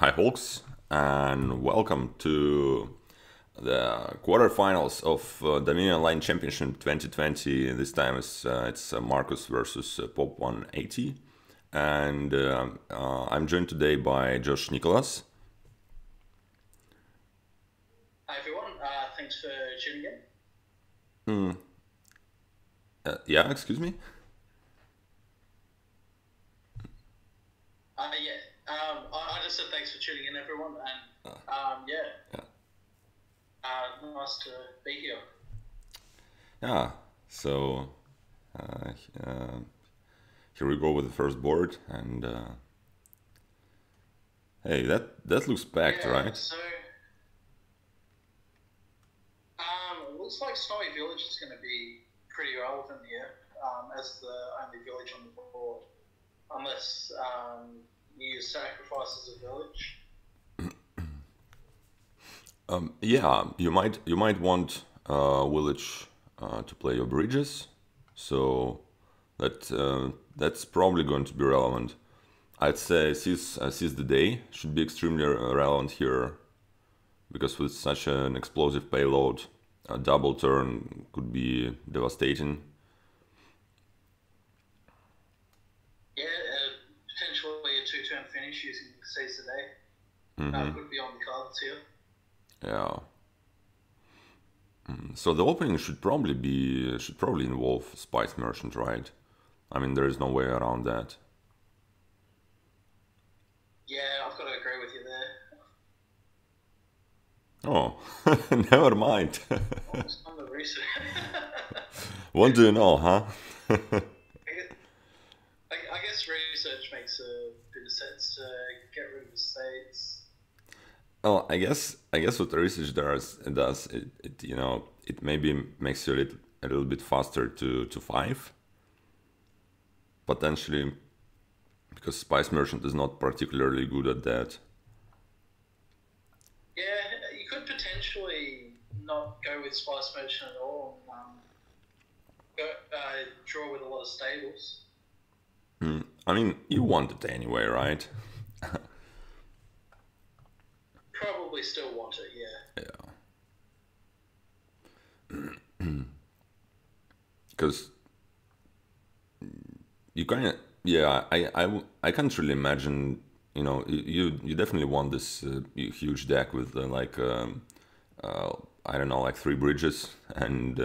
Hi folks, and welcome to the quarterfinals of Dominion Online Championship 2020. This time it's Marcus versus Pop 180, and I'm joined today by Josh Nicholas. Hi everyone, thanks for tuning in. Yeah, excuse me? I just said thanks for tuning in, everyone, and nice to be here. Yeah, so here we go with the first board, and hey, that looks packed, yeah, right? So it looks like Snowy Village is going to be pretty relevant here, as the only village on the board, unless you sacrifice as a village. Yeah, you might want village to play your bridges, so that's probably going to be relevant. I'd say Seize the Day should be extremely relevant here, because with such an explosive payload, a double turn could be devastating. Using Seize the Day, could be on the cards here. Yeah. So the opening should probably involve Spice Merchant, right? I mean, there is no way around that. Yeah, I've got to agree with you there. Oh, never mind. On the research. What do you know, huh? I guess research makes a bit of sense to get rid of the states. Oh, I guess what the research does, it you know, it maybe makes you a little bit faster to 5 potentially, because Spice Merchant is not particularly good at that. Yeah, you could potentially not go with Spice Merchant at all. Draw with a lot of stables. I mean, you want it anyway, right? Probably still want it, yeah. Yeah. Because you kind of, yeah, I can't really imagine, you know, you definitely want this huge deck with like, I don't know, like 3 bridges and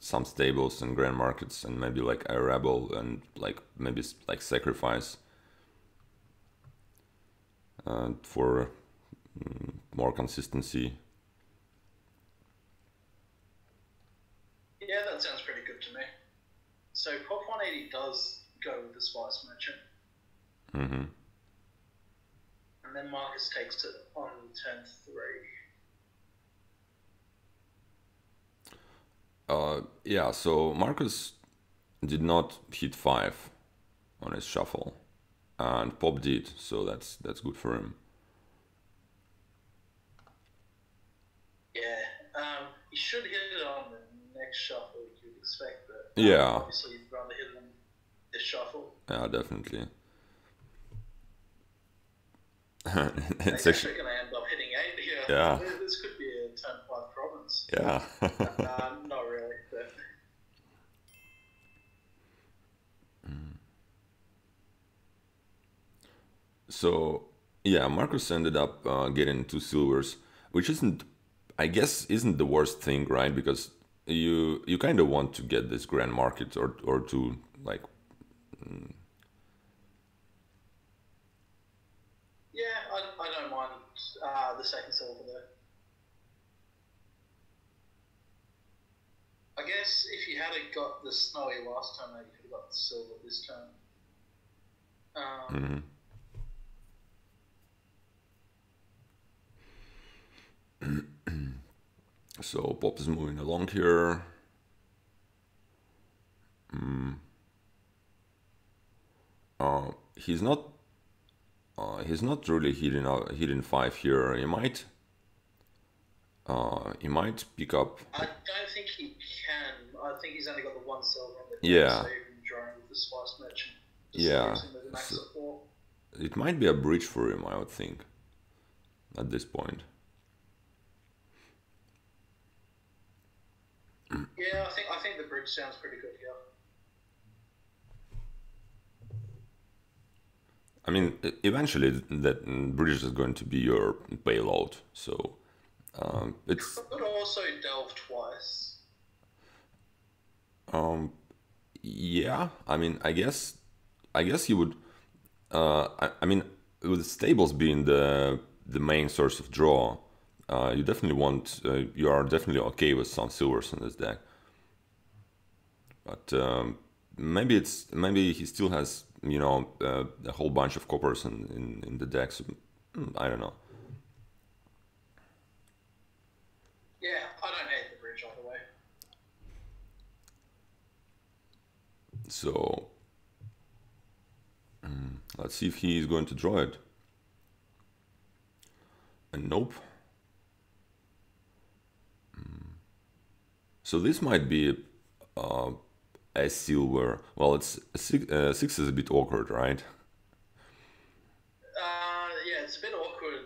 some stables and grand markets and maybe like a rebel and like maybe like sacrifice for more consistency. Yeah, that sounds pretty good to me. So Pop 180 does go with the Spice Merchant. And then Marcus takes it on turn 3. Yeah, so Marcus did not hit 5 on his shuffle, and Pop did, so that's good for him. Yeah, he should hit it on the next shuffle, you'd expect, but yeah. Obviously you'd rather hit it on this shuffle. Yeah, definitely. It's actually going to end up hitting 8 here. Yeah. This could be a turn 5 province. Yeah. Not really. But... So, yeah, Marcus ended up getting 2 silvers, which isn't the worst thing, right? Because you kind of want to get this grand market or to, like... Yeah, I don't mind the second silver there. I guess if you hadn't got the snowy last time, maybe you could have got the silver this time. So Pop is moving along here. He's not really hitting 5 here. He might pick up. I don't think he can. I think he's only got the 1 silver. Yeah. So even drawing with the Spice Merchant. Yeah. It might be a breach for him, I would think. at this point. Yeah, I think the bridge sounds pretty good here. I mean, eventually that bridge is going to be your payload, so it's. Could also delve twice. Yeah, I mean, I guess you would. I mean, with stables being the main source of draw, you definitely want. You are definitely okay with some silvers in this deck, but maybe he still has. You know, a whole bunch of coppers in the deck. So, I don't know. Yeah, I don't hate the bridge either way. So, let's see if he is going to draw it. And nope. So this might be. A silver. Well, it's six is a bit awkward, right? Yeah, it's a bit awkward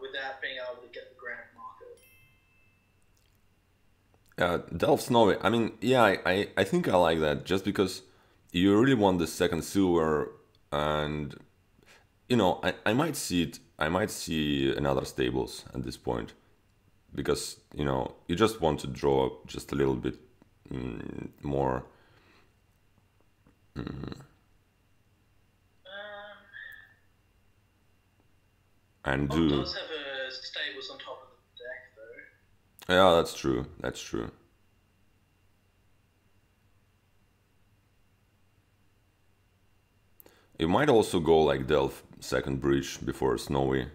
without being able to get the Grand Market. Delve Snowy. I mean, yeah, I think I like that just because you really want the second silver, and you know I might see another stables at this point because you know you just want to draw just a little bit. More. And do. Does have a stables on top of the deck, though. Yeah, that's true. That's true. You might also go like delve second bridge before Snowy,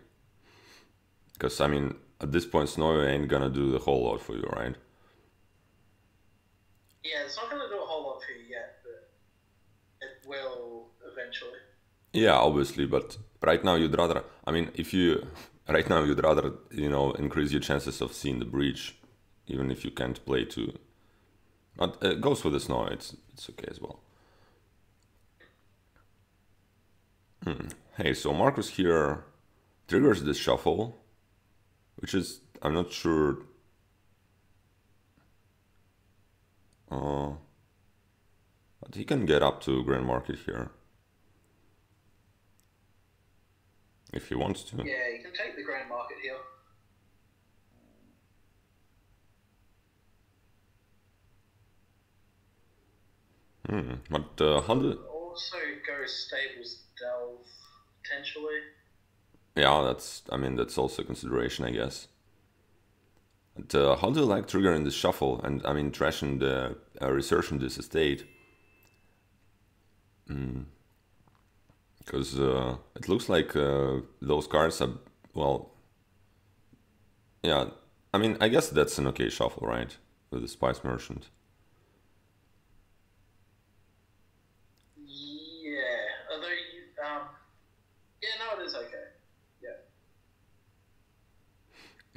because I mean at this point Snowy ain't gonna do the whole lot for you, right? Yeah, it's not going to do a whole lot for you yet, but it will eventually. Yeah, obviously, but right now you'd rather. I mean, if you right now you'd rather you know increase your chances of seeing the breach, even if you can't play two. But it goes with the snow. It's okay as well. Hey, so Marcus here triggers the shuffle, which is I'm not sure. But he can get up to Grand Market here if he wants to. Yeah, he can take the Grand Market here. But 100. Also go stables delve potentially. Yeah, that's. I mean, that's also a consideration, I guess. But, how do you like triggering the shuffle and I mean trashing the researching this estate? Because it looks like those cards are well. Yeah, I mean I guess that's an okay shuffle, right? With the Spice Merchant. Yeah, although you yeah, no, it is okay. Yeah,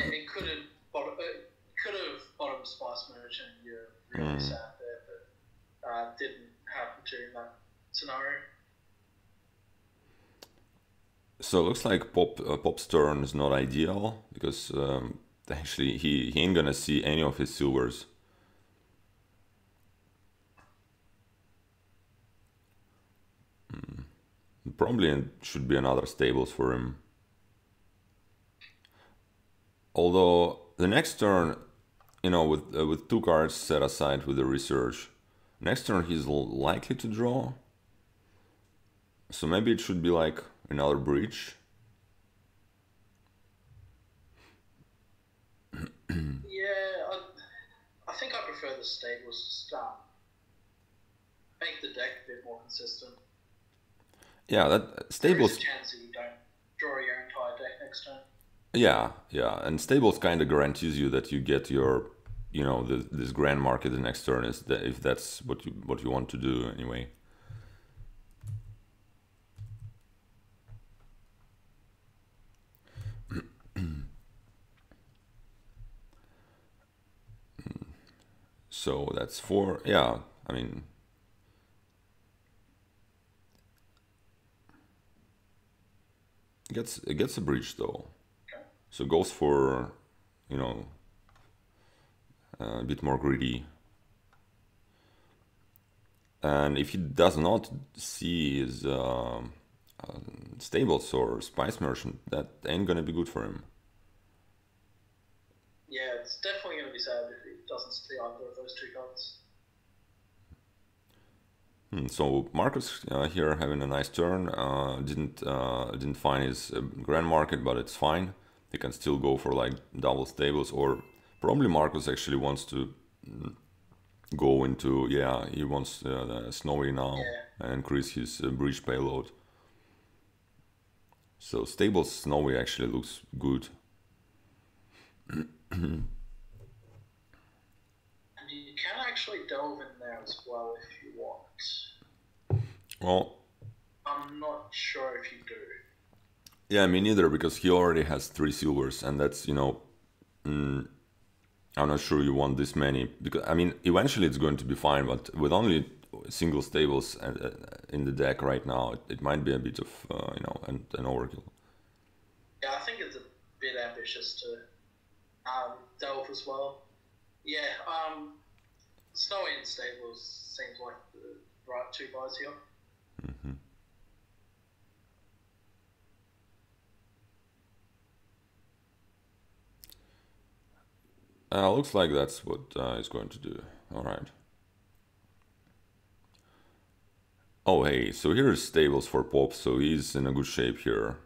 it could have. Could have bottomed Spice Merchant, you're really sad there, but didn't happen during that scenario. So it looks like Pop's turn is not ideal, because actually he ain't gonna see any of his silvers. Probably it should be another stables for him. Although the next turn, you know, with two cards set aside with the research, next turn he's likely to draw. So maybe it should be like another breach. Yeah, I think I prefer the stables to start. Make the deck a bit more consistent. Yeah, that stables. There's a chance that you don't draw your entire deck next turn. Yeah, yeah, and stables kind of guarantees you that you get your, you know, this Grand Market the next turn is that if that's what you want to do anyway. So that's four. Yeah, I mean. It gets a breach though. So goes for, you know, a bit more greedy. And if he does not see his Stables or Spice Merchant, that ain't gonna be good for him. Yeah, it's definitely gonna be sad if he doesn't see either of those two cards. So Marcus here having a nice turn. Didn't find his Grand Market, but it's fine. He can still go for like double Stables, or probably Marcus actually wants to go into, yeah, he wants Snowy now, yeah, and increase his breach payload. So Stables Snowy actually looks good. And you can actually delve in there as well if you want. Well, I'm not sure if you do. Yeah, me neither, because he already has 3 silvers, and that's, you know, I'm not sure you want this many. Because I mean, eventually it's going to be fine, but with only single Stables in the deck right now, it might be a bit of, you know, an overkill. Yeah, I think it's a bit ambitious to delve as well. Yeah, Snowy and Stables seems like the right 2 buys here. Mm-hmm. Looks like that's what it's going to do. All right. Oh, hey, so here is Stables for Pop, so he's in a good shape here.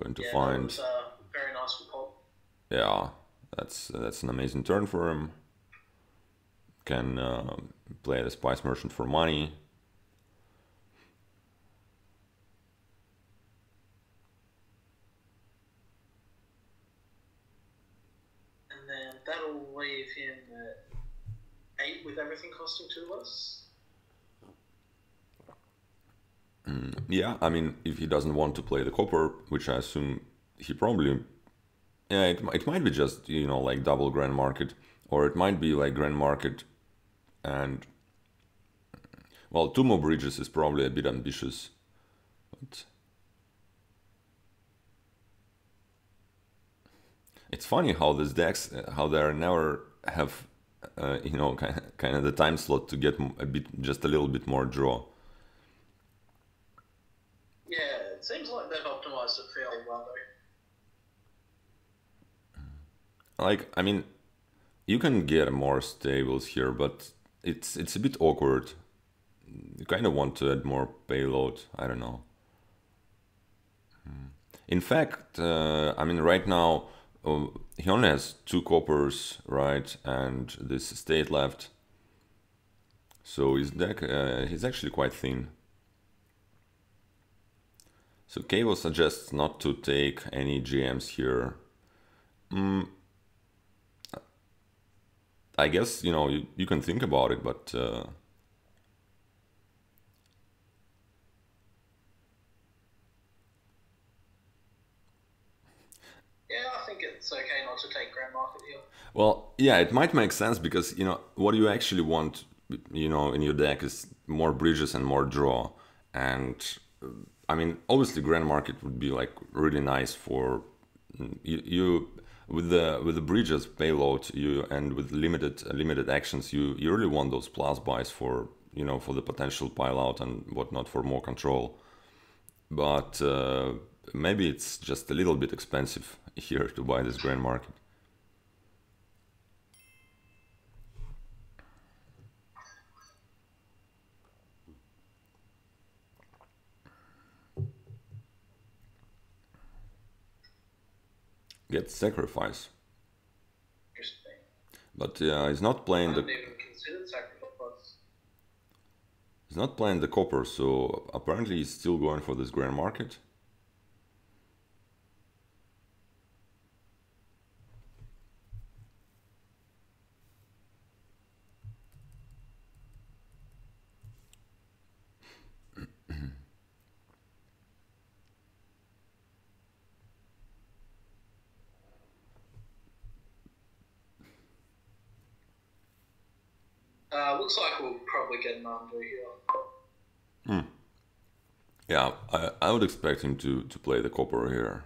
Going to find... That was, very nice for Pop. Yeah, that's an amazing turn for him. Can play the Spice Merchant for money. And then that'll leave him at 8 with everything costing 2 less. Yeah, I mean, if he doesn't want to play the copper, which I assume he probably, yeah, it might be just, you know, like double Grand Market, or it might be like Grand Market and, well, 2 more bridges is probably a bit ambitious. But it's funny how these decks, how they never have, you know, kind of the time slot to get a bit, just a little bit more draw. Yeah, it seems like they've optimized it fairly well, though. Like, I mean, you can get more Stables here, but it's a bit awkward. You kind of want to add more payload, I don't know. In fact, I mean, right now, he only has 2 coppers, right, and this estate left. So his deck is actually quite thin. So Cable suggests not to take any GMs here. I guess, you know, you can think about it, but... Yeah, I think it's okay not to take Grand Market here. Well, yeah, it might make sense because, you know, what you actually want, you know, in your deck is more bridges and more draw. And... I mean, obviously, Grand Market would be like really nice for you with the bridges payload, and with limited actions, you really want those plus buys for, you know, for the potential pile out and whatnot, for more control. But maybe it's just a little bit expensive here to buy this Grand Market. Get Sacrifice. Interesting. But he's not playing the... He's not playing the copper, so apparently he's still going for this Grand Market. Looks like we'll probably get an undo here. Hmm. Yeah, I would expect him to play the copper here.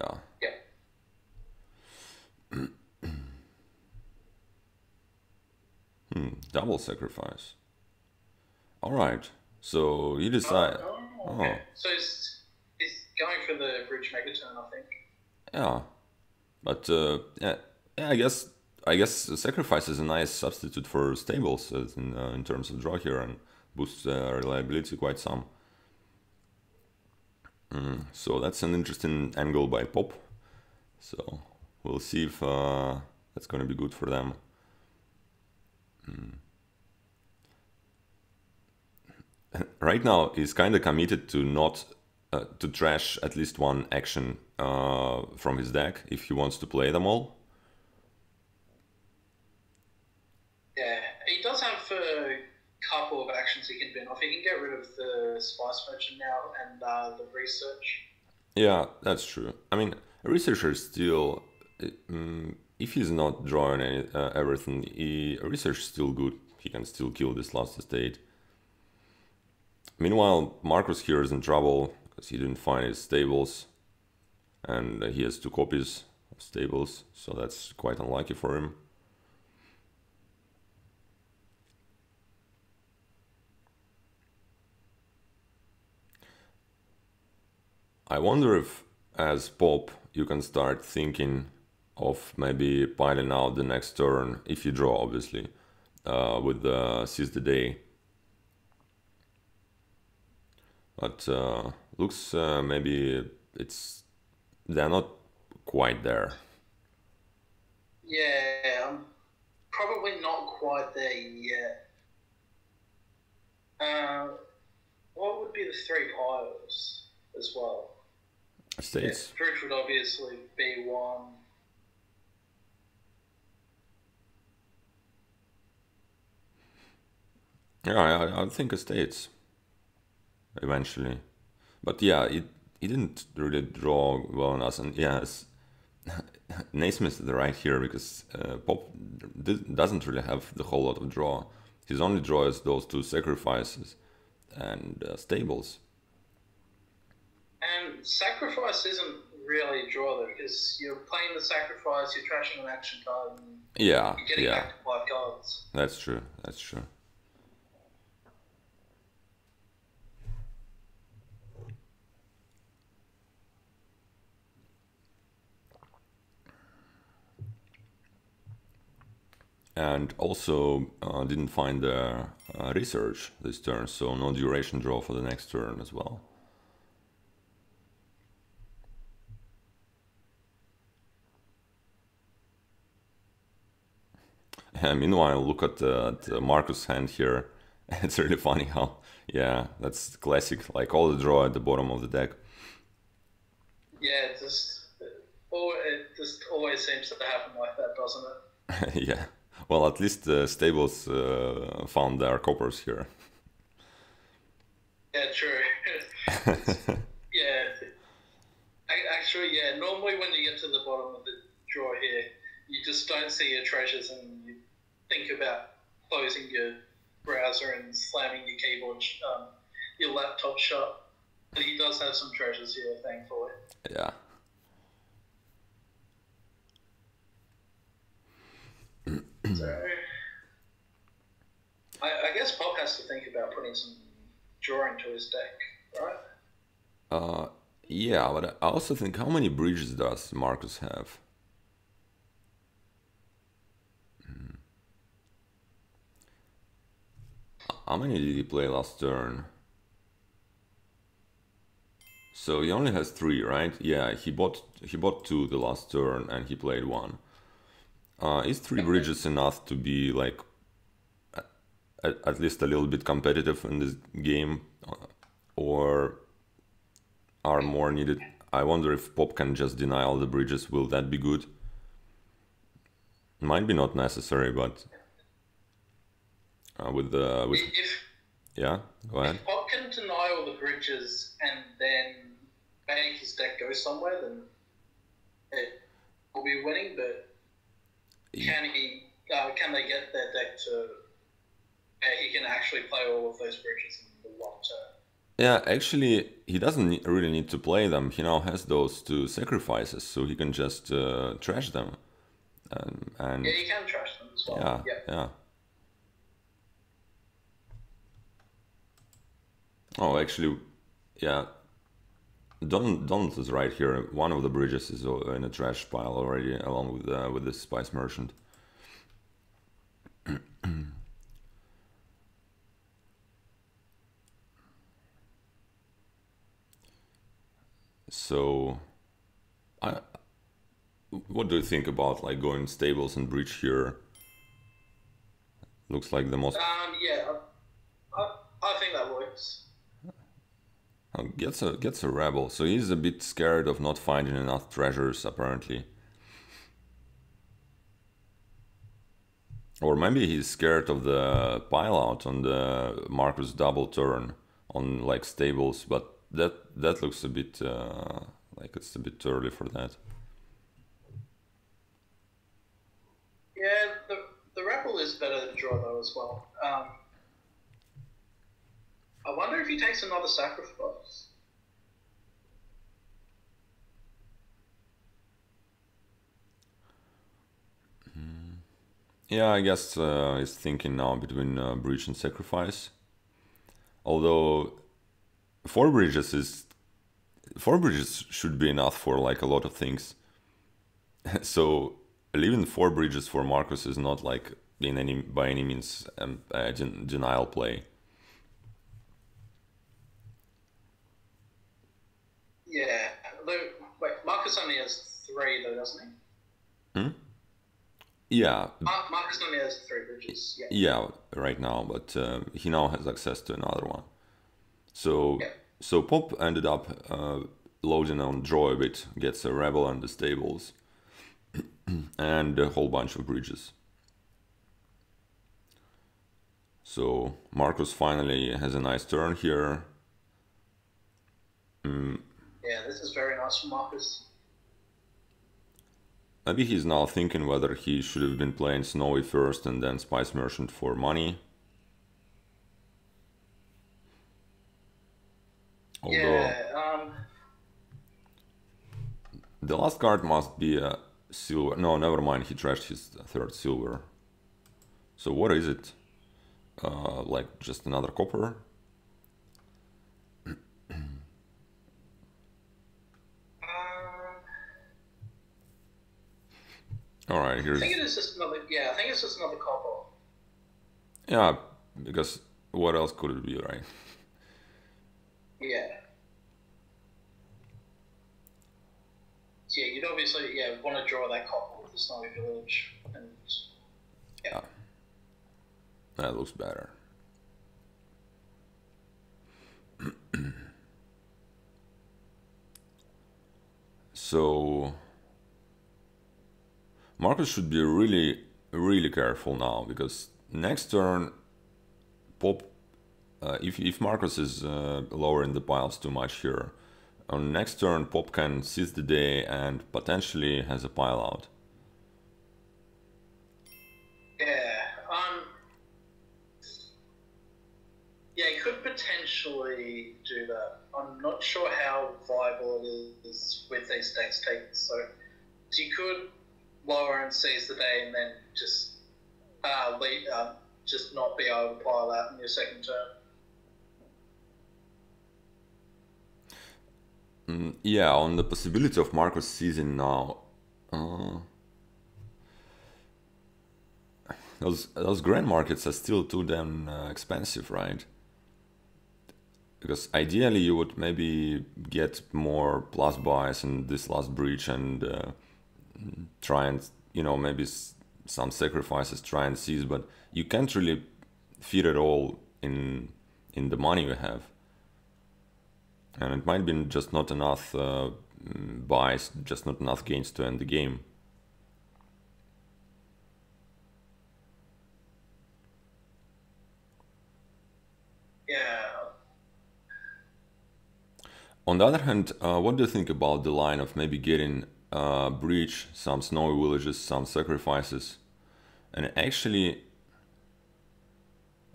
Yeah. Yeah. Double sacrifice. All right. So you decide. Oh. Okay. So it's going for the bridge megaturn, I think. Yeah, but yeah. I guess sacrifice is a nice substitute for stables in terms of draw here and boosts reliability quite some. So that's an interesting angle by Pop. So we'll see if that's going to be good for them. Right now he's kind of committed to not to trash at least one action from his deck if he wants to play them all. Yeah, he does have a couple of actions he can bin off. He can get rid of the Spice Merchant now and the Research. Yeah, that's true. I mean, a Researcher still, if he's not drawing any, everything, Research is still good. He can still kill this last estate. Meanwhile, Marcus here is in trouble because he didn't find his stables. And he has two copies of stables, so that's quite unlucky for him. I wonder if, as Pop, you can start thinking of maybe piling out the next turn, if you draw, obviously, with the Seize the Day. But looks maybe it's they're not quite there. Yeah, I'm probably not quite there yet. What would be the three piles as well? States. Yeah, Bridge would obviously be one. Yeah, I think estates. Eventually, but yeah, he didn't really draw well on us, and yes, Naismith is right here because Pop doesn't really have the whole lot of draw. His only draw is those two sacrifices and stables. And sacrifice isn't really a draw though, because you're playing the sacrifice, you're trashing an action card, and yeah, you're getting back to 5 cards. That's true. That's true. And also didn't find the research this turn, so no duration draw for the next turn as well. And meanwhile, look at Marcus' hand here. It's really funny how, yeah, that's classic, like all the draw at the bottom of the deck. Yeah, it just always seems to happen like that, doesn't it? Yeah. Well, at least the stables found their coppers here. Yeah, true. Yeah. Actually, yeah, normally when you get to the bottom of the draw here, you just don't see your treasures and you think about closing your browser and slamming your keyboard, your laptop shut. But he does have some treasures here, thankfully. Yeah. So, I guess Pop has to think about putting some drawing to his deck, right? Yeah, but I also think, how many bridges does Marcus have? How many did he play last turn? So he only has 3, right? Yeah, he bought 2 the last turn and he played 1. Is 3 bridges enough to be like at least a little bit competitive in this game, or are more needed? I wonder if Pop can just deny all the bridges. Will that be good? Might be not necessary, but go ahead. If Pop can deny all the bridges and then make his deck go somewhere, then it will be winning, but. Can they get their deck to he can actually play all of those bridges in the long term? Yeah, actually, he doesn't really need to play them. He now has those two sacrifices, so he can just trash them. And yeah, you can trash them as well. Yeah. Oh, actually, yeah. Donald is right here. One of the bridges is in a trash pile already, along with the Spice Merchant. So, what do you think about like going stables and bridge here? Looks like the most. Yeah, I think that works. Gets a rebel, so he's a bit scared of not finding enough treasures, apparently. Or maybe he's scared of the pile-out on the Marcus double turn on like stables, but that looks a bit like it's a bit too early for that. Yeah, the rebel is better than draw though as well. I wonder if he takes another sacrifice. Yeah, I guess he's thinking now between bridge and sacrifice. Although four bridges should be enough for like a lot of things. So leaving four bridges for Marcus is not like in any by any means a denial play. Yeah, though, wait, Marcus only has three though, doesn't he? Yeah. Marcus only has three bridges, yeah. Yeah, right now, but he now has access to another one. So, yeah. So Pop ended up loading on draw a bit, gets a rebel and the stables, and a whole bunch of bridges. So Marcus finally has a nice turn here. Yeah, this is very nice for Marcus. Maybe he's now thinking whether he should have been playing Snowy first and then Spice Merchant for money. Although yeah, the last card must be a silver. No, never mind, he trashed his third silver. So what is it? Like just another copper? All right, here's. I think it is just another. Yeah, I think it's just another copper. Yeah, because what else could it be, right? Yeah. Yeah, you'd obviously want to draw that copper with the Snowy Village, and yeah. That looks better. So. Marcus should be really, really careful now, because next turn, Pop, if Marcus is lowering the piles too much here, on next turn Pop can seize the day and potentially has a pile out. Yeah, yeah, he could potentially do that. I'm not sure how viable it is with these decks taken, so he could lower and seize the day, and then just not be able to pile out in your second turn. Yeah, on the possibility of Marcus seizing now, those grand markets are still too damn expensive, right? Because ideally you would maybe get more plus buys in this last breach and. Try and, you know, maybe some sacrifices, try and seize, but you can't really feed it all in the money you have, and it might be just not enough buys, just not enough gains to end the game. On the other hand, what do you think about the line of maybe getting breach, some snowy villages, some sacrifices, and actually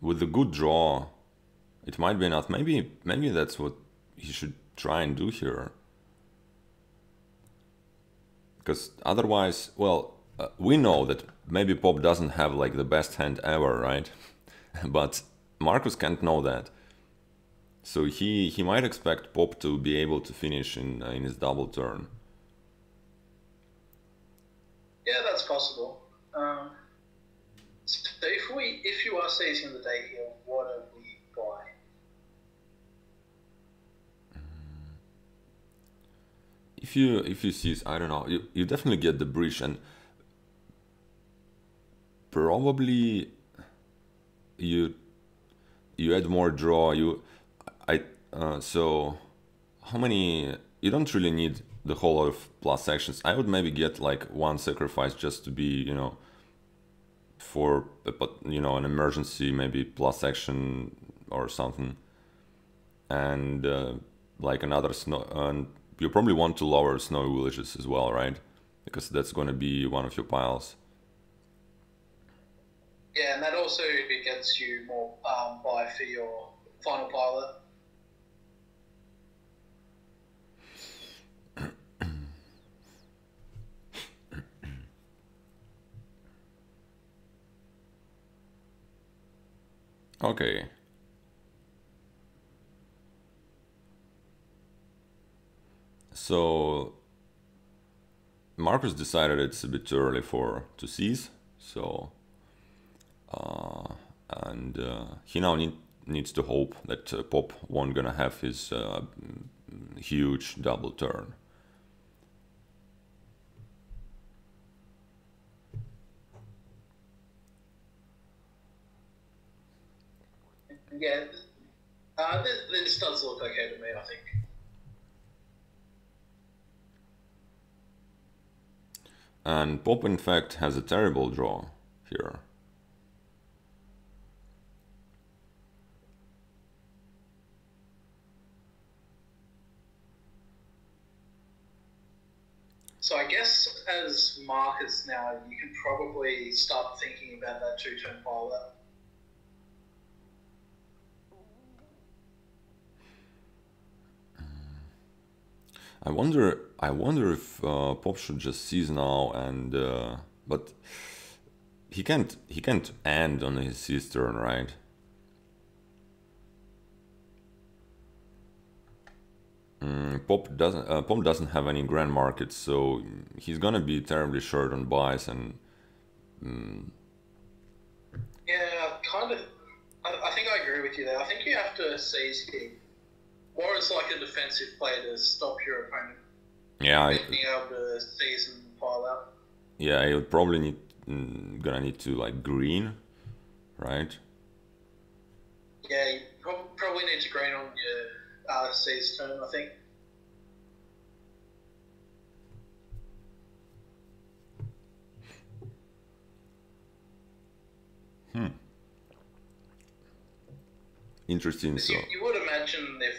with the good draw It might be enough. Maybe that's what he should try and do here. Because otherwise, well, we know that maybe Pop doesn't have like the best hand ever, right? But Marcus can't know that. So he might expect Pop to be able to finish in his double turn. Yeah, that's possible. So if you are seizing the day here, what are we buying? If you seize, I don't know, you definitely get the bridge and probably you add more draw. So how many? You don't really need the whole lot of plus actions. I would maybe get like one sacrifice just to be, you know, for an emergency, maybe plus action or something, and like another snow. And you probably want to lower Snowy Villages as well, right? Because that's going to be one of your piles. Yeah, and that also gets you more buy for your final pilot. Okay. So Marcus decided it's a bit too early to seize, so he now needs to hope that Pop won't gonna have his huge double turn. Yeah, this does look okay to me, I think. And Pop, in fact, has a terrible draw here. So I guess as Marcus now, you can probably start thinking about that two-turn pilot. I wonder if Pop should just seize now, and but he can't end on his seize turn, right? Pop doesn't have any grand markets, so he's gonna be terribly short on buys and. Yeah, kind of. I think I agree with you there. I think you have to seize him. Or it's like a defensive play to stop your opponent. Yeah, being able to seize and pile up. Yeah, you'll probably need to like green, right? Yeah, you probably need to green on your seize turn, I think. Interesting. So you would imagine if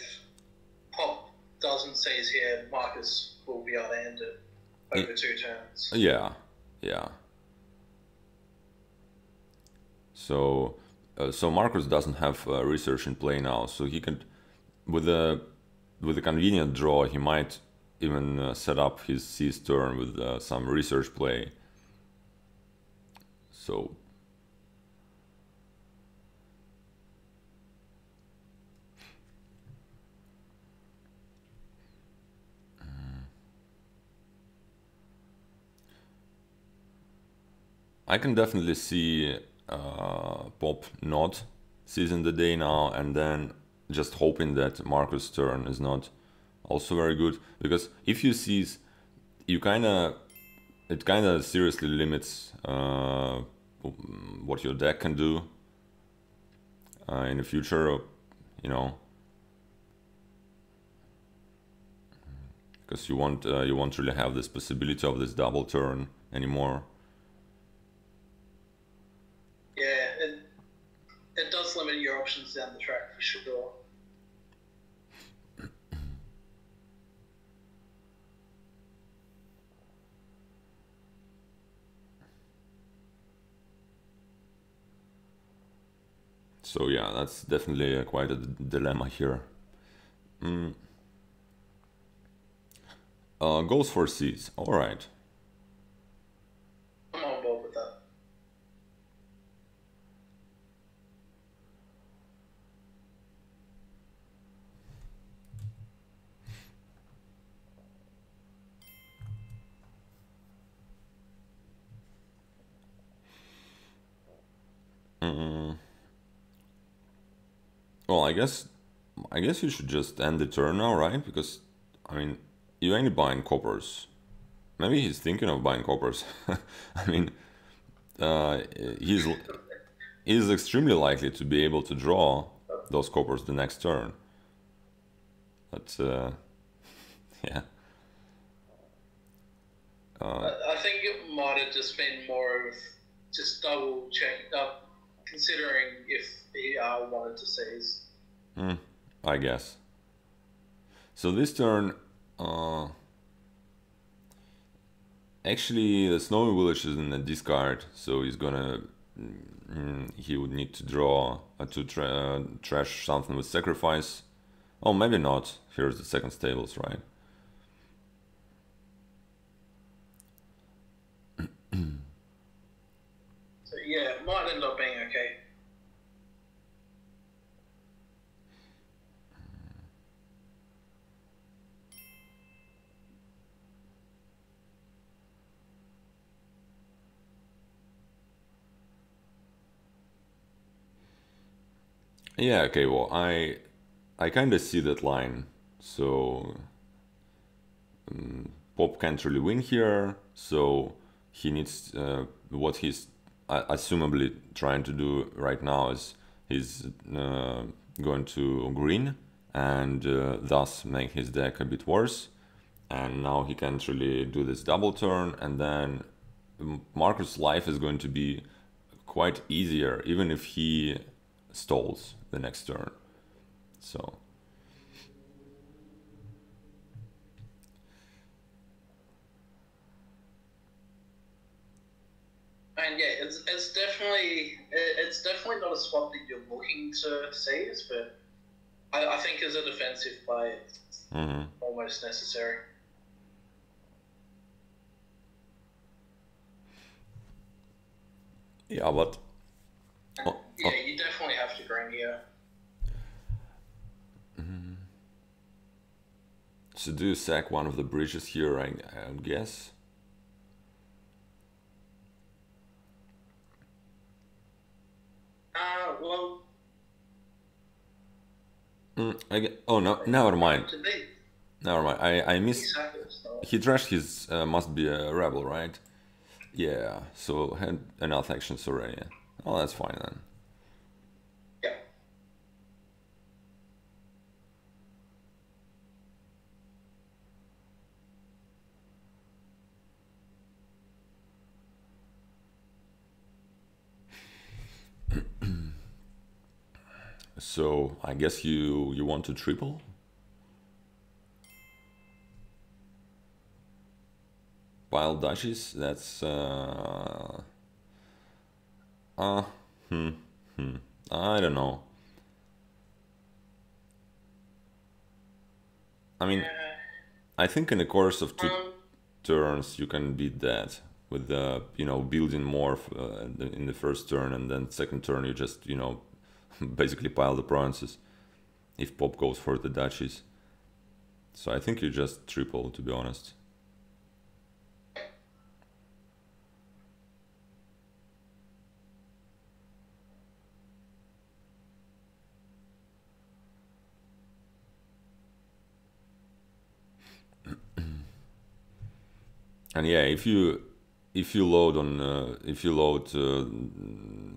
Pop doesn't seize here, Marcus will be able to end it over two turns. Yeah, yeah. So, so Marcus doesn't have research in play now, so he can, with a convenient draw, he might even set up his seize turn with some research play. So. I can definitely see Pop not seizing the day now, and then just hoping that Marcus' turn is not also very good, because if you seize, it kind of seriously limits what your deck can do in the future, you know, because you won't really have this possibility of this double turn anymore. Yeah, it does limit your options down the track for sure. So yeah, that's definitely quite a dilemma here. Goes for Seize, alright. I'm on board with that. Well, I guess you should just end the turn now, right? Because, I mean, you're only buying coppers. Maybe he's thinking of buying coppers. I mean, he's extremely likely to be able to draw those coppers the next turn. But, yeah. I think it might have just been more of just double check up, considering if he wanted to seize. I guess. So this turn, actually, the Snowy Village is in the discard, so he's gonna. He would need to draw trash something with sacrifice. Oh, maybe not. Here's the second stables, right? So yeah, it might end up being okay. Yeah, okay, well, I kind of see that line, so Pop can't really win here, so he needs, what he's assumably trying to do right now is he's going to green and thus make his deck a bit worse, and now he can't really do this double turn, and then Marcus' life is going to be quite easier, even if he stalls the next turn. So and yeah, it's definitely not a spot that you're looking to seize, but I think as a defensive play it's almost necessary. Yeah, but yeah, you definitely have to grind here. So do you sack one of the bridges here, I guess? Well... oh, no, never mind. Never mind, I missed... He trashed his must be a rebel, right? Yeah, so had enough actions already. Oh, that's fine then. Yeah. So I guess you want to triple? Pile dashes, that's I don't know. I mean, I think in the course of 2 turns you can beat that with the, you know, building more in the first turn, and then second turn you just, you know, basically pile the provinces if Pop goes for the duchies. So I think you just triple, to be honest. And yeah, if you load on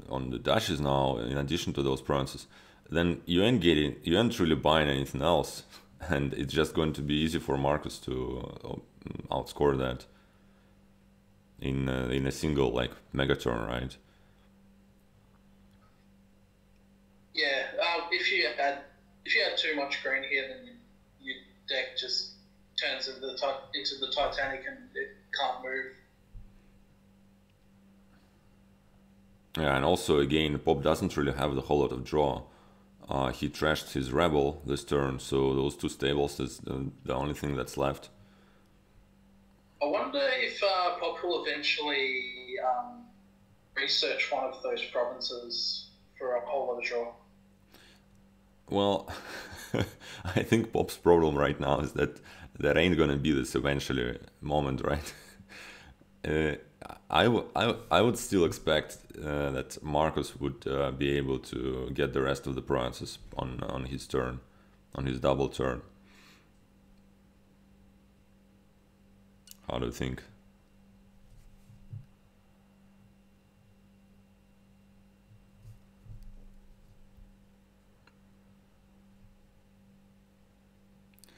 on the dashes now, in addition to those provinces, then you ain't really buying anything else, and it's just going to be easy for Marcus to outscore that in a single like mega turn, right? Yeah, if you had too much green here, then your deck just turns into the Titanic and it can't move. Yeah, and also again, Pop doesn't really have the whole lot of draw. He trashed his Rebel this turn, so those two stables is the only thing that's left. I wonder if Pop will eventually research one of those provinces for a whole lot of draw. Well, I think Pop's problem right now is that there ain't gonna be this eventually moment, right? I would still expect that Marcus would be able to get the rest of the provinces on his turn, on his double turn. How do you think?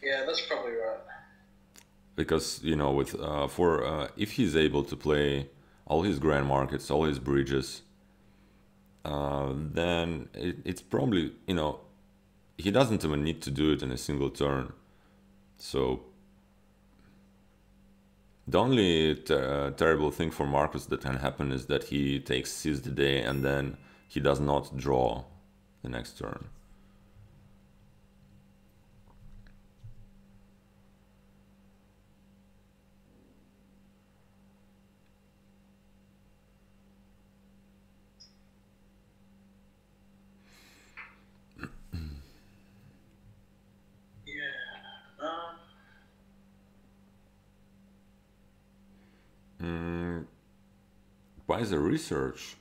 Yeah, that's probably right. Because, you know, with if he's able to play all his Grand Markets, all his Bridges, then it's probably, you know, he doesn't even need to do it in a single turn. So the only terrible thing for Marcus that can happen is that he takes Seize the Day and then he does not draw the next turn. Why is the research?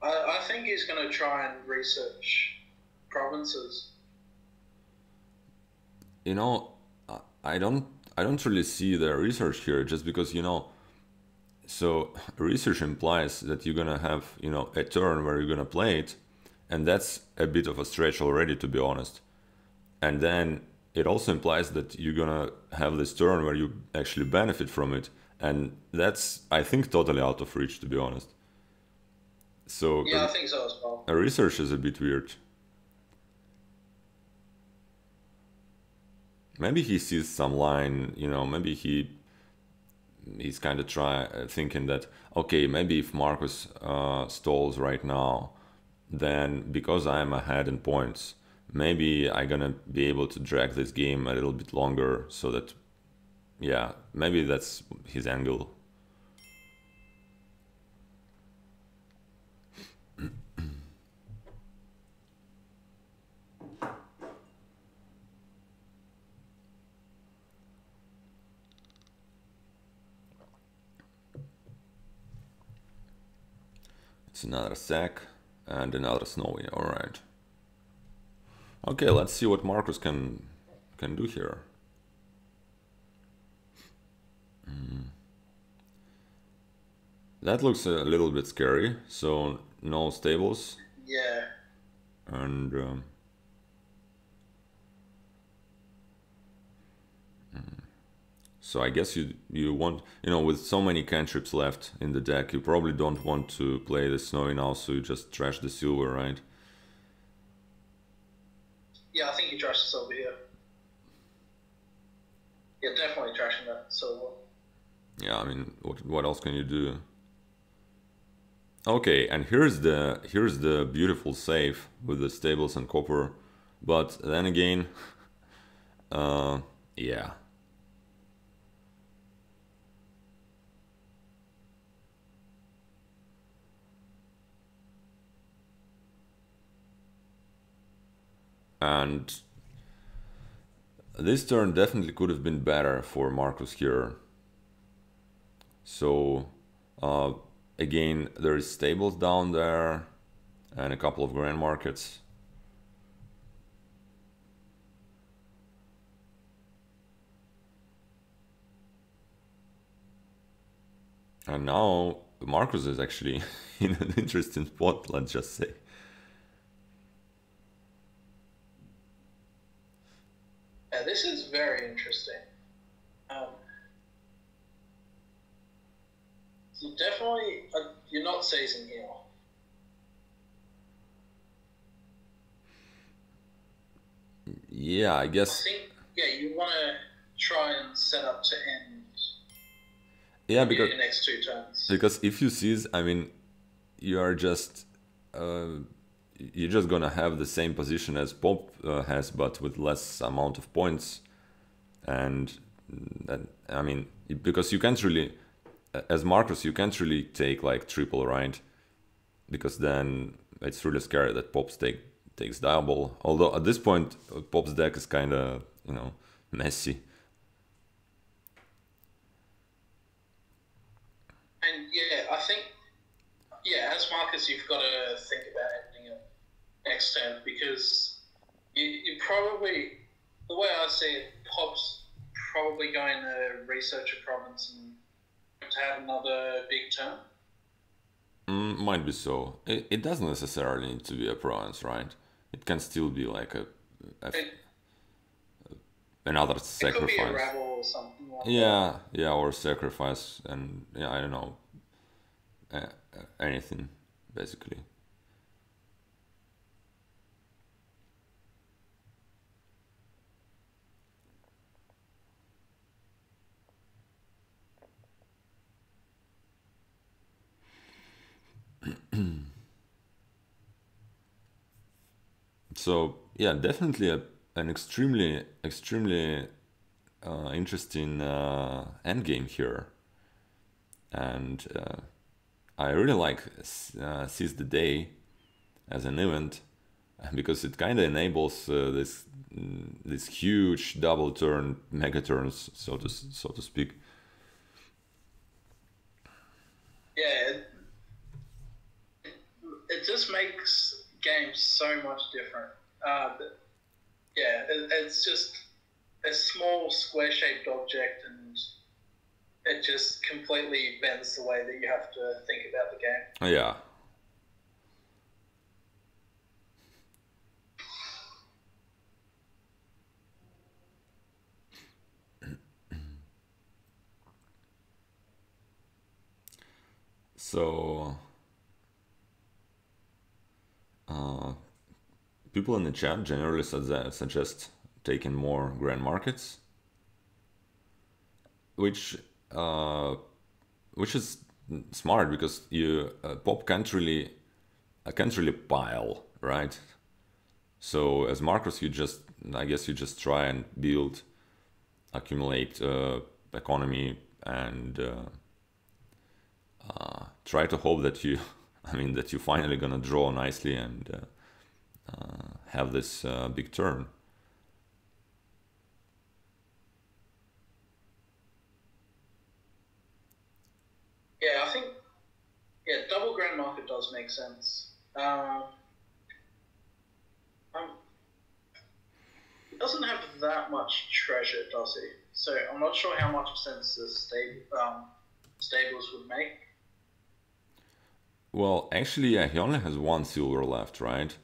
I think he's going to try and research provinces. You know, I don't really see the research here, just because, you know, so research implies that you're going to have, you know, a turn where you're going to play it, and that's a bit of a stretch already, to be honest. And then it also implies that you're going to have this turn where you actually benefit from it. And that's, I think, totally out of reach, to be honest. So yeah, I think so as well. Research is a bit weird. Maybe he sees some line, you know. Maybe he's kind of thinking that, okay, maybe if Marcus stalls right now, then because I'm ahead in points, maybe I'm gonna be able to drag this game a little bit longer, so that. Yeah, maybe that's his angle. It's another sack and another snowy. All right. Okay, let's see what Marcus can do here. That looks a little bit scary, so no stables. Yeah. And so I guess you want, you know, with so many cantrips left in the deck, you probably don't want to play the snowy now, so you just trash the silver, right? Yeah, I think you trash the silver here. Yeah, definitely trashing that silver. Yeah, I mean, what else can you do? Okay, and here's the beautiful save with the stables and copper, but then again, yeah. And this turn definitely could have been better for Marcus here. So again, there is stables down there and a couple of Grand Markets. And now Marcus is actually in an interesting spot, let's just say. Yeah, this is very interesting. You definitely, you're not seizing here. Yeah, I guess. I think, yeah, you want to try and set up to end. Yeah, because the next two turns. Because if you seize, I mean, you're just gonna have the same position as Pop has, but with less amount of points. And that, I mean, because you can't really, as Marcus, you can't really take like triple, right? Because then it's really scary that Pop's takes double. Although at this point, Pop's deck is kind of, you know, messy. And yeah, I think, yeah, as Marcus, you've got to think about ending it next turn, because you probably, the way I see it, Pop's probably going to research a province and have another big turn. Might be so. It doesn't necessarily need to be a province, right? It can still be like another sacrifice. It could be a rebel or something like that. Yeah, or sacrifice, and yeah, I don't know, anything basically. So yeah, definitely an extremely interesting endgame here, and I really like Seize the Day as an event, because it kind of enables this huge double turn mega turns, so to speak. Yeah. It just makes games so much different. Yeah, it's just a small square-shaped object, and it just completely bends the way that you have to think about the game. Oh, yeah. So... people in the chat generally suggest taking more grand markets, which is smart, because you Pop can't really pile, right? So as Marcus, I guess you just try and build, accumulate economy, and try to hope that you. I mean, that you're finally gonna draw nicely and have this big turn. Yeah, I think, yeah, double grand market does make sense. It doesn't have that much treasure, does it? So I'm not sure how much sense the stables would make. Well, actually, yeah, he only has one silver left, right?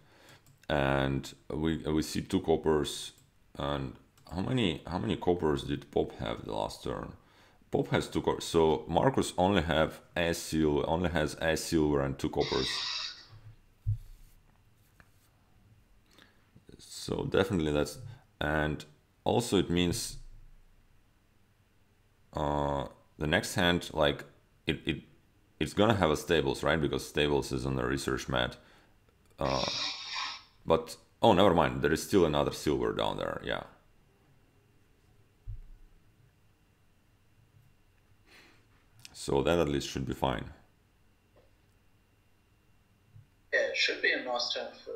And we see two coppers. And how many coppers did Pop have the last turn? Pop has two coppers. So Marcus only has a silver and two coppers. So definitely that's, and also it means the next hand, like it's gonna have a stables, right? Because stables is on the research mat. But oh, never mind. There is still another silver down there. Yeah. So that at least should be fine. Yeah, it should be a nice turn for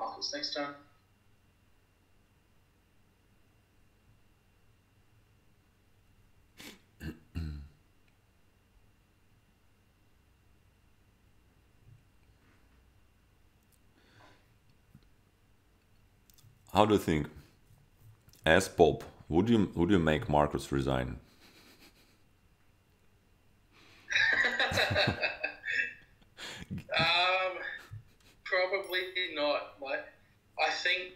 Marcus next turn. How do you think, as Pop, would you make Marcus resign? Probably not. Like, I think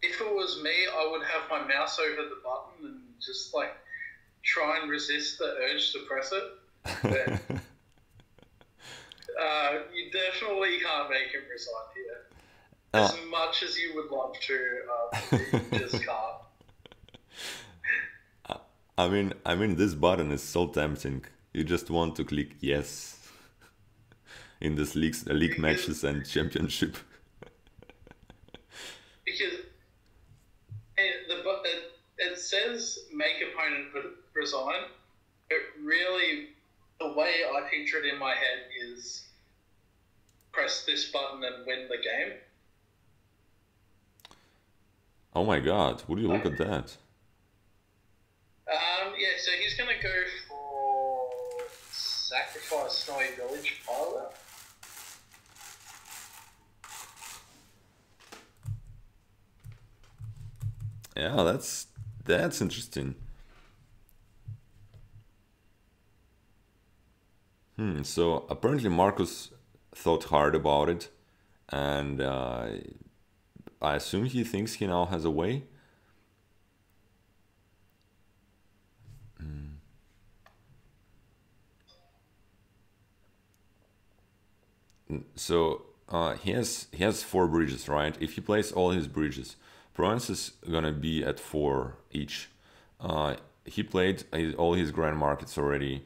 if it was me, I would have my mouse over the button and just like try and resist the urge to press it. But, you definitely can't make him resign here. As much as you would love to, just can't. I mean, this button is so tempting. You just want to click yes. in these league matches and championship. Because it says make opponent resign. It really, the way I picture it in my head is press this button and win the game. Oh my god, would you look at that? Yeah, so he's going to go for Sacrifice Snowy Village pilot. Yeah, that's interesting. So apparently Marcus thought hard about it, and I assume he thinks he now has a way. So he has 4 bridges, right? If he plays all his bridges, Province is gonna be at 4 each. He played all his Grand Markets already,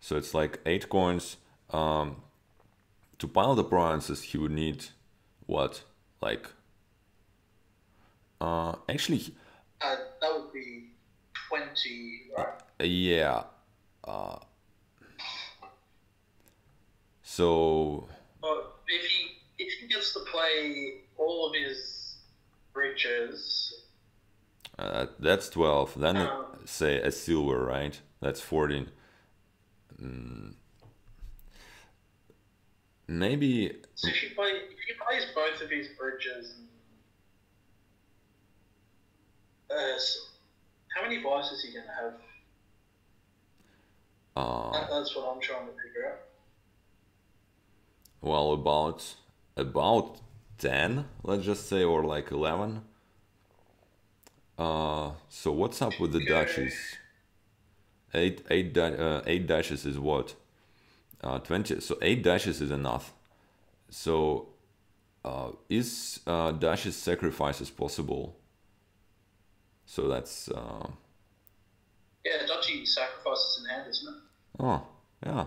so it's like 8 coins. To pile the provinces, he would need what, like? Actually, that would be 20, right? Yeah. So. But if he gets to play all of his bridges. That's 12. Then say a silver, right? That's 14. Maybe. So if he plays both of his bridges. So how many buys is he going to have? That's what I'm trying to figure out. Well, about 10, let's just say, or like 11. So what's up with the duchies? 8 duchies is what? 20. So 8 duchies is enough. So is duchies sacrifices possible? So that's... Yeah, duchy sacrifices in hand, isn't it? Oh, yeah.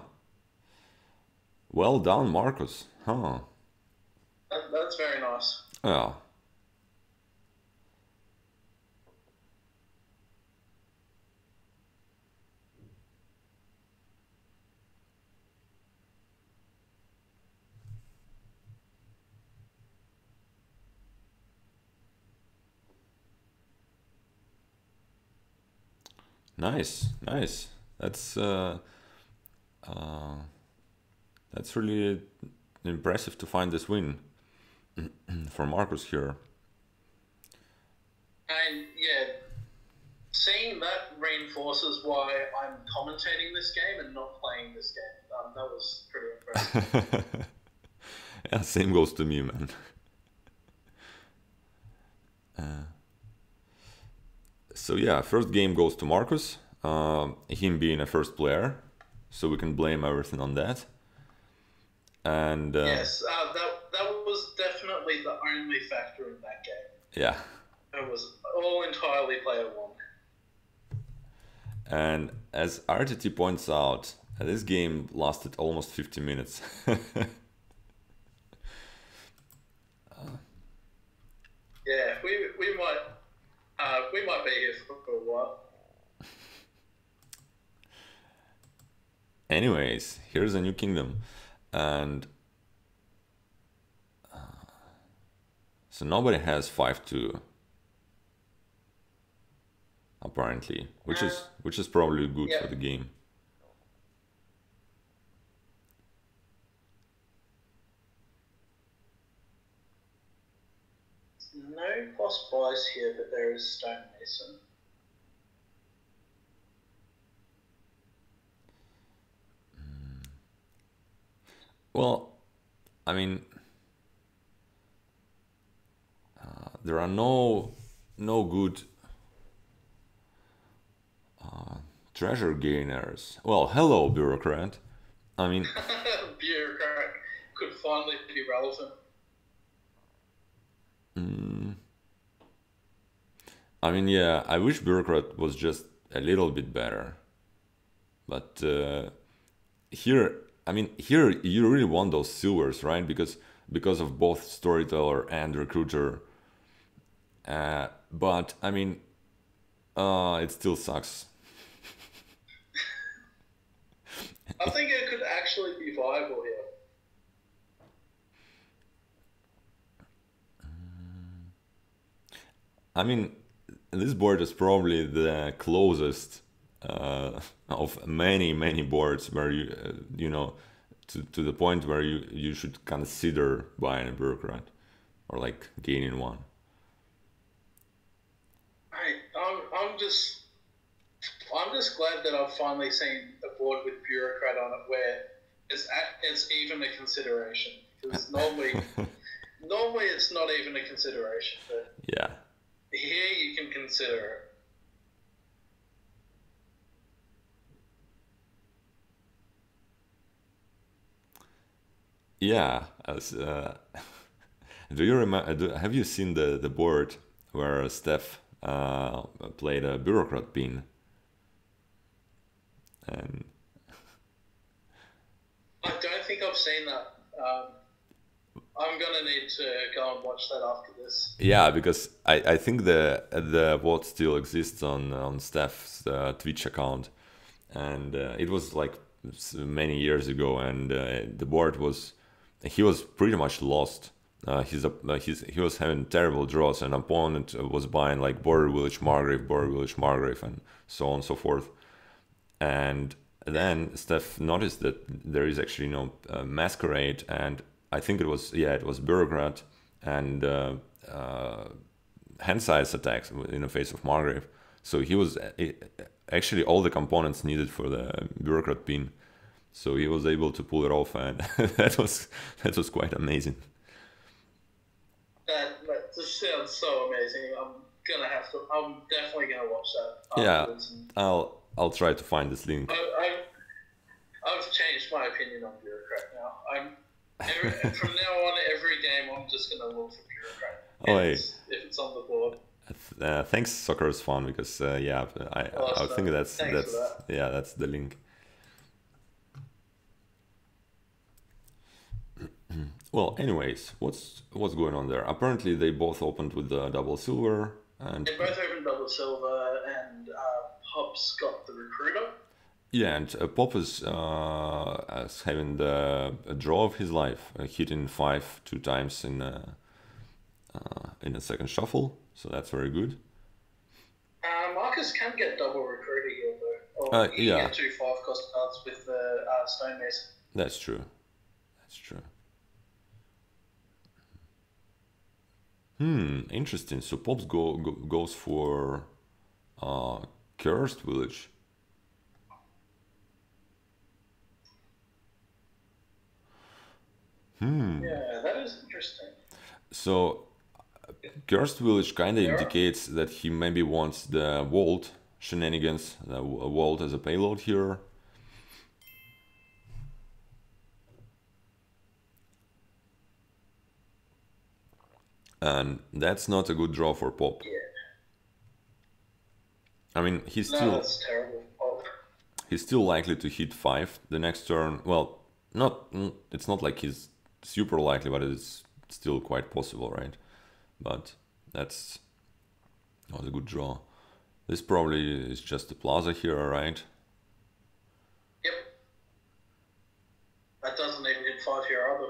Well done, Marcus. Huh. That's very nice. Yeah. Nice. That's really impressive to find this win for Marcus here. And yeah, seeing that reinforces why I'm commentating this game and not playing this game. That was pretty impressive. Yeah, same goes to me, man. So yeah, first game goes to Marcus, him being a first player, so we can blame everything on that. And yes, that was definitely the only factor in that game. Yeah, it was all entirely player one. And as RTT points out, this game lasted almost 50 minutes. Yeah, we might be here for a while. Anyways, here's a new kingdom, and so nobody has 5-2 apparently, which is probably good, yeah, for the game. No plus buys here, but there is Stonemason. Well, I mean, there are no good treasure gainers. Well, hello, bureaucrat. I mean, bureaucrat could finally be relevant. I mean, yeah, I wish bureaucrat was just a little bit better, but here I mean, here you really want those sewers, right? Because of both Storyteller and Recruiter. But I mean, it still sucks. I think it could actually be viable here. I mean, this board is probably the closest of many boards where you you know, to the point where you should consider buying a bureaucrat or like gaining one. I'm just glad that I've finally seen a board with bureaucrat on it where it's even a consideration, because normally it's not even a consideration. But yeah. Here you can consider it. Yeah, as do you remember? Have you seen the board where Steph played a bureaucrat pin? And I don't think I've seen that. I'm gonna need to go and watch that after this. Yeah, because I think the VOD still exists on Steph's Twitch account, and it was like many years ago, and the board was, he was pretty much lost. He was having terrible draws, and opponent was buying like Border Village Margrave, and so on and so forth. And then Steph noticed that there is actually no Masquerade, and I think it was, yeah, it was bureaucrat and hand size attacks in the face of Margrave. So he was actually all the components needed for the bureaucrat pin. So he was able to pull it off, and that was quite amazing. That just sounds so amazing. I'm definitely gonna watch that. Afterwards. Yeah, I'll try to find this link. I've changed my opinion on bureaucrat now. From now on, every game I'm just gonna look for bureaucrat. Oh, hey. If it's on the board. Thanks, Soccer is Fun, because yeah, I think that's the link. Well, anyways, what's going on there? Apparently, they both opened with the double silver, and they both opened double silver, and Pop's got the recruiter. Yeah, and Pop is having a draw of his life, hitting 5 2 times in a second shuffle, so that's very good. Marcus can get double recruiter here, though. Or he can get 2 5 cost cards with the Stonemason. That's true. That's true. Interesting. So Pop's goes for Cursed Village. Yeah, that is interesting. So, Cursed Village kind of indicates that he maybe wants the Vault shenanigans, the Vault as a payload here. And that's not a good draw for Pop. Yeah. I mean, that's terrible. Oh. He's still likely to hit 5 the next turn. Well, it's not like he's super likely, but it's still quite possible, right? But that was a good draw. This probably is just the Plaza here, right? Yep. That doesn't even hit 5 here either.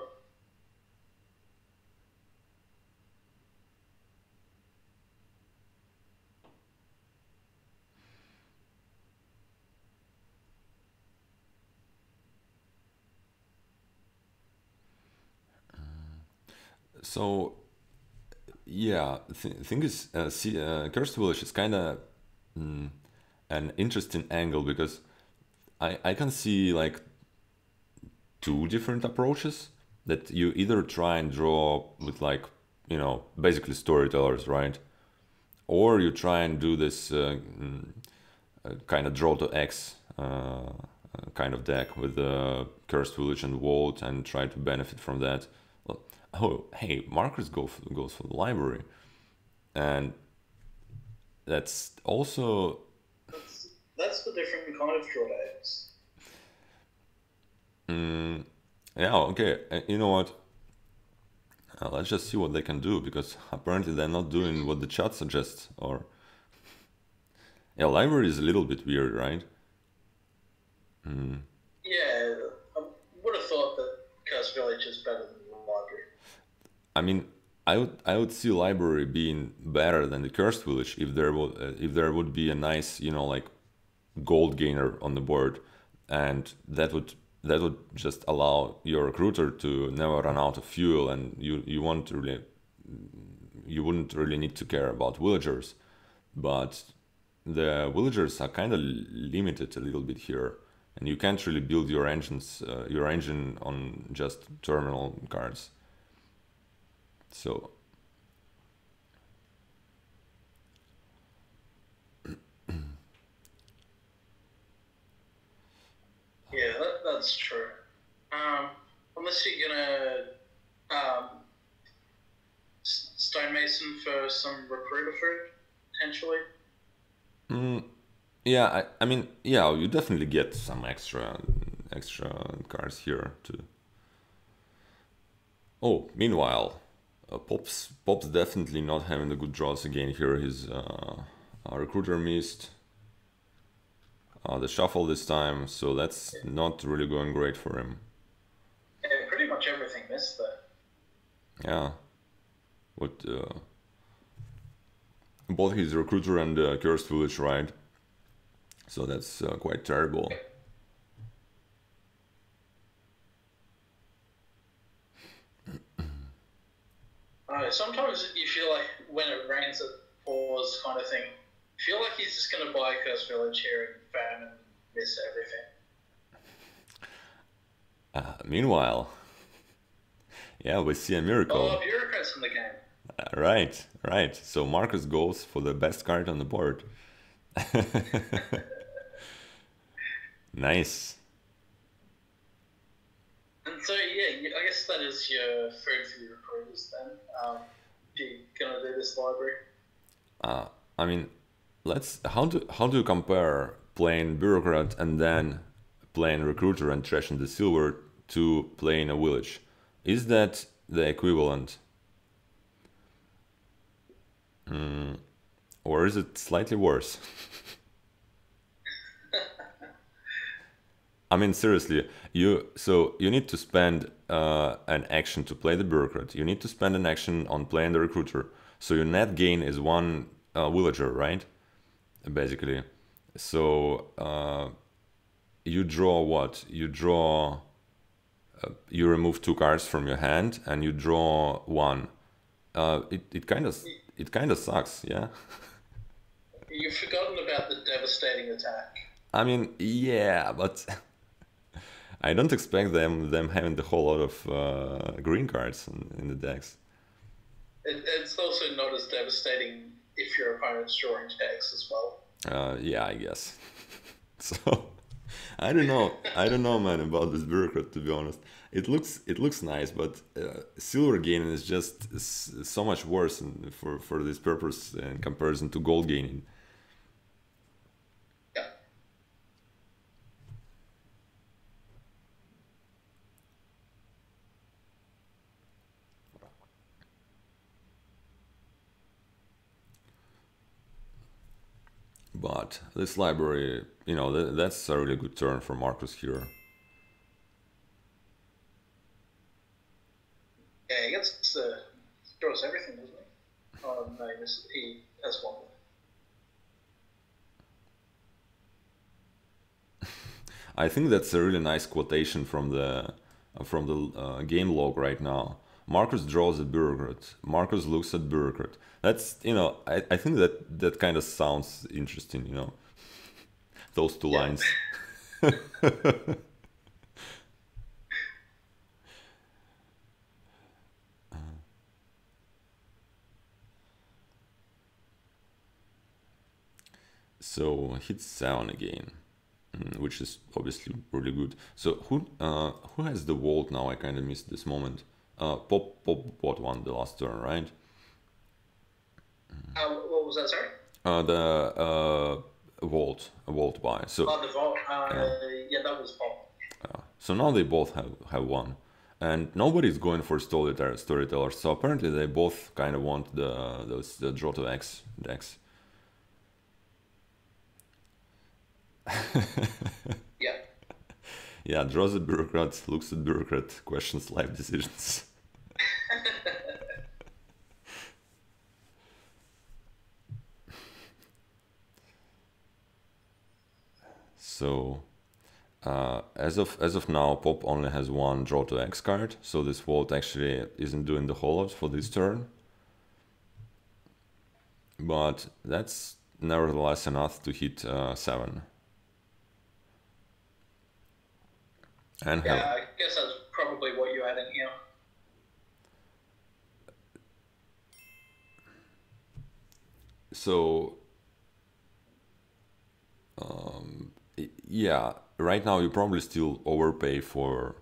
So, yeah, thing is, Cursed Village is kind of an interesting angle, because I can see like 2 different approaches that you either try and draw with, like, you know, basically Storytellers, right? Or you try and do this kind of draw to X kind of deck with Cursed Village and Vault, and try to benefit from that. Oh, hey, Marcus goes for the Library, and that's also... That's the different kind of drawdowns. Yeah, okay, you know what? Let's just see what they can do, because apparently they're not doing what the chat suggests, or... Yeah, library is a little bit weird, right? Mm. Yeah, I would have thought that Cursed Village is better than the library. I mean, I would see library being better than the Cursed Village if there would be a nice, you know, like gold gainer on the board, and that would just allow your recruiter to never run out of fuel, and you wouldn't really need to care about villagers. But the villagers are kind of limited a little bit here, and you can't really build your engine on just terminal cards. So yeah, that's true. Unless you're gonna stonemason for some recruiter fruit, potentially. Yeah, I mean, yeah, you definitely get some extra cards here too. Oh, meanwhile, Pop's definitely not having the good draws again here. His recruiter missed the shuffle this time, so that's not really going great for him. Yeah, pretty much everything missed though. Yeah, what? Both his recruiter and Cursed Village, right? So that's quite terrible. Sometimes you feel like when it rains, it pours, kind of thing. I feel like he's just going to buy Cursed Village here and famine and miss everything. Meanwhile, yeah, we see a miracle. Oh, bureaucrats in the game. Right, right. So Marcus goes for the best card on the board. Nice. And so, yeah, I guess that is your food for your recruiters then. If you're gonna do this library. I mean, let's. How do you compare playing bureaucrat and then playing recruiter and trashing the silver to playing a village? Is that the equivalent? Or is it slightly worse? I mean, seriously, you need to spend an action to play the bureaucrat. You need to spend an action on playing the recruiter. So your net gain is one villager, right? Basically. So you draw what? You draw... you remove two cards from your hand and you draw one. It kind of sucks, yeah. You've forgotten about the devastating attack. I mean, yeah, but I don't expect them having the whole lot of green cards in the decks. It's also not as devastating if your opponent's drawing decks as well. Yeah, I guess. So I don't know, man, about this bureaucrat, to be honest. It looks nice, but silver gaining is just so much worse for this purpose in comparison to gold gaining. Yeah. But this library, you know, that's a really good turn for Marcus here. Yeah, he gets draws everything, doesn't he? Oh no, he has one more. I think that's a really nice quotation from the game log right now. Marcus draws a bureaucrat. Marcus looks at bureaucrat. That's, you know, I think that kind of sounds interesting, you know, those two lines. So hits sound again, which is obviously really good. So who has the vault now? I kind of missed this moment. Pop bought one the last turn, right? What was that, sorry? The vault buy. So the vault. Yeah, that was Pop. So now they both have one. And nobody's going for Storyteller, so apparently they both kind of want the draw to X decks. Yeah. Yeah, draws a bureaucrat, looks at bureaucrat, questions life decisions. So, as of now, Pop only has one draw to X card, so this Vault actually isn't doing the holdups for this turn. But that's nevertheless enough to hit 7. And yeah, I guess that's probably what you had in here. So, yeah, right now you probably still overpay for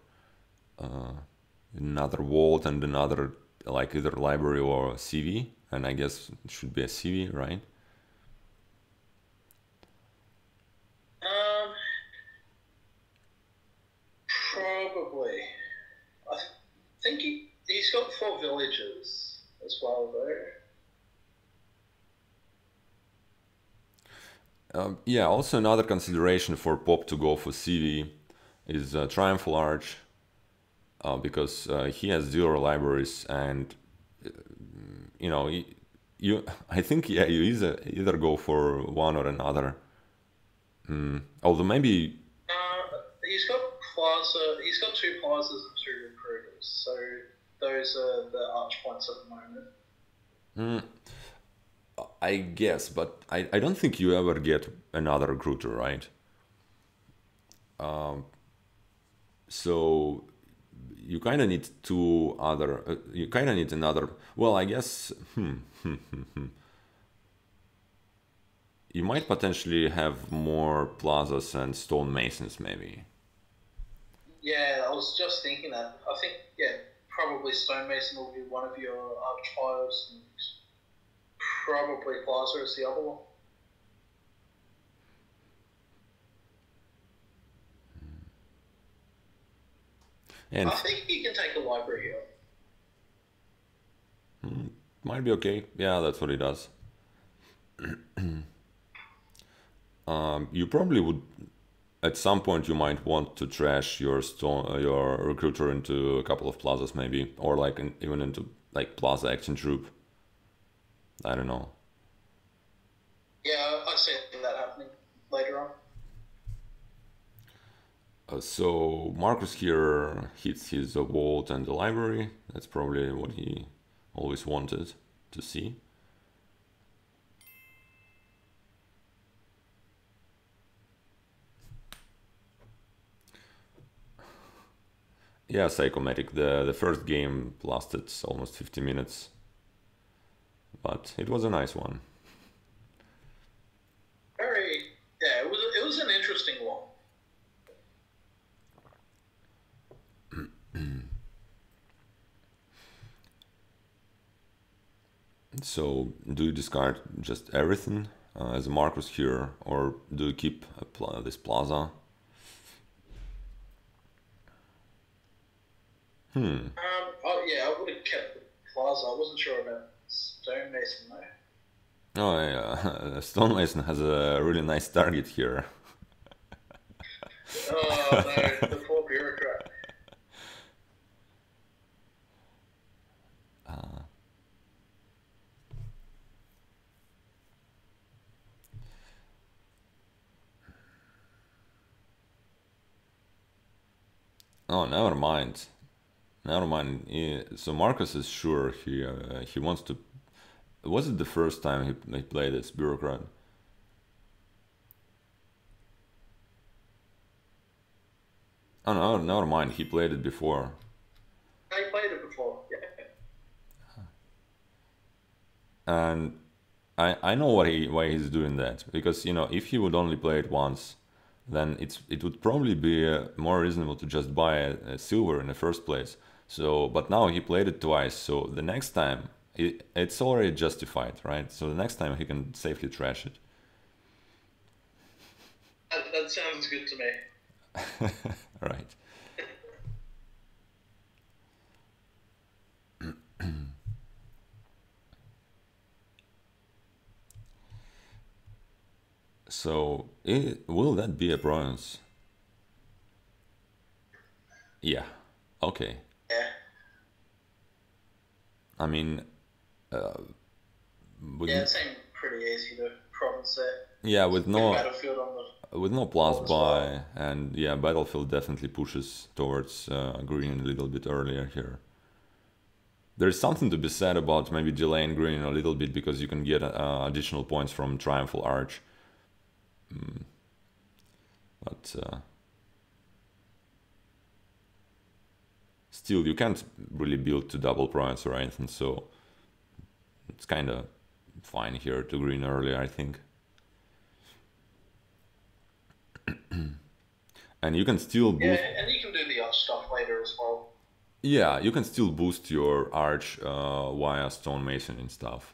another Vault and another, like, either Library or CV, and I guess it should be a CV, right? Probably. I think he's got 4 villages as well, though. Yeah, also another consideration for Pop to go for CV is Triumphal Arch, because he has 0 libraries and, you know, I think, yeah, you either go for one or another. Although maybe... he's got Plaza, he's got 2 Plazas and 2 Recruiters, so those are the arch points at the moment. I guess, but I don't think you ever get another Recruiter, right? So you kind of need you kind of need another, well, I guess, you might potentially have more Plazas and Stonemasons, maybe. Yeah, I was just thinking that. I think, yeah, probably Stonemason will be one of your archetypes, and probably Plaza is the other one. And I think you can take a Library here. Might be okay. Yeah, that's what he does. You probably would... At some point, you might want to trash your Recruiter into a couple of Plazas, maybe, or like even into like Plaza Action Troop. I don't know. Yeah, I see that happening later on. So Marcus here hits his Vault and the Library. That's probably what he always wanted to see. Yeah, Psychomatic. The first game lasted almost 50 minutes, but it was a nice one. Very, yeah, it was an interesting one. So, do you discard just everything as a Marcus here, or do you keep this Plaza? Oh yeah, I would have kept the Plaza. I wasn't sure about Stonemason though. Oh yeah, Stonemason has a really nice target here. Oh no, the poor bureaucrat. Oh, never mind. Never mind. Yeah. So Marcus is sure he wants to. Was it the first time he played this bureaucrat? Oh no, never mind. He played it before. I played it before. Yeah. And I know why he's doing that, because you know if he would only play it once, then it would probably be more reasonable to just buy a silver in the first place. So, but now he played it twice, so the next time, it's already justified, right? So the next time he can safely trash it. That sounds good to me. Right. Will that be a bronze? Yeah. Okay. Yeah. I mean... yeah, it seemed pretty easy to province there. Yeah, with no... Battlefield on the... With no plus buy, and yeah, Battlefield definitely pushes towards green a little bit earlier here. There's something to be said about maybe delaying green a little bit, because you can get additional points from Triumphal Arch. But still, you can't really build to double price or anything, so it's kind of fine here to green early, I think. And you can still boost... Yeah, and you can do the stuff later as well. Yeah, you can still boost your arch via stonemason and stuff.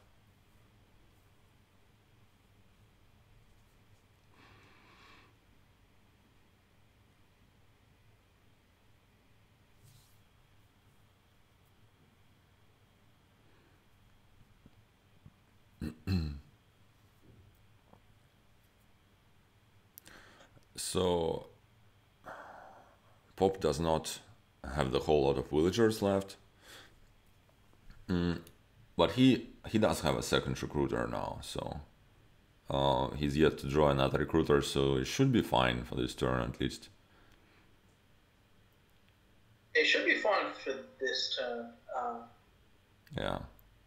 So Pop does not have the whole lot of villagers left, but he does have a second recruiter now, so he's yet to draw another recruiter, so it should be fine for this turn at least. It should be fine for this turn. Yeah.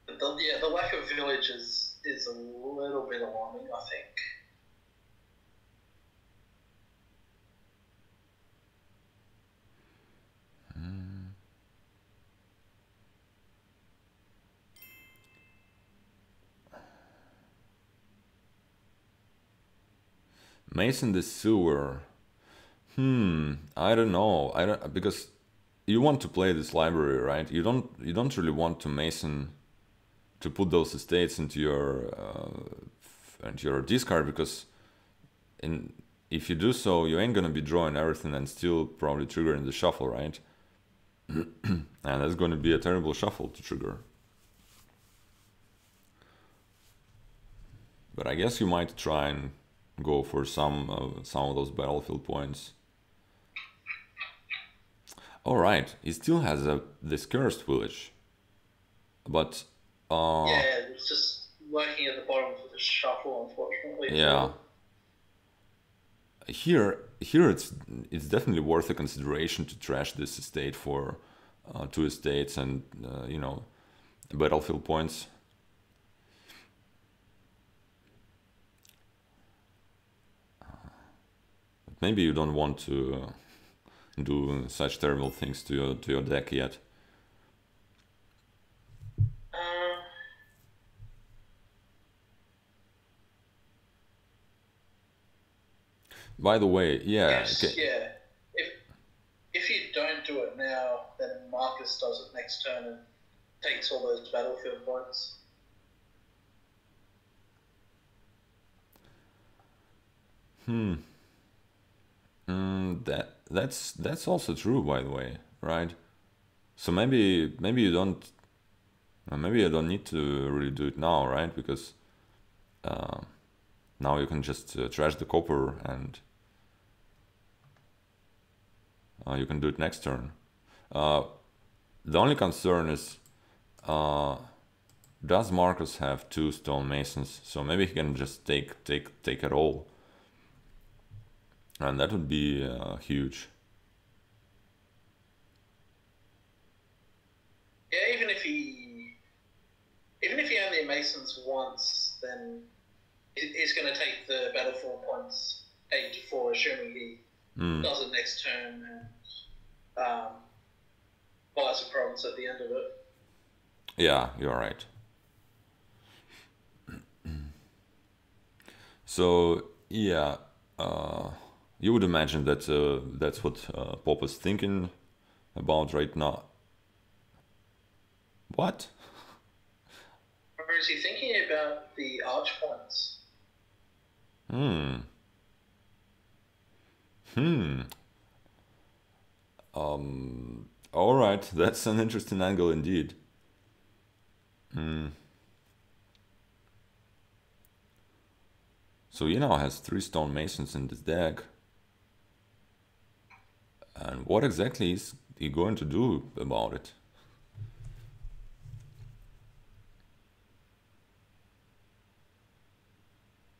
The lack of village is a little bit alarming, I think. Mason the sewer. I don't know. I don't, because you want to play this library, right? You don't really want to mason to put those estates into your discard, because if you do so, you ain't gonna be drawing everything and still probably triggering the shuffle, right? And that's gonna be a terrible shuffle to trigger. But I guess you might try and go for some of those battlefield points. All right, he still has this cursed village, but yeah, it's just lurking at the bottom of the shuffle, unfortunately. Yeah. Here it's definitely worth a consideration to trash this estate for 2 estates and you know, battlefield points. Maybe you don't want to do such terrible things to your deck yet. By the way, yeah. Yes, okay. Yeah. If you don't do it now, then Marcus does it next turn and takes all those battlefield points. That's also true, by the way, right? So maybe you don't need to really do it now, right? Because now you can just trash the copper and you can do it next turn. The only concern is, does Marcus have 2 stonemasons? So maybe he can just take it all. And that would be huge. Yeah, even if he only masons once, then he's going to take the battlefield points 8 to 4, assuming he does it next turn and buys a province at the end of it. Yeah, you're right. So yeah. You would imagine that that's what Pop is thinking about right now. What? Or is he thinking about the arch points? All right, that's an interesting angle indeed. So he now has 3 stonemasons in this deck. And what exactly is he going to do about it?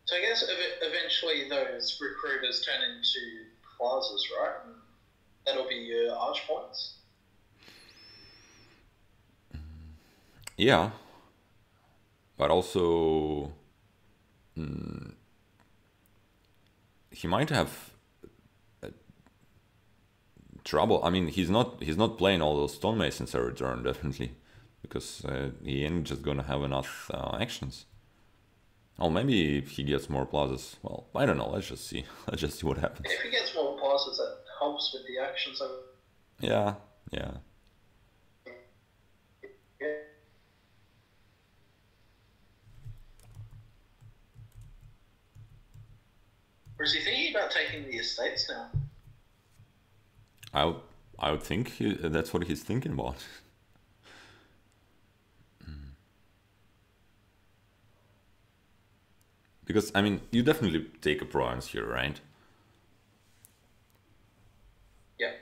So I guess eventually those recruiters turn into plazas, right? And that'll be your arch points. Yeah, but also he might have trouble. I mean, he's not playing all those stonemasons every turn, definitely, because he ain't just gonna have enough actions. Oh, maybe if he gets more plazas. Well, I don't know. Let's just see. Let's just see what happens. If he gets more plazas, that helps with the actions. Yeah, yeah. Or is he thinking about taking the estates now? I would think that's what he's thinking about. Because, I mean, you definitely take a province here, right? Yeah.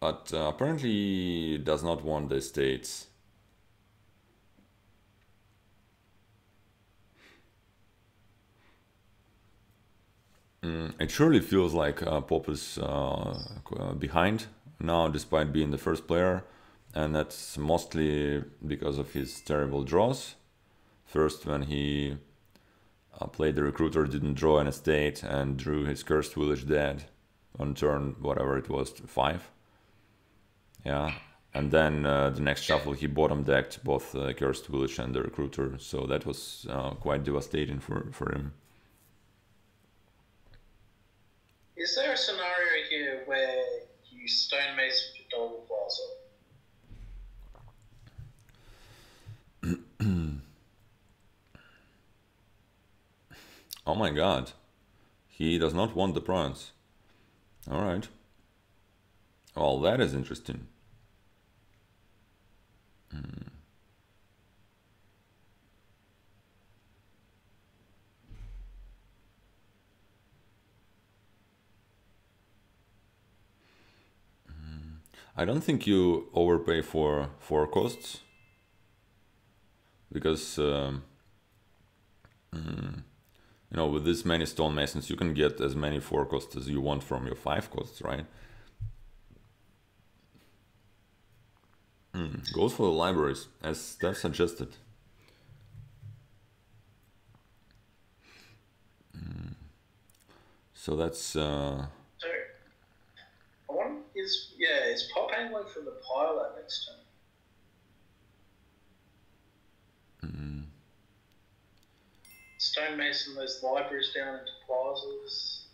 But apparently he does not want the estates. It surely feels like Pop is behind now, despite being the first player, and that's mostly because of his terrible draws. First, when he played the recruiter, didn't draw an estate and drew his Cursed Village dead on turn, whatever it was, 5. Yeah, and then the next shuffle he bottom decked both Cursed Village and the recruiter, so that was quite devastating for him. Is there a scenario here where you stonemason to double plaza? Oh my god. He does not want the prawns. Alright. Well, that is interesting. I don't think you overpay for 4 costs, because you know, with this many stonemasons you can get as many 4 costs as you want from your 5 costs, right? Goes for the libraries, as Steph suggested. So that's. Is Pop angling from the pile that next turn? Stonemason those libraries down into plazas.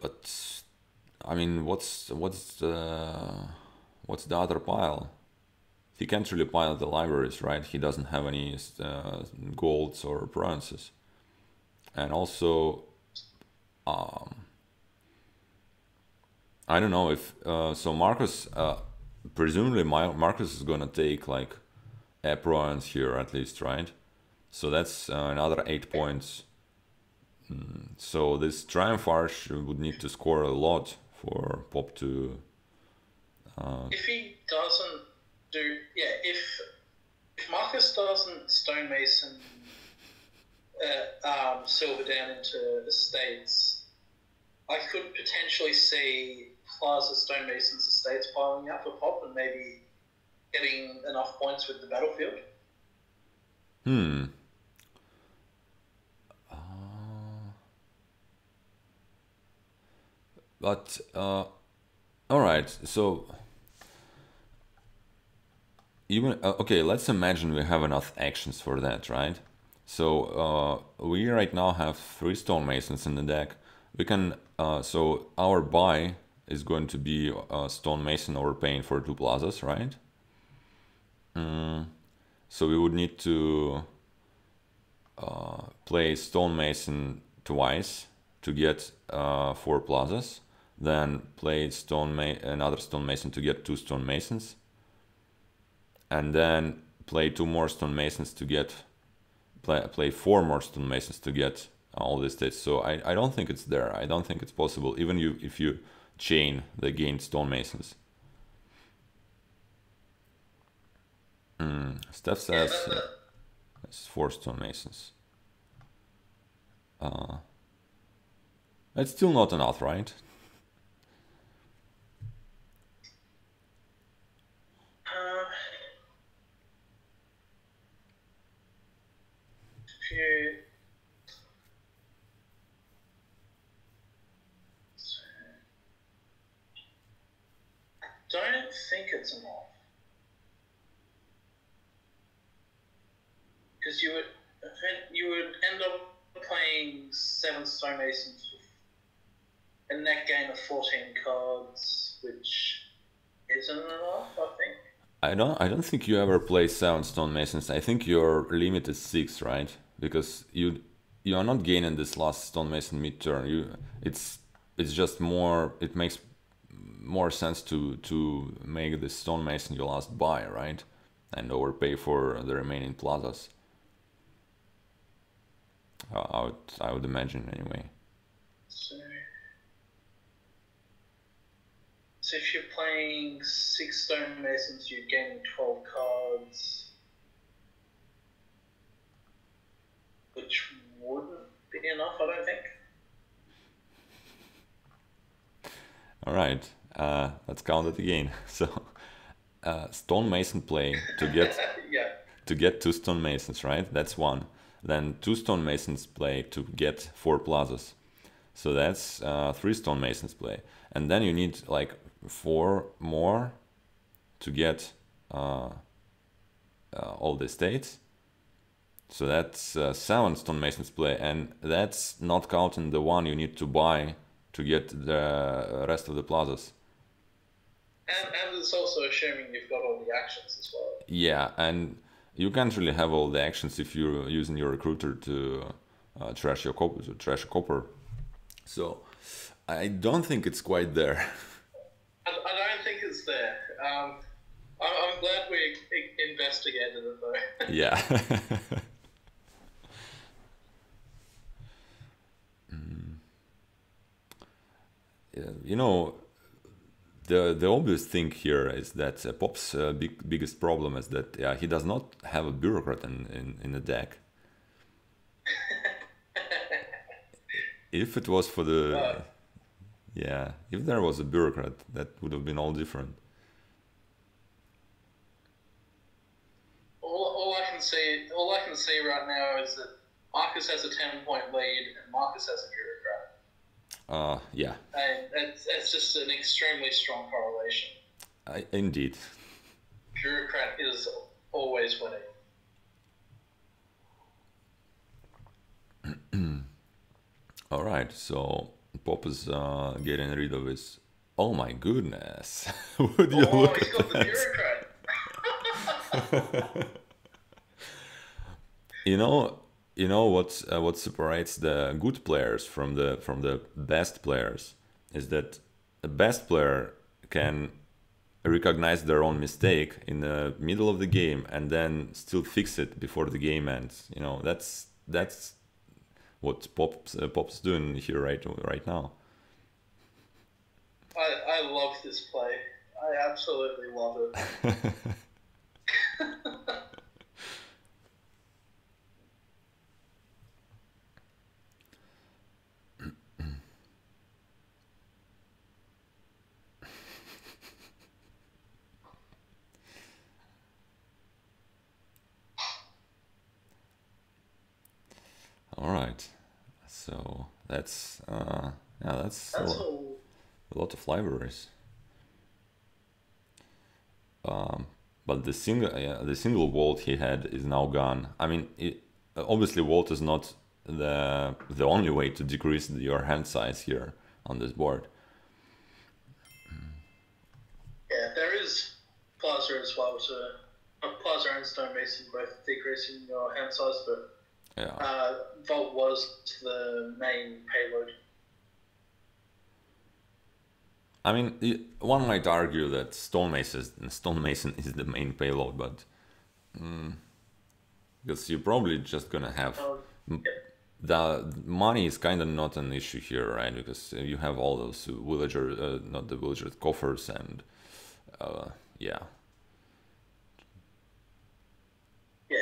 But I mean, what's the other pile? He can't really pile the libraries, right? He doesn't have any golds or bronzes. And also, I don't know if, so Marcus, presumably Marcus is gonna take like a province here at least, right? So that's another 8 points. So this Triumph Arch would need to score a lot for Pop to... if he doesn't do, yeah, if Marcus doesn't stonemason silver down into estates, I could potentially see Plaza stonemasons estates piling up for Pop and maybe getting enough points with the battlefield. But all right, so even okay, let's imagine we have enough actions for that, right? So we right now have 3 stonemasons in the deck. We can so our buy is going to be a stonemason overpaying for 2 plazas, right? So we would need to play stonemason twice to get 4 plazas, then play another stonemason to get 2 stonemasons. and then play two more stonemasons to get play four more stonemasons to get all these states. So I don't think it's there. I don't think it's possible, even if you chain the gained stonemasons. Steph says it's four stonemasons. It's still not enough, right? Don't think it's enough. Because you would end up playing 7 stonemasons in that game of 14 cards, which isn't enough, I think. I don't think you ever play 7 stonemasons. I think your limit is 6, right? Because you are not gaining this last stonemason mid-turn. It's just more. It makes more sense to make the stonemason your last buy, right? And overpay for the remaining plazas. I would imagine anyway. So if you're playing 6 stonemasons, you're gaining 12 cards, which wouldn't be enough, I don't think. All right, let's count it again. So, stonemason play to get to get 2 stonemasons, right? That's 1. Then 2 stonemasons play to get 4 plazas. So that's 3 stonemasons play, and then you need like 4 more to get all the states. So that's 7 stonemasons play, and that's not counting the one you need to buy to get the rest of the plazas. And it's also assuming you've got all the actions as well. Yeah, and you can't really have all the actions if you're using your recruiter to trash a copper. So I don't think it's quite there. I don't think it's there. I'm glad we investigated it though. Yeah. You know, the obvious thing here is that Pop's biggest problem is that he does not have a bureaucrat in the deck. If it was for the, if there was a bureaucrat, that would have been all different. All I can see right now is that Marcus has a 10-point lead and Marcus has a bureaucrat. Yeah. And it's just an extremely strong correlation. Indeed. Bureaucrat is always winning. All right, so Pop is getting rid of his. Oh my goodness! Would you look he's got the bureaucrat. You know what separates the good players from the best players is that the best player can recognize their own mistake in the middle of the game and then still fix it before the game ends. You know, that's what Pop's doing here right now. I love this play. I absolutely love it. All right, so that's a lot of libraries. But the single vault he had is now gone. I mean, obviously vault is not the only way to decrease your hand size here on this board. Yeah, there is plaza as well. So plaza and stonemason both decreasing your hand size, but. Yeah. Vault was the main payload. I mean, one might argue that Stonemason is the main payload, but because you're probably just gonna have the money is kind of not an issue here, right? Because you have all those coffers and yeah. Yeah.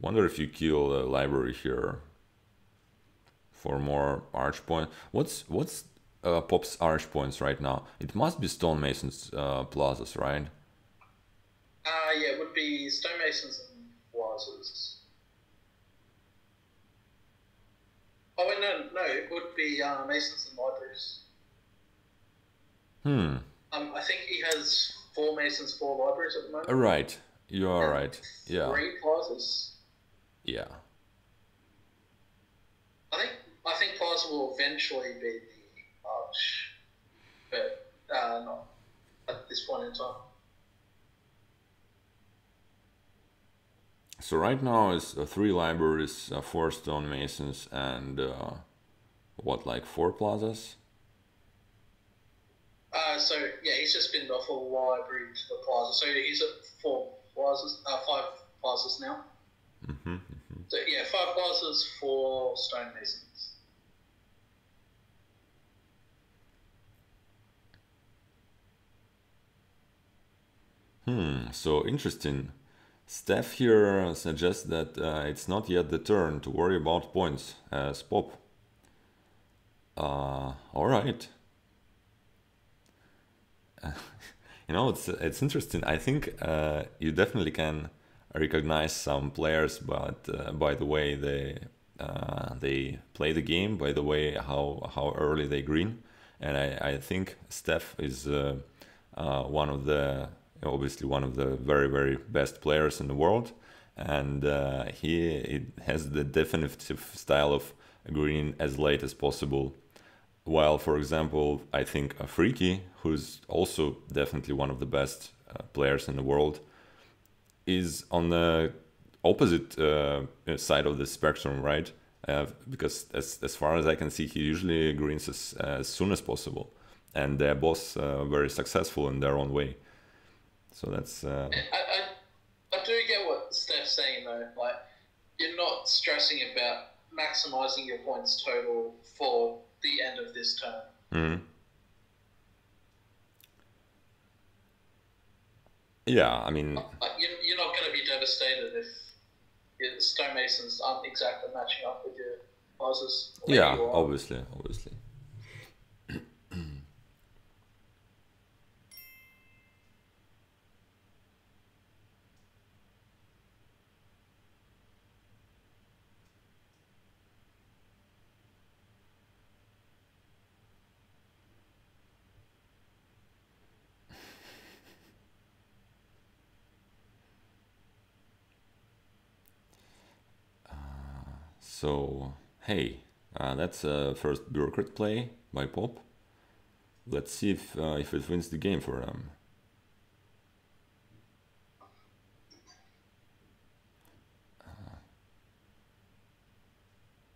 Wonder if you kill the library here for more arch point. What's Pop's arch points right now? It must be Stonemason's plazas, right? Yeah, it would be Stonemason's and plazas. Oh, wait, no, it would be Masons and libraries. Hmm. I think he has 4 Masons, 4 libraries at the moment. Right, you are right. Yeah. 3 plazas. Yeah. I think Plaza will eventually be the arch, but not at this point in time. So right now it's 3 libraries, 4 stonemasons, and what, like 4 plazas? So yeah, he's just been off a library to the plaza. So he's at 5 plazas now. Mm-hmm, mm-hmm. So yeah, 5 plazas, 4 stonemasons. So interesting. Steph here suggests that it's not yet the turn to worry about points as Pop. All right. You know, it's interesting. I think you definitely can recognize some players, but by the way they play the game, by the way how early they green, and I think Steph is one of the. Obviously one of the very, very best players in the world, and he has the definitive style of green as late as possible, while for example I think a Freaky, who's also definitely one of the best players in the world, is on the opposite side of the spectrum, right? Because as far as I can see, he usually greens as soon as possible, and they're both very successful in their own way. So that's. I do get what Steph's saying though. Like, you're not stressing about maximizing your points total for the end of this turn. Mm-hmm. Yeah, I mean. You're not going to be devastated if the stonemasons aren't exactly matching up with your plazas. Yeah, you obviously. So, hey, that's a first bureaucrat play by Pop. Let's see if it wins the game for them.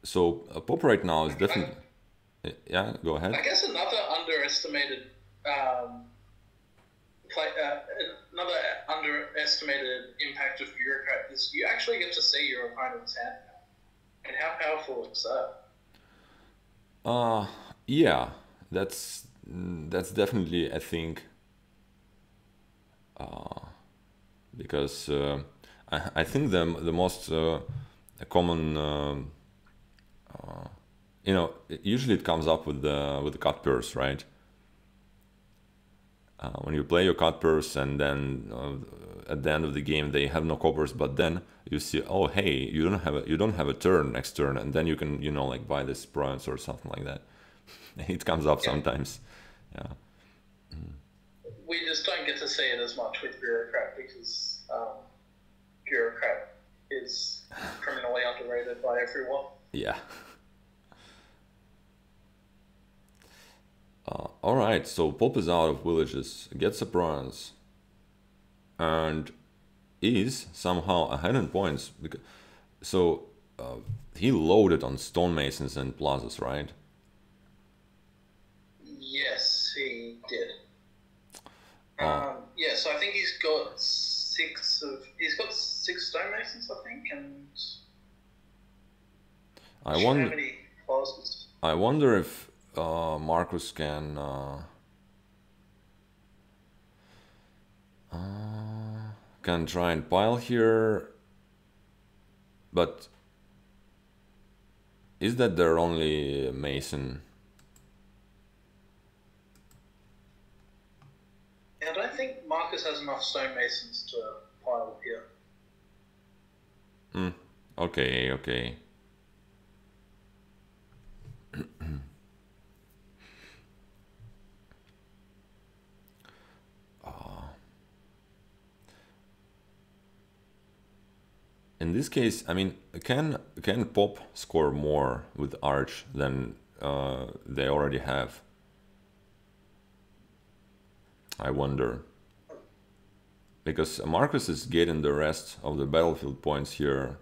So Pop right now is definitely... Yeah, go ahead. I guess another underestimated impact of bureaucrat is you actually get to see your opponent's hand. And how powerful is that? Yeah, that's definitely, I think, because I think the most common, you know, usually it comes up with the cut purse, right? When you play your cut purse and then at the end of the game they have no coppers, but then you see, oh hey, you don't have a turn next turn, and then you can, you know, like buy this province or something like that. It comes up sometimes. Yeah. We just don't get to see it as much with bureaucrat because bureaucrat is criminally underrated by everyone. Yeah. All right, so Pop is out of villages, gets a bronze, and is somehow ahead in points. Because, so he loaded on stonemasons and plazas, right? Yes, he Yeah, so I think he's got six stonemasons, I think, and I wonder. I wonder if Marcus can. Can try and pile here, but is that their only mason? Yeah, I don't think Marcus has enough stonemasons to pile here. Hmm. Okay. Okay. In this case, I mean, can Pop score more with Arch than they already have? I wonder. Because Marcus is getting the rest of the battlefield points here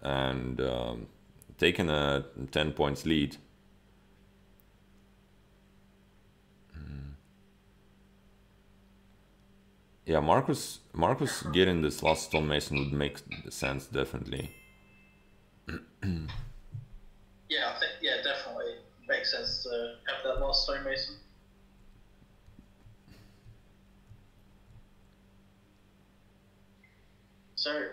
and taking a 10 points lead. Yeah, Marcus getting this last stonemason would make sense, definitely. Yeah, I think, yeah, definitely makes sense to have that last stonemason. So,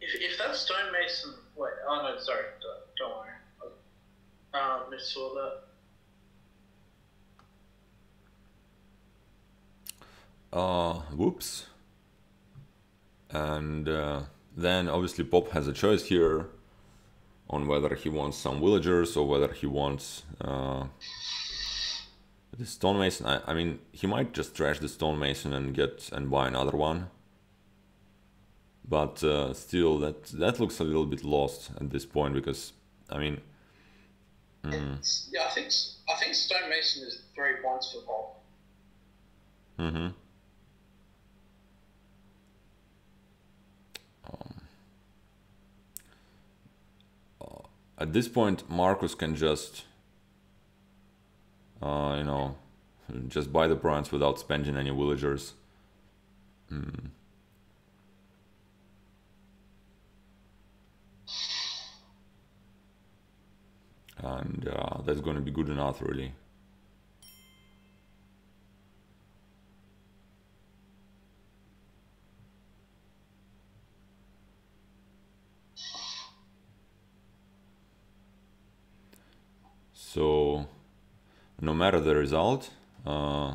if that stonemason, wait, oh no, sorry, don't worry, I missaw that. Whoops. And then obviously Pop has a choice here on whether he wants some villagers or whether he wants the stonemason. I mean, he might just trash the stonemason and buy another one, but still that looks a little bit lost at this point, because I mean, yeah, I think stonemason is 3 points for Pop. Mm-hmm. At this point, Marcus can just, you know, just buy the bronze without spending any villagers. Mm. And that's going to be good enough, really. So, no matter the result, yeah,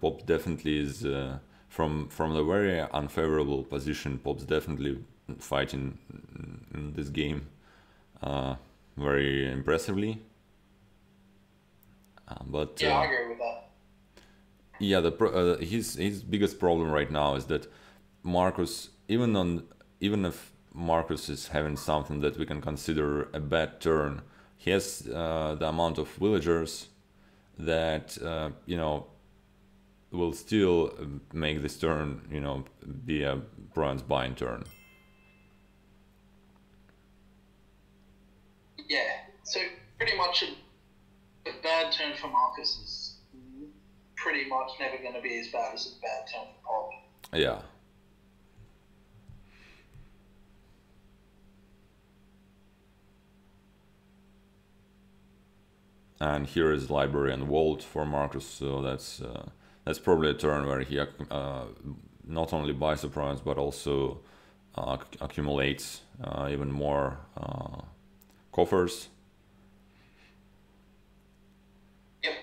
Pop definitely is from the very unfavorable position. Pop's definitely fighting in this game very impressively. But yeah, I agree with that. Yeah, his biggest problem right now is that Marcus, even if Marcus is having something that we can consider a bad turn, he has the amount of villagers that you know, will still make this turn, you know, be a bronze buying turn. Yeah, so pretty much a bad turn for Marcus is pretty much never going to be as bad as a bad turn for Pop. Yeah. And here is Library and Vault for Marcus, so that's probably a turn where he not only buys a prize but also accumulates even more coffers. Yep.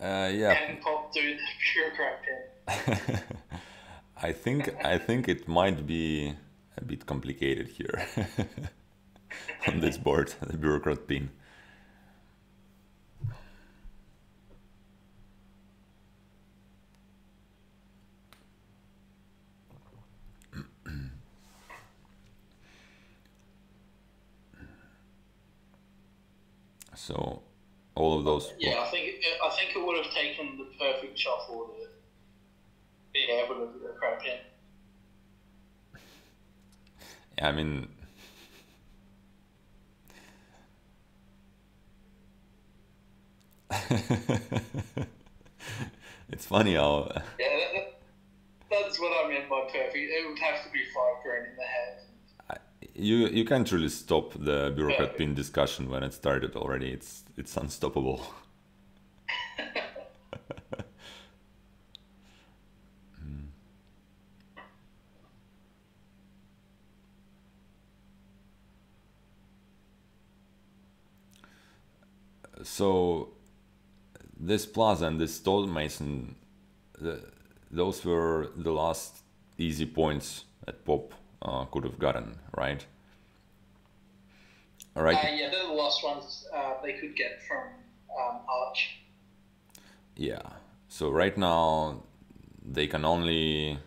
Yeah. And Pop through the bureaucrat pin. I think it might be a bit complicated here on this board, the bureaucrat pin. So all of those. Yeah, I think it would have taken the perfect shuffle to being able to do a crap hit. Yeah, I mean, it's funny how. Yeah, that's what I meant by perfect. It would have to be 5 grand in the head. You can't really stop the bureaucrat pin discussion when it started already. It's unstoppable. So this Plaza and this Stonemason, those were the last easy points that Pop could have gotten, right? All right. Yeah, they're the last ones they could get from Arch. Yeah. So right now they can only,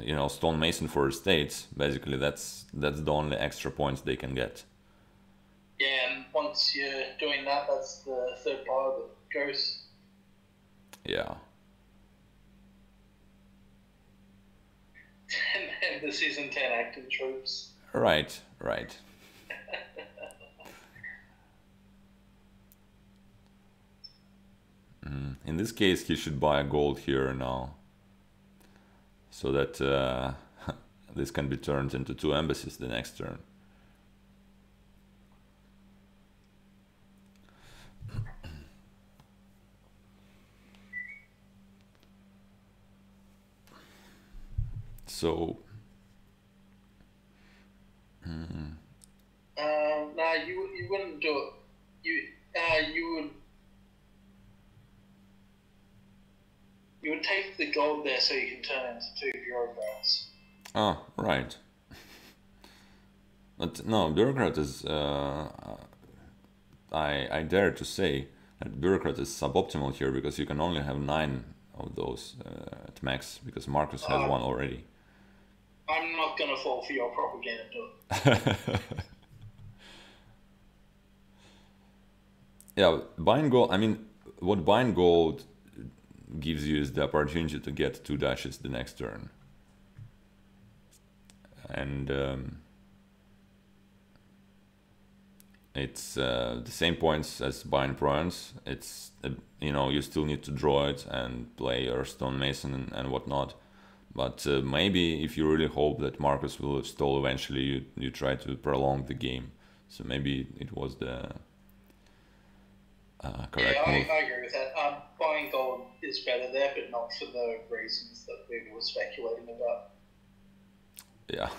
you know, Stonemason for estates. Basically, that's the only extra points they can get. Yeah, and once you're doing that, that's the third bar that goes. Yeah. And then the season 10 active troops. Right, right. In this case, he should buy a gold here now, so that this can be turned into 2 embassies the next turn. So, no, you wouldn't do it. You would take the gold there so you can turn it into 2 bureaucrats. Ah, right. But no, bureaucrat is. I dare to say that bureaucrat is suboptimal here because you can only have 9 of those at max because Marcus has 1 already. I'm not gonna fall for your propaganda. Yeah, buying gold. I mean, what buying gold gives you is the opportunity to get 2 dashes the next turn, and it's the same points as buying prawns. It's you know, you still need to draw it and play your Stonemason and whatnot. But maybe if you really hope that Marcus will stall eventually, you try to prolong the game. So maybe it was the correct move. I agree with that. Buying gold is better there, but not for the reasons that we were speculating about. Yeah.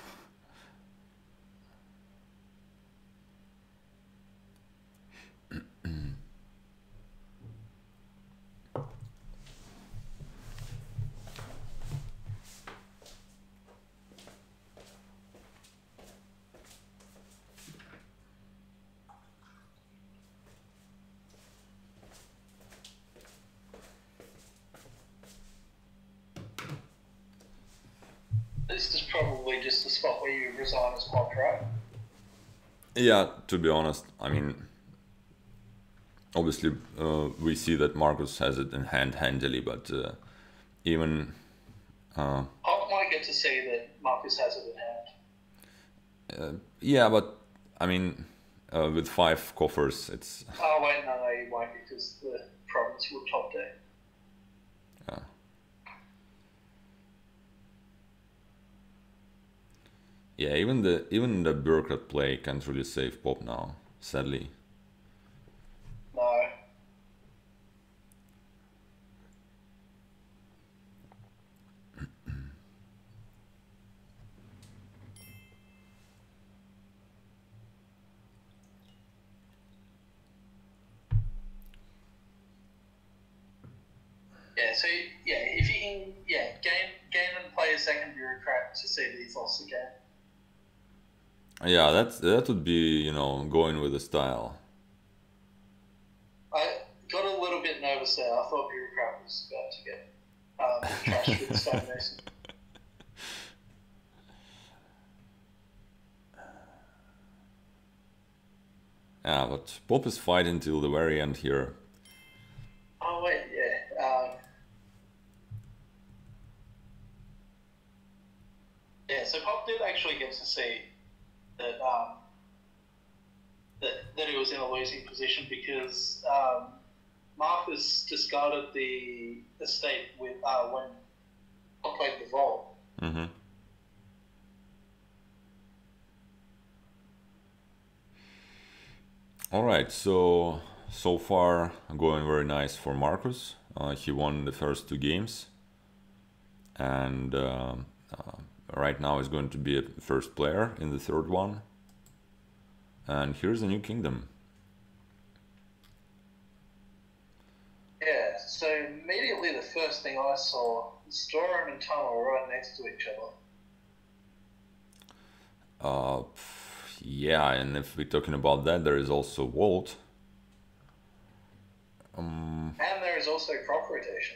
This is probably just the spot where you resign as Pop, right? Yeah, to be honest, I mean, obviously we see that Marcus has it in hand handily, but even... Pop might get to see that Marcus has it in hand. Yeah, but, I mean, with 5 coffers, it's... Oh, wait, no, you won't, because the province will top deck. Yeah. Yeah, even the bureaucrat play can't really save Pop now, sadly. No. Yeah, so yeah, if you can game and play a second bureaucrat to see that he's lost the game. Yeah, that would be, you know, going with the style. I got a little bit nervous there. I thought bureaucrat was about to get trashed with the Stonemason. Yeah, but Pop is fighting till the very end here. Oh wait, yeah. Yeah, so Pop did actually get to see that that he was in a losing position because Marcus discarded the estate with when Pop played the Vault. Mm-hmm. All right, so far going very nice for Marcus. He won the first two games, and right now is going to be a first player in the third one. And here's a new kingdom. Yeah, so immediately the first thing I saw, the storeroom and tunnel right next to each other. Yeah, and if we're talking about that, there is also Vault. And there is also crop rotation.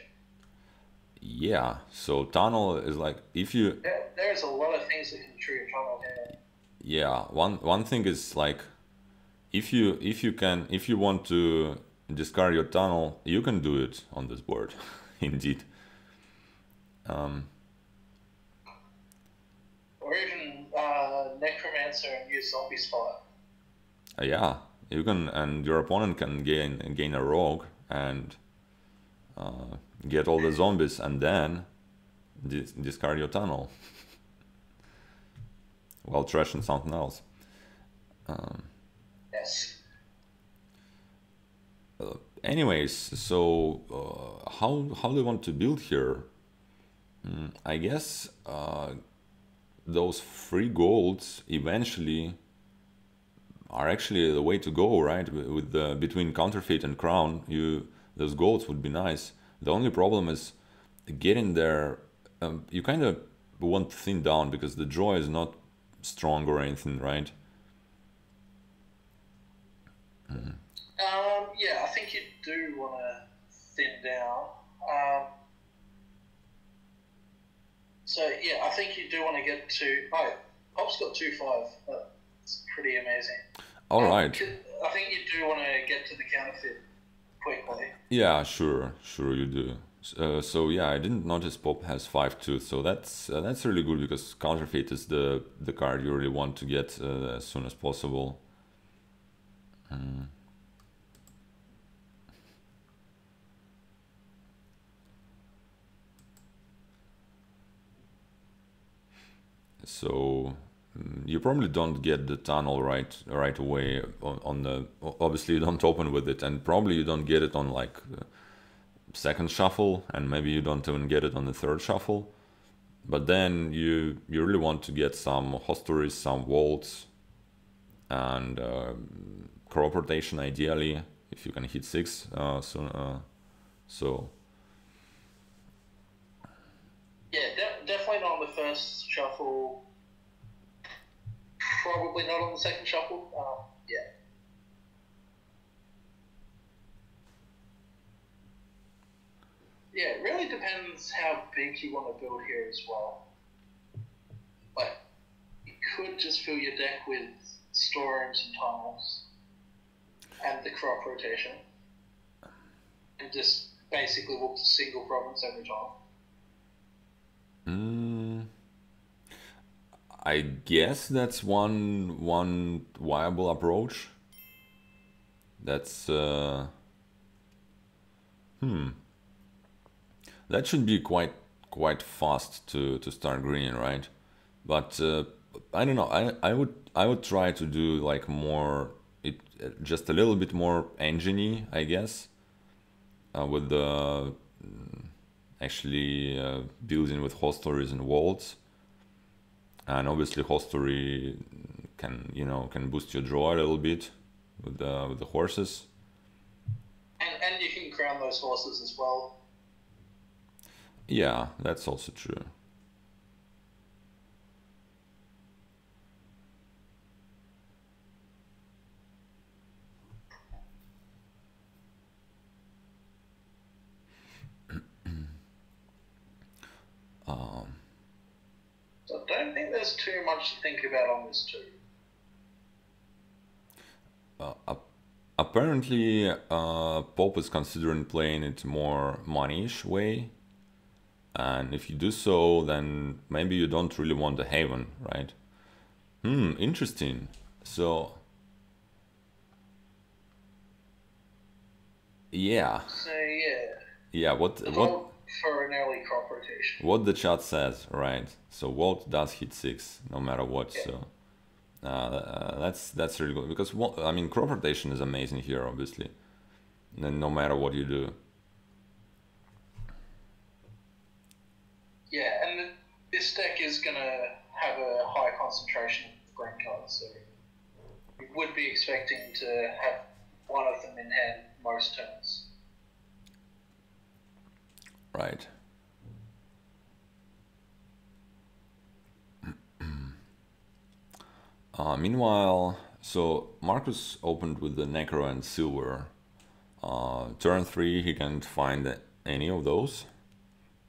Yeah, so tunnel is like, if you... There's a lot of things that can trigger tunnel. Yeah. Yeah, one thing is like, if you want to discard your tunnel, you can do it on this board, indeed. Or even necromancer and use zombie spot. Yeah, you can, and your opponent can gain a rogue and get all the zombies and then discard your tunnel. While trashing something else. Yes. Anyways, so how do you want to build here? I guess those free golds eventually are actually the way to go, right? With the between Counterfeit and Crown, those golds would be nice. The only problem is getting there. You kind of want thin down because the draw is not strong or anything, right? Mm. Yeah, I think you do want to thin down. So yeah, I think you do want to get to. Oh, Pop's got 2-5. That's pretty amazing. All right. I think you do want to get to the counterfeit quickly. Yeah, sure you do. So yeah, I didn't notice Pop has 5-2, so that's really good because Counterfeit is the card you really want to get as soon as possible. So you probably don't get the tunnel right away on the, obviously you don't open with it, and probably you don't get it on like second shuffle, and maybe you don't even get it on the third shuffle, but then you really want to get some hostelries, some vaults, and crop rotation ideally if you can hit 6 soon. So yeah, definitely not on the first shuffle, probably not on the second shuffle. Yeah. Yeah, it really depends how big you want to build here as well. Like, you could just fill your deck with storerooms and tunnels and the crop rotation and just basically walk to single province every time. I guess that's one viable approach. That's That should be quite fast to start green, right? But I don't know. I would try to do like just a little bit more enginey, I guess, with the actually building with hostelries and vaults, and obviously hostelry can boost your draw a little bit with the horses. And you can crown those horses as well. Yeah, that's also true. So I don't think there's too much to think about on this too. Apparently, Pop is considering playing it more money-ish way. And if you do so, then maybe you don't really want the Haven, right? Hmm, interesting. So... yeah. So, yeah. Yeah, what... for an early crop rotation. What the chat says, right? So Vault does hit 6, no matter what, yeah. So... that's really good, because, I mean, crop rotation is amazing here, obviously. And no matter what you do. Yeah, and this deck is going to have a high concentration of green cards, so you would be expecting to have one of them in hand most turns. Right. Meanwhile, so Marcus opened with the Necro and Silver. Turn 3 he can't find any of those.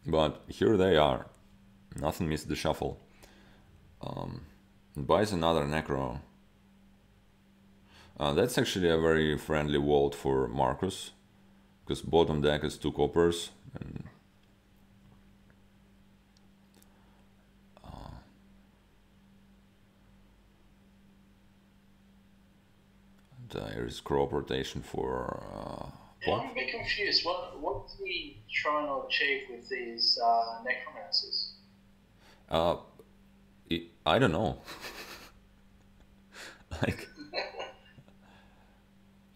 But here they are. Nothing missed the shuffle. Buys another Necro. That's actually a very friendly vault for Marcus, because bottom deck is 2 coppers. And, there is crop rotation for... I'm a bit confused. What do we try and achieve with these necromancers? I don't know. Like,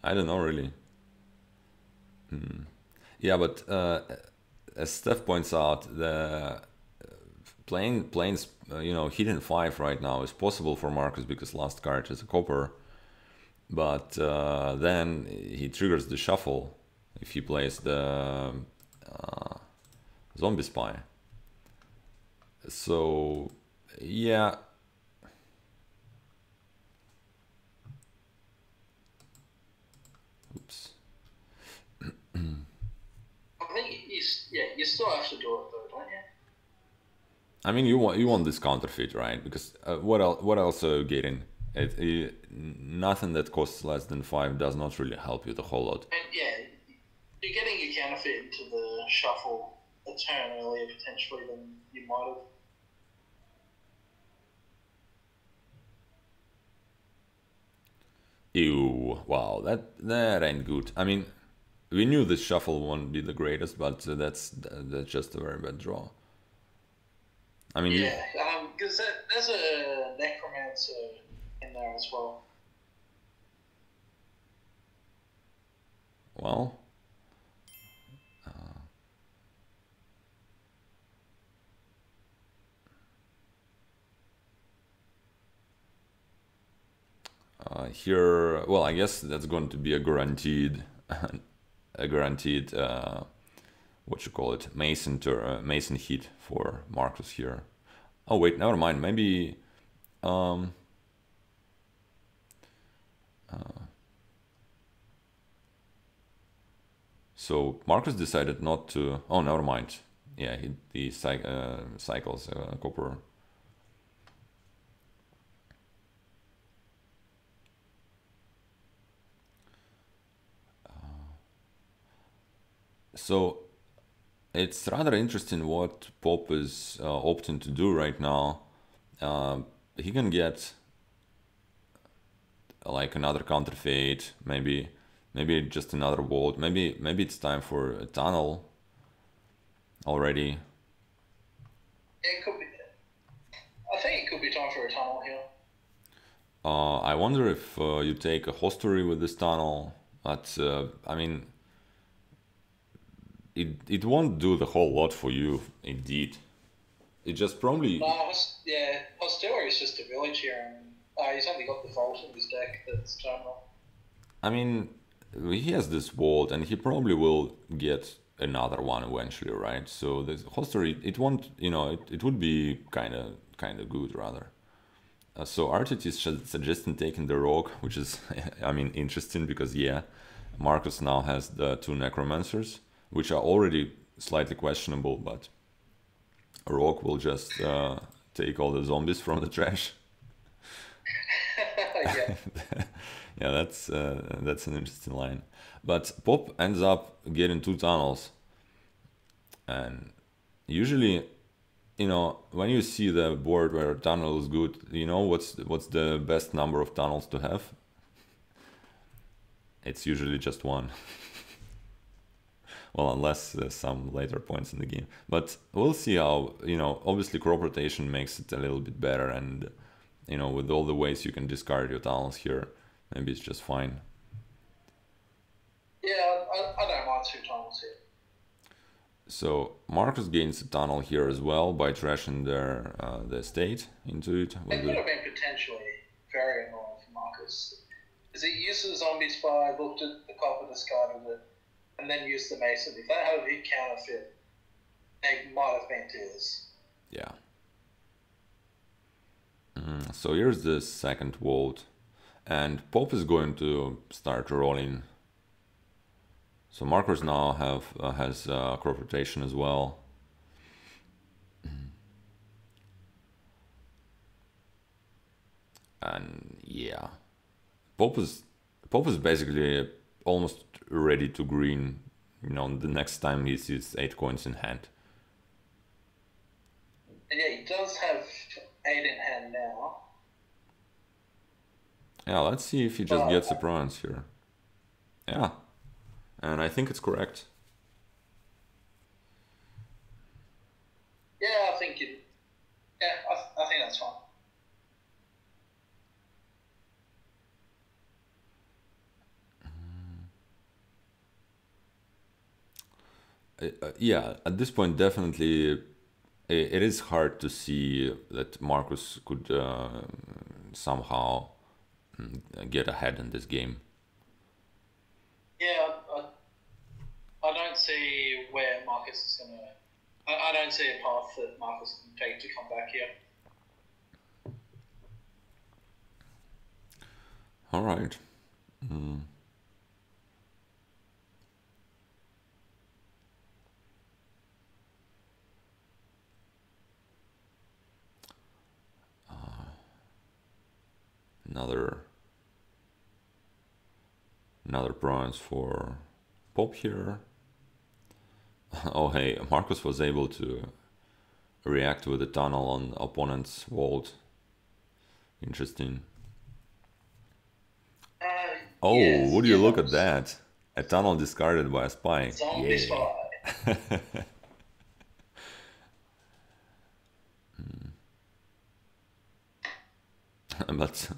I don't know really. Mm. Yeah, but as Steph points out, the playing you know, hidden 5 right now is possible for Marcus because last card is a copper, but then he triggers the shuffle if he plays the zombie spy. So yeah, oops. I think you still have to do it though, don't you? I mean, you want this counterfeit, right? Because what else are you getting? Nothing that costs less than 5 does not really help you the whole lot. And yeah, you're getting your counterfeit into the shuffle a turn earlier potentially than you might have. Ew, wow, that ain't good. I mean, we knew this shuffle won't be the greatest, but that's just a very bad draw. I mean... yeah, because there's a necromancer in there as well. Well... here, well, I guess that's going to be a guaranteed, what you call it, Mason hit for Marcus here. Oh wait, never mind. Maybe, so Marcus decided not to. Oh, never mind. Yeah, he cycles copper. So it's rather interesting what Pop is opting to do right now. He can get like another counterfeit, maybe just another vault. Maybe it's time for a tunnel already. It could be. I think it could be time for a tunnel here. I wonder if you take a hostelry with this tunnel, but I mean. It won't do the whole lot for you, indeed. It just probably... no, yeah, Hostelry is just a village here, and he's only got the vault in his deck that's terminal. I mean, he has this vault, and he probably will get another one eventually, right? So the Hostelry, it won't, you know, it would be kind of good, rather. So RTT is suggesting taking the rogue, which is, I mean, interesting, because, yeah, Marcus now has the 2 necromancers. Which are already slightly questionable, but a rock will just take all the zombies from the trash. Yeah. Yeah, that's an interesting line. But Pop ends up getting 2 tunnels, and usually, you know, when you see the board where a tunnel is good, you know what's the best number of tunnels to have? It's usually just one. Well, unless some later points in the game. But we'll see how, you know, obviously crop rotation makes it a little bit better, and, you know, with all the ways you can discard your tunnels here, maybe it's just fine. Yeah, I don't mind two tunnels here. So Marcus gains a tunnel here as well by trashing their estate into it. It could have been potentially very annoying for Marcus. Is it used to the zombie spy, looked at the copper, discarded it, and then used the mason? If they had a hit counterfeit, they might have been tears. Yeah. So here's the second vault, and Pop is going to start rolling. So Marcus now has crop rotation as well. And yeah, Pop is basically almost ready to green, you know, the next time he sees 8 coins in hand. Yeah, he does have 8 in hand now. Yeah, let's see if he just gets a bronze here. Yeah. And I think it's correct. Yeah, I think it. Yeah, I think that's fine. Yeah, at this point, definitely, it is hard to see that Marcus could somehow get ahead in this game. Yeah. I don't see where Marcus is going to... I don't see a path that Marcus can take to come back here. All right. Another bronze for Pop here. Oh hey, Marcus was able to react with a tunnel on opponent's vault. Interesting. Oh, yes, would you look at that? A tunnel discarded by a spy. Zombie spy. But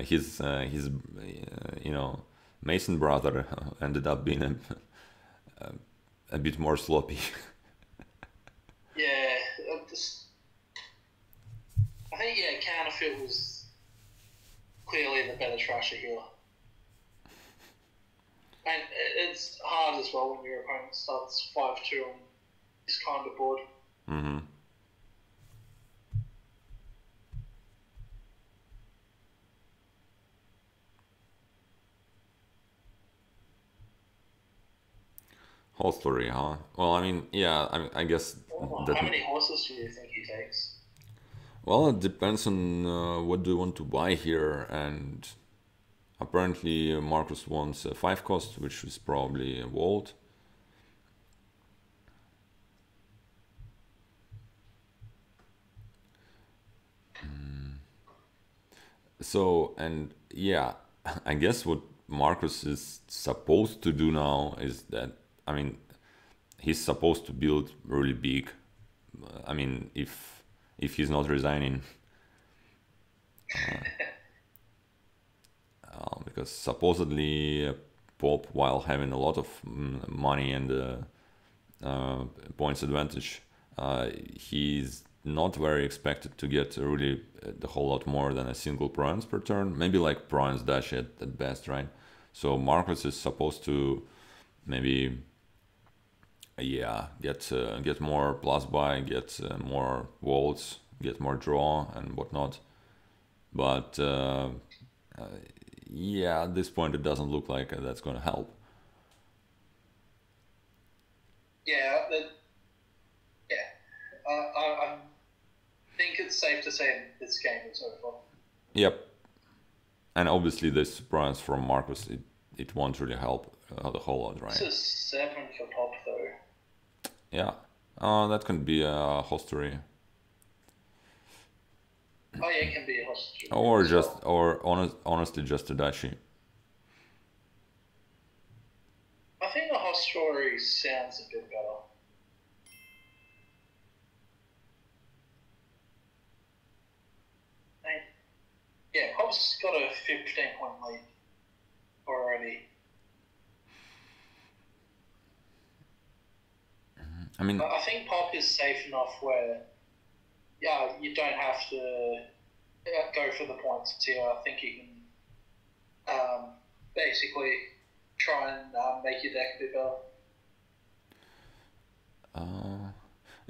his you know, Mason brother ended up being a bit more sloppy. Yeah, I think, yeah, Counterfeit was clearly the better trasher here. And it's hard as well when your opponent starts 5-2 on this kind of board. Mm-hmm. Hostelry, huh? Well, I mean, yeah, I guess... Oh, how many horses do you think he takes? Well, it depends on what do you want to buy here, and apparently Marcus wants a 5-cost, which is probably a vault. So, and yeah, I guess what Marcus is supposed to do now is that, I mean, he's supposed to build really big. I mean, if he's not resigning, because supposedly Pop, while having a lot of money and points advantage, he's not very expected to get really a whole lot more than a single bronze per turn. Maybe like bronze dash at best, right? So Marcus is supposed to maybe. Yeah, get more plus buy, get more vaults, get more draw and whatnot. But yeah, at this point it doesn't look like that's going to help. Yeah, I think it's safe to say this game is over. Yep, and obviously this surprise from Marcus, it won't really help the whole lot, right? This is 7 for Pop though. Yeah, That can be a hostelry. Oh yeah, it can be a hostelry. Or so. Just, or honestly, just a dashi. I think the hostelry sounds a bit better. Yeah, Pop's got a 15-point lead already. I mean, I think Pop is safe enough where, yeah, you don't have to go for the points here. I think you can basically try and make your deck bigger.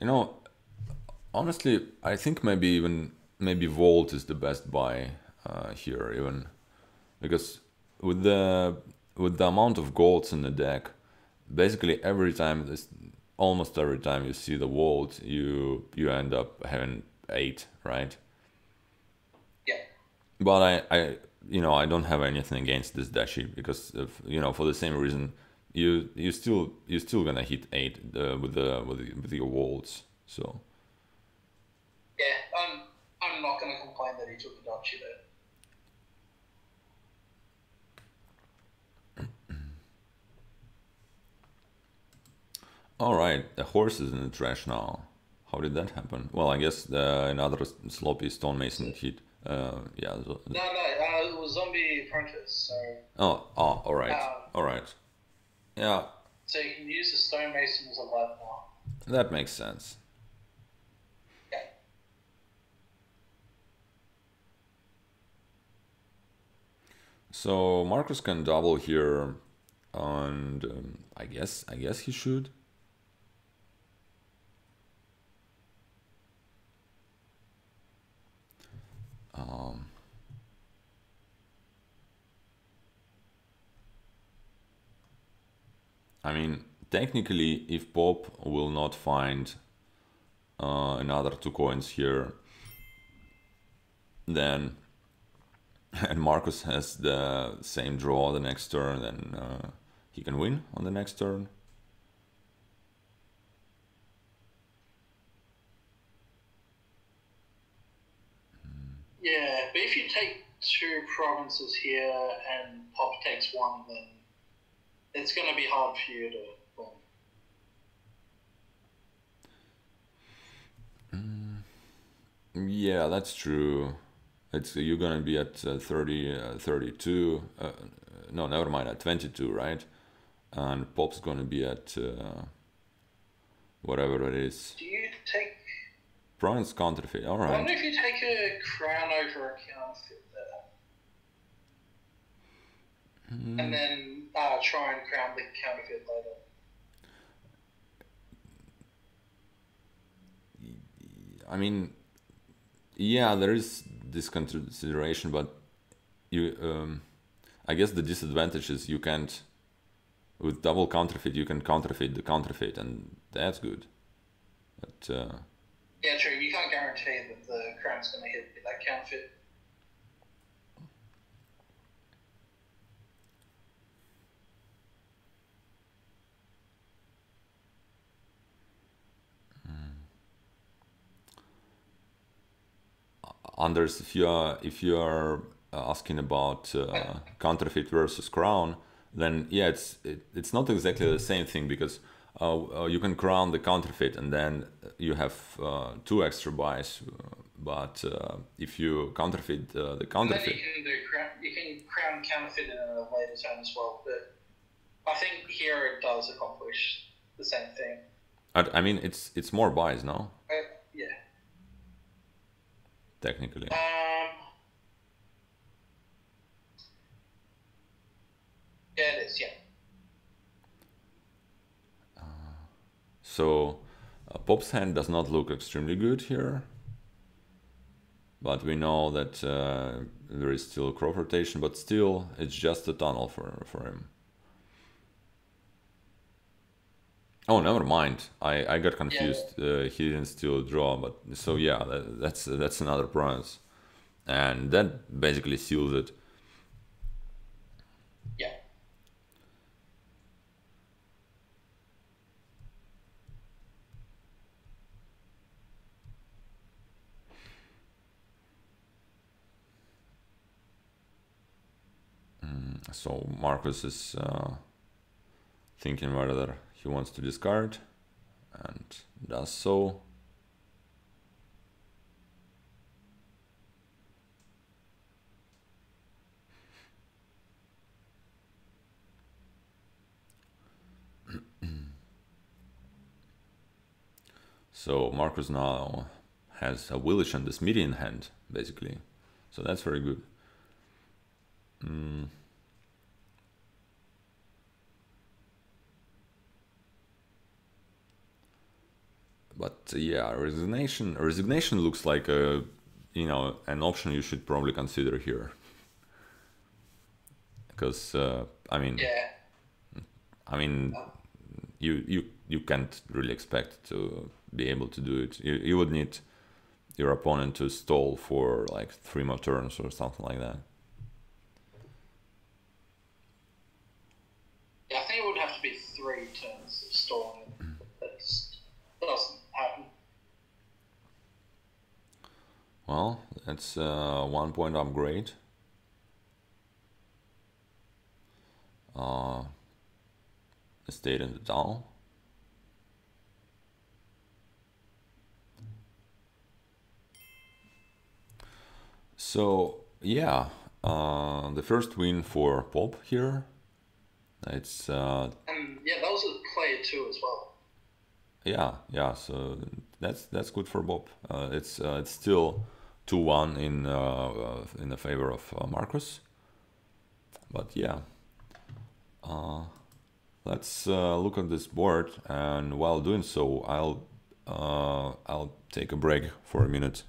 You know, honestly, I think maybe Vault is the best buy here, even because with the amount of golds in the deck, basically every time this. Almost every time you see the Vault, you end up having 8, right? Yeah. But I you know, I don't have anything against this dashi because if, you know, for the same reason, you're still gonna hit 8 with your Vaults. So. Yeah, I'm not gonna complain that he took the dashi there. Alright, the horse is in the trash now. How did that happen? Well, I guess another sloppy stonemason hit. No, it was zombie apprentice, so... Oh, alright, alright. Yeah. So you can use the stonemason as a life now. That makes sense. Yeah. So, Marcus can double here, and I guess he should. I mean, technically, if Pop will not find another 2 coins here, then, and Marcus has the same draw the next turn, then he can win on the next turn. Yeah, but if you take 2 provinces here and Pop takes 1, then it's going to be hard for you to win. Yeah, that's true. It's you're going to be at 32. No, never mind, at 22, right? And Pop's going to be at whatever it is. Do you take... Province counterfeit, alright. I wonder if you take a crown over a counterfeit there. Mm. And then try and crown the counterfeit later. I mean, yeah, there is this consideration, but you, I guess the disadvantage is you can't, with double counterfeit, you can counterfeit the counterfeit, and that's good. But, yeah, true. You can't guarantee that the crown's going to hit that counterfeit. Anders, if you are asking about counterfeit versus crown, then yeah, it's not exactly the same thing because. You can crown the counterfeit and then you have 2 extra buys, but if you counterfeit the counterfeit... You can crown counterfeit in a later turn as well, but I think here it does accomplish the same thing. I mean, it's more buys, no? Yeah. Technically. Yeah, it is, yeah. So Pop's hand does not look extremely good here, but we know that there is still crop rotation, but still it's just a tunnel for him. Oh, never mind. I got confused. Yeah. He didn't steal a draw, but so yeah, that's another province, and that basically seals it. So Marcus is thinking whether he wants to discard, and does so. So Marcus now has a village and this media in hand, basically. So that's very good. But yeah, resignation. Resignation looks like a, you know, an option you should probably consider here, because I mean, yeah. You can't really expect to be able to do it. You would need your opponent to stall for like 3 more turns or something like that. Yeah, I think it would have to be 3 turns of stalling. That doesn't happen. Well, that's 1 point upgrade. Stayed in the town. So yeah, the first win for Pop here. It's yeah, that was a player 2 as well. Yeah, yeah. So that's good for Pop. It's still 2-1 in the favor of Marcus. But yeah. Let's look at this board, and while doing so, I'll take a break for a minute.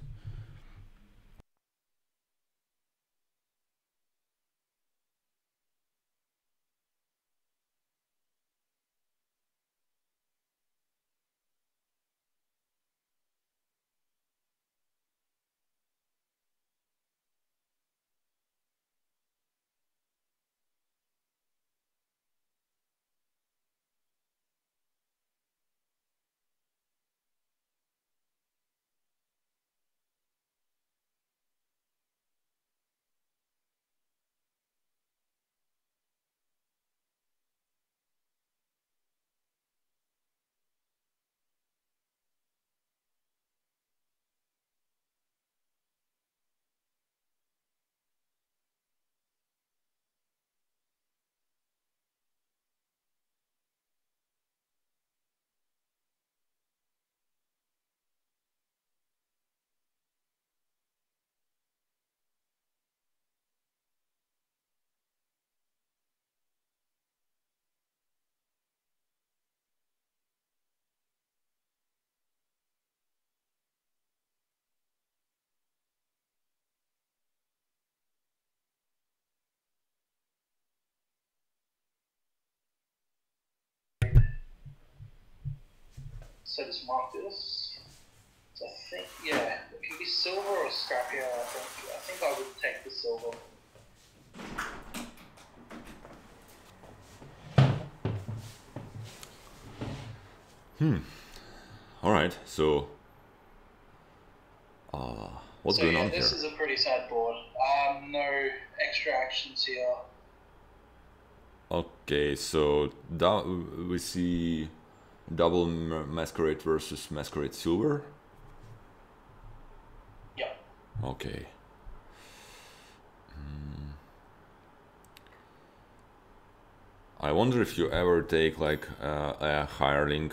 So does Marcus. So I think, yeah, it can be silver or scrap here, I think. I think I would take the silver. Alright, so what's going on here? This is a pretty sad board. No extra actions here. Okay, so we see double Masquerade versus Masquerade Silver? Yeah. Okay. I wonder if you ever take like a hireling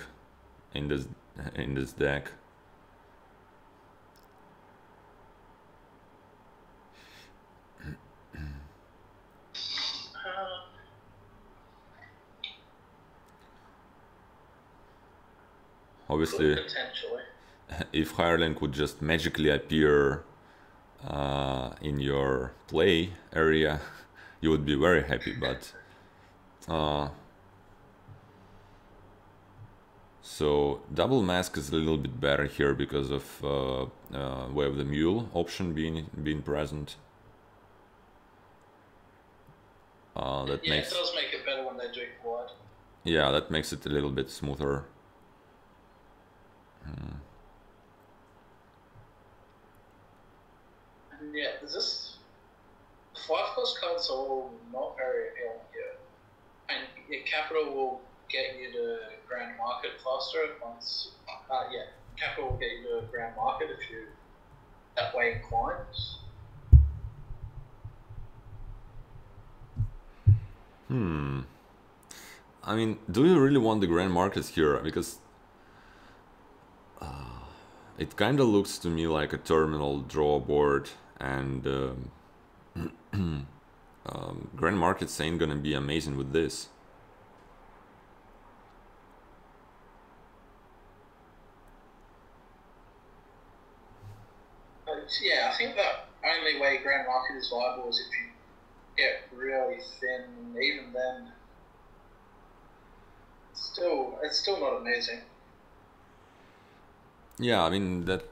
in this deck. Obviously, if hireling would just magically appear in your play area, you would be very happy. But so double mask is a little bit better here because of Way of the Mule option being present. That it does make it better when they do it wide. Yeah, that makes it a little bit smoother. Yeah, is this 5-cost council will not very ill yet. And your capital will get you to Grand Market faster once. Capital will get you to Grand Market if you that way inclined. I mean, do you really want the Grand Markets here? Because it kind of looks to me like a terminal draw board, and Grand Markets ain't gonna be amazing with this. Yeah, I think the only way Grand Market is viable is if you get really thin. Even then, it's still not amazing. Yeah, I mean that's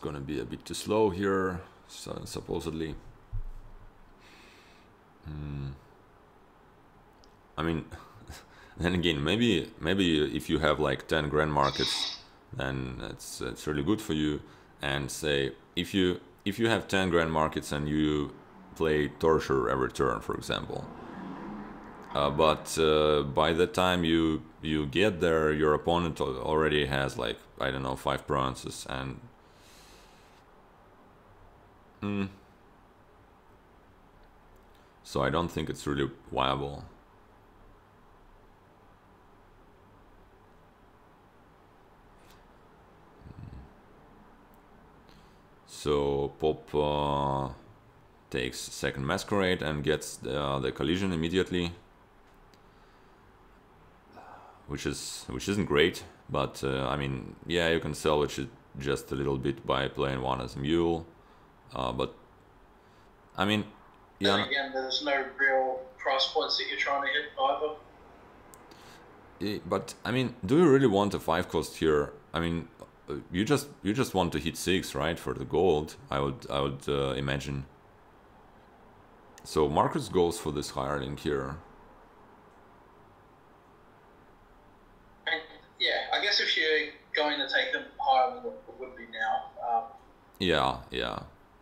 gonna be a bit too slow here, so, supposedly. I mean, then again, maybe if you have like 10 Grand Markets, then it's really good for you. And say if you have 10 Grand Markets and you play Torture every turn, for example. But by the time you get there, your opponent already has, like, I don't know, 5 provinces, and so I don't think it's really viable. So Pop takes second Masquerade and gets the collision immediately, which isn't great, but I mean, yeah, you can salvage it just a little bit by playing one as a mule, but I mean, yeah. And again, there's no real price points that you're trying to hit either. But I mean, do you really want a 5-cost here? I mean, you just want to hit 6, right, for the gold? I would imagine. So Marcus goes for this hireling here. And yeah, I guess if you're going to take them higher than it would be now. Yeah.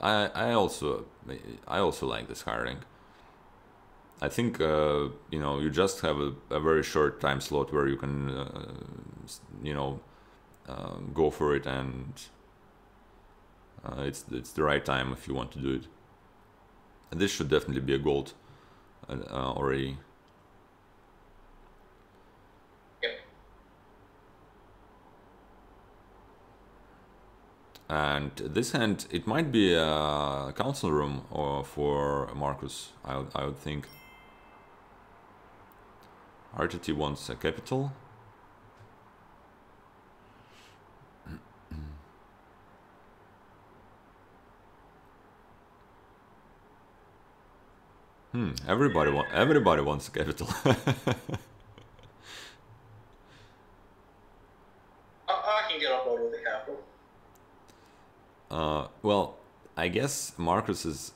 I also like this hireling. I think you know, you just have a very short time slot where you can you know, go for it, and it's the right time if you want to do it. And this should definitely be a gold already. Yep. And this hand, it might be a council room or for Marcus. I would think. RTT wants a capital. Everybody wants capital. I can get on board with the capital. Well, I guess Marcus's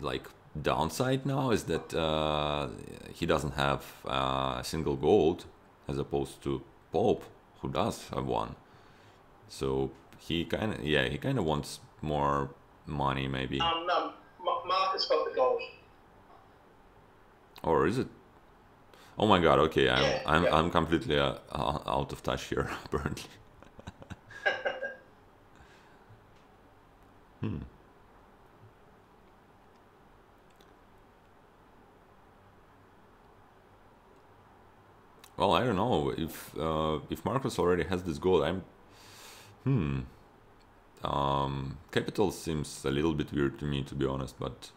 like downside now is that he doesn't have a single gold, as opposed to Pope, who does have one. So he kind of wants more money, maybe. No, Marcus got the gold. Or is it? Oh my God! Okay, I'm completely out of touch here, apparently. Well, I don't know if Marcus already has this gold. Capital seems a little bit weird to me, to be honest, but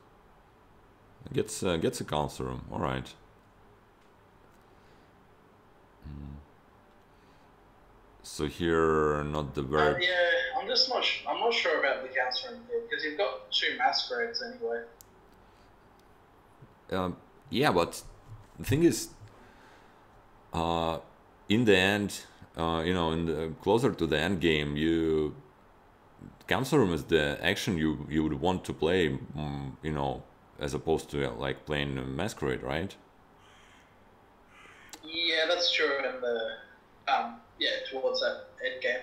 gets a council room, all right. So here, not the very. Yeah, I'm not sure about the council room here, because you've got 2 Masquerades anyway. Yeah, but the thing is, in the end, you know, closer to the end game, Council room is the action you would want to play, you know, as opposed to like playing Masquerade, right? Yeah, that's true. In the towards that end game.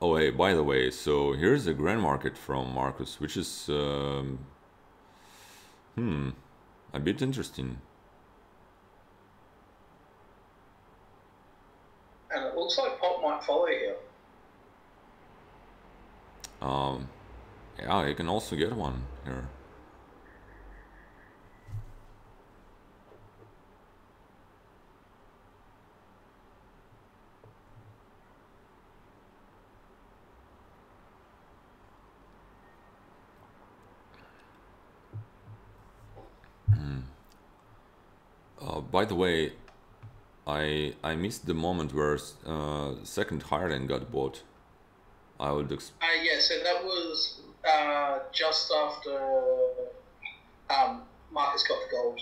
Oh, hey, by the way, so here's the Grand Market from Marcus, which is a bit interesting. And it looks like Pop might follow you. Yeah, you can also get one here. By the way, I missed the moment where second Hireland got bought. I would yeah, so that was just after Marcus got the gold.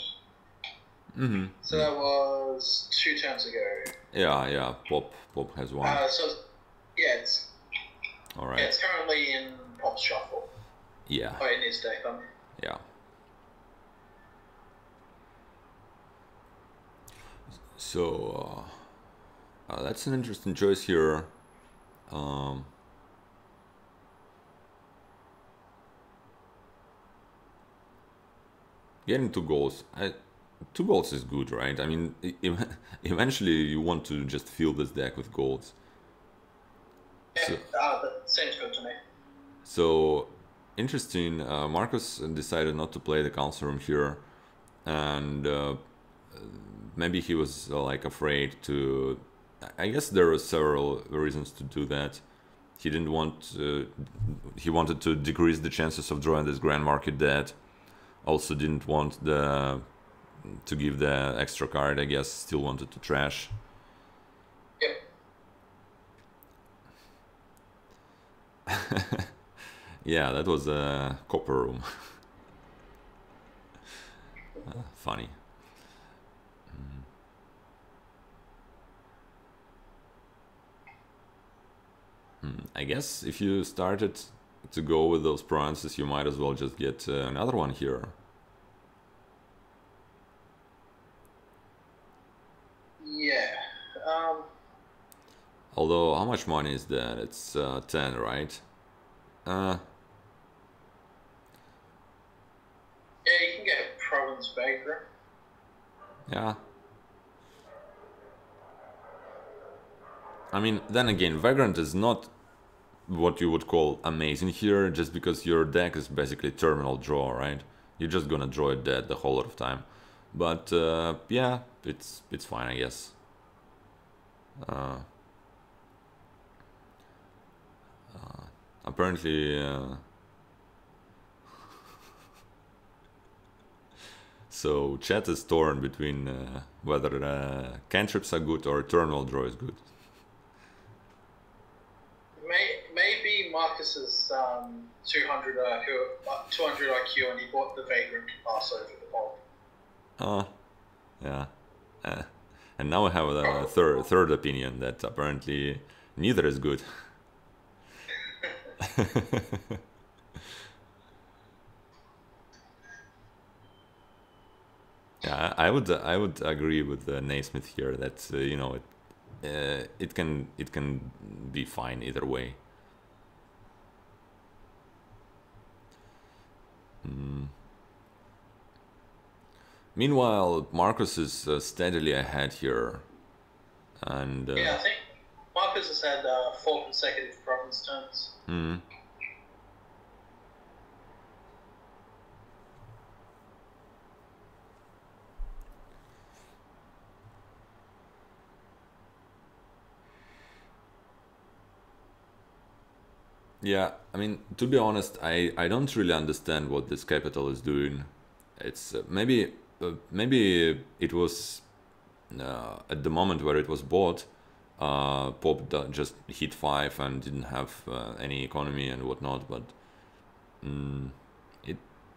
Mm-hmm. So that was 2 turns ago. Yeah, yeah. Pop has won. So yeah, it's all right. Yeah, it's currently in Pop's shuffle. Yeah. Oh, in his deck. Yeah. So that's an interesting choice here. Getting 2 goals. 2 goals is good, right? I mean, eventually you want to just fill this deck with goals. Yeah, that seems good to me. So, interesting. Marcus decided not to play the Council Room here, and maybe he was like afraid to. I guess there were several reasons to do that. He didn't want. He wanted to decrease the chances of drawing this Grand Market dead. Also didn't want to give the extra card, I guess. Still wanted to trash. Yeah, yeah, that was a copper room. Funny. I guess if you started to go with those provinces, you might as well just get another one here. Yeah. Although, how much money is that? It's 10, right? Yeah, you can get a province baker. Yeah. I mean, then again, Vagrant is not what you would call amazing here, just because your deck is basically terminal draw, right? You're just gonna draw it dead the whole lot of time. But yeah, it's fine, I guess. Apparently, so chat is torn between whether cantrips are good or terminal draw is good. Marcus is 200 IQ, 200 IQ, and he bought the Vagrant to pass over the ball. Oh, yeah. And now we have a third opinion that apparently neither is good. Yeah, I would agree with Naismith here that you know it can be fine either way. Meanwhile, Marcus is steadily ahead here, and yeah, I think Marcus has had 4 consecutive province turns. Mm-hmm. Yeah, I mean, to be honest, I don't really understand what this capital is doing. It's maybe it was at the moment where it was bought, Pop just hit 5 and didn't have any economy and whatnot. But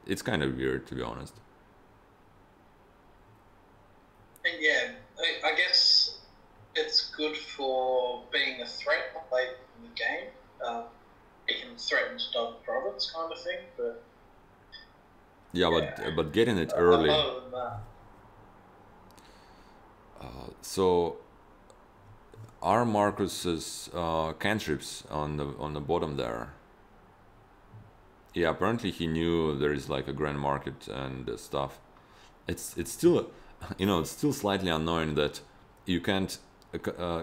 it's kind of weird, to be honest. And yeah, I guess it's good for being a threat late in the game. It can threaten to double province, kind of thing, but yeah, yeah. But getting it early. Other than that. So are Marcus's cantrips on the bottom there. Yeah, apparently he knew there is like a Grand Market and stuff. It's still, you know, it's still slightly annoying that you can't. A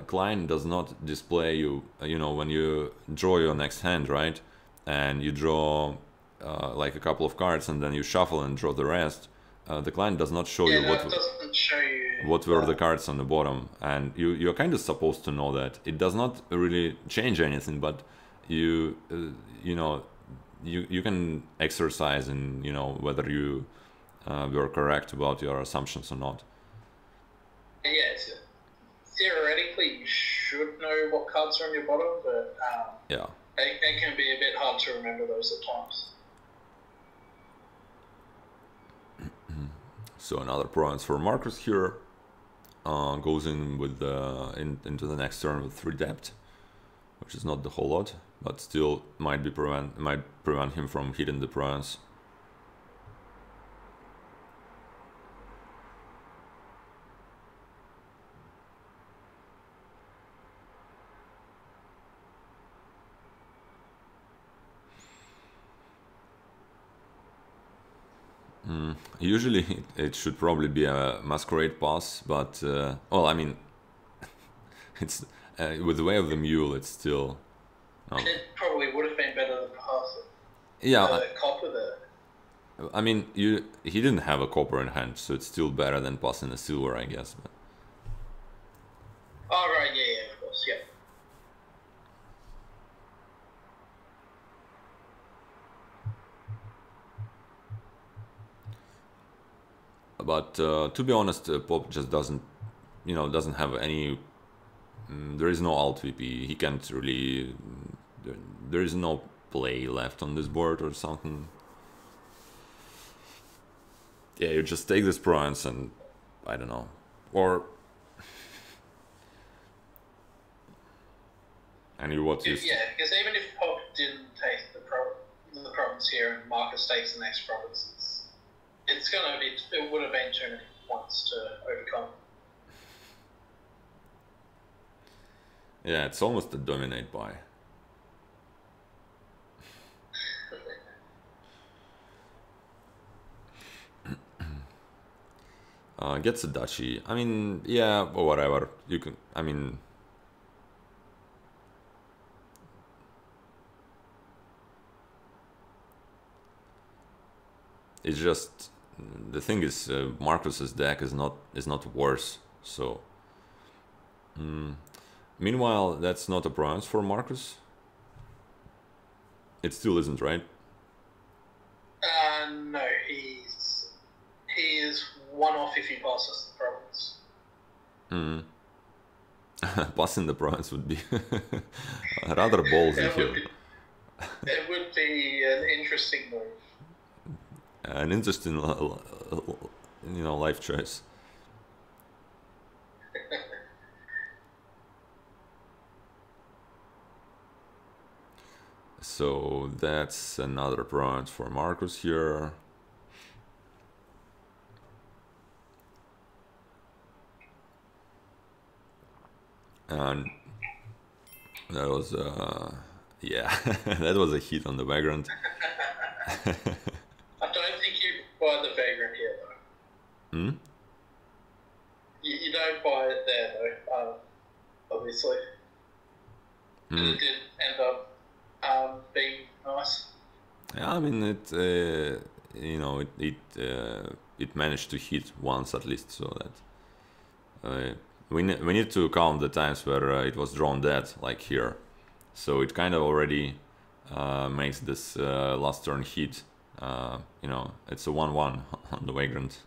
client does not display you, you know, when you draw your next hand, right? And you draw like a couple of cards, and then you shuffle and draw the rest. The client does not show you what were the cards on the bottom, and you're kind of supposed to know that. It does not really change anything, but you can exercise in, you know, whether you were correct about your assumptions or not. Yes, theoretically you should know what cards are on your bottom, but yeah, it can be a bit hard to remember those at times. So another province for Marcus here, goes in with into the next turn with 3 depth, which is not the whole lot, but still might prevent him from hitting the province. Usually it should probably be a Masquerade pass, but well, I mean, it's with the way of the mule, it's still. It probably would have been better than pass. Yeah, copper there. I mean, he didn't have a copper in hand, so it's still better than passing a silver, I guess. But. All right. Yeah. Yeah. Of course. Yeah. But to be honest, Pop just doesn't, you know, doesn't have any. There is no alt VP. He can't really. There is no play left on this board or something. Yeah, you just take this province and I don't know, or and you what? Yeah, because even if Pop didn't take the province here and Marcus takes the next province. It's gonna be. It would have been too many points to overcome. Yeah, it's almost a dominate by. Gets a duchy. I mean, yeah, or whatever. You can. I mean. It's just. The thing is, Marcus's deck is not worse. So, meanwhile, that's not a province for Marcus. It still isn't, right? No, he is one off if he passes the province. Passing the province would be rather ballsy here. It would be an interesting move. An interesting, you know, life choice. So that's another province for Marcus here. And that was, yeah, that was a hit on the Vagrant. Buy the Vagrant here though. You don't buy it there though, obviously. It did end up being nice. Yeah, I mean it. You know, it managed to hit once at least, so that we need to count the times where it was drawn dead, like here. So it kind of already makes this last turn hit. You know, it's a 1-1 on the Vagrant.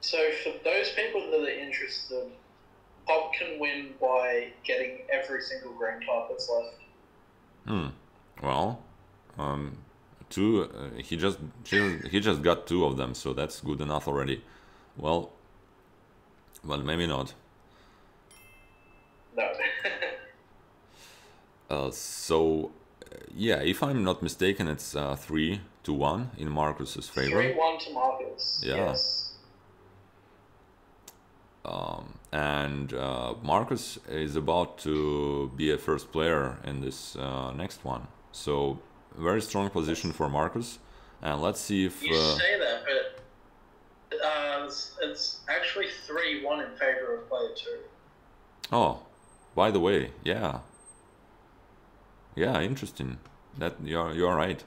So for those people that are interested, Pop can win by getting every single green type that's left. Well, two. He just got 2 of them, so that's good enough already. Well, maybe not. No. So, yeah, if I'm not mistaken, it's 3-1 in Marcus's favor. 3-1 to Marcus. Yeah. Yes. and Marcus is about to be a first player in this next one. So very strong position for Marcus, and let's see if... You say that, but it's actually 3-1 in favor of player 2. Oh, by the way, yeah. Yeah, interesting. That you're right.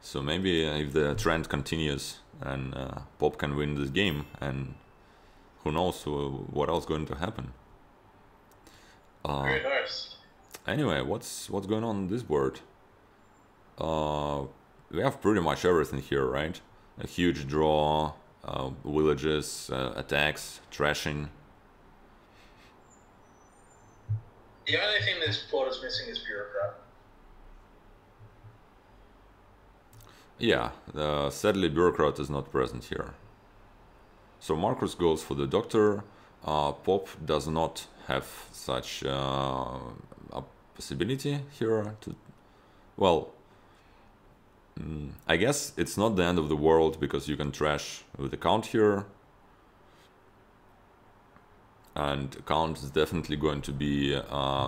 So maybe if the trend continues, and Pop can win this game, and who knows what else going to happen. Very nice. Anyway, what's going on this board? We have pretty much everything here, right? A huge draw, villages, attacks, trashing. The only thing this board is missing is bureaucrat. Yeah, sadly bureaucrat is not present here. So Marcus goes for the doctor. Pop does not have such a possibility here to... Well, I guess it's not the end of the world, because you can trash with the count here. And count is definitely going to be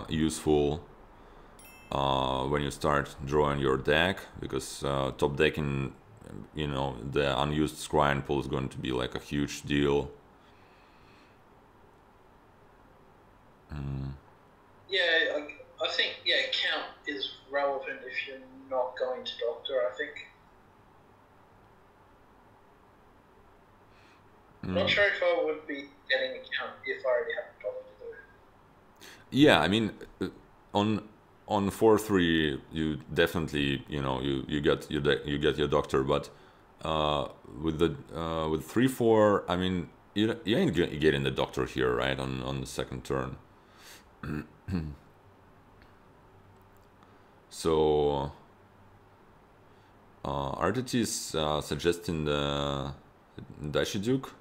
useful when you start drawing your deck, because top decking, you know, the unused scribe pool is going to be like a huge deal. Yeah, I think, yeah, count is relevant if you're not going to doctor, I think. I'm not sure if I would be getting a count if I already have a doctor though. Yeah, I mean, on 4-3, you definitely, you know, you get your doctor, but with 3-4, I mean, you ain't getting the doctor here, right? On the second turn. So RTT is suggesting the Daishi Duke,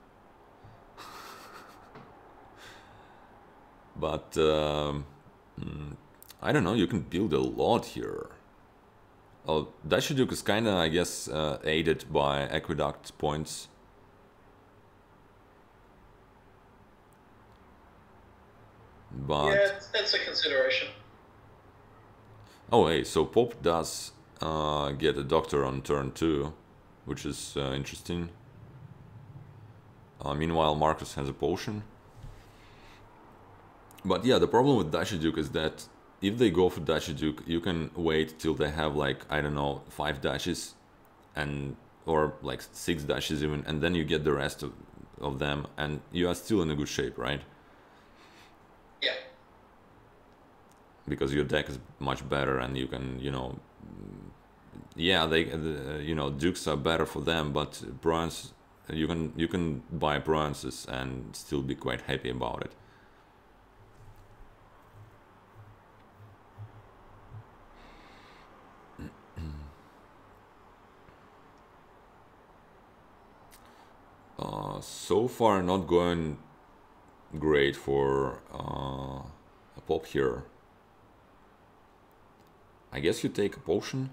but. I don't know, you can build a lot here. Oh, Daishi Duke is kind of, I guess, aided by Aqueduct points. But... Yeah, that's a consideration. Oh, hey, so Pop does get a doctor on turn 2, which is interesting. Meanwhile, Marcus has a potion. But yeah, the problem with Daishi Duke is that if they go for Daishi Duke, you can wait till they have, like, I don't know, 5 dashes, and or like 6 dashes even, and then you get the rest of them, and you are still in a good shape, right? Yeah. Because your deck is much better, and you can, you know, yeah, you know, dukes are better for them, but bronze, you can buy bronzes and still be quite happy about it. So far not going great for a Pop here. I guess you take a potion?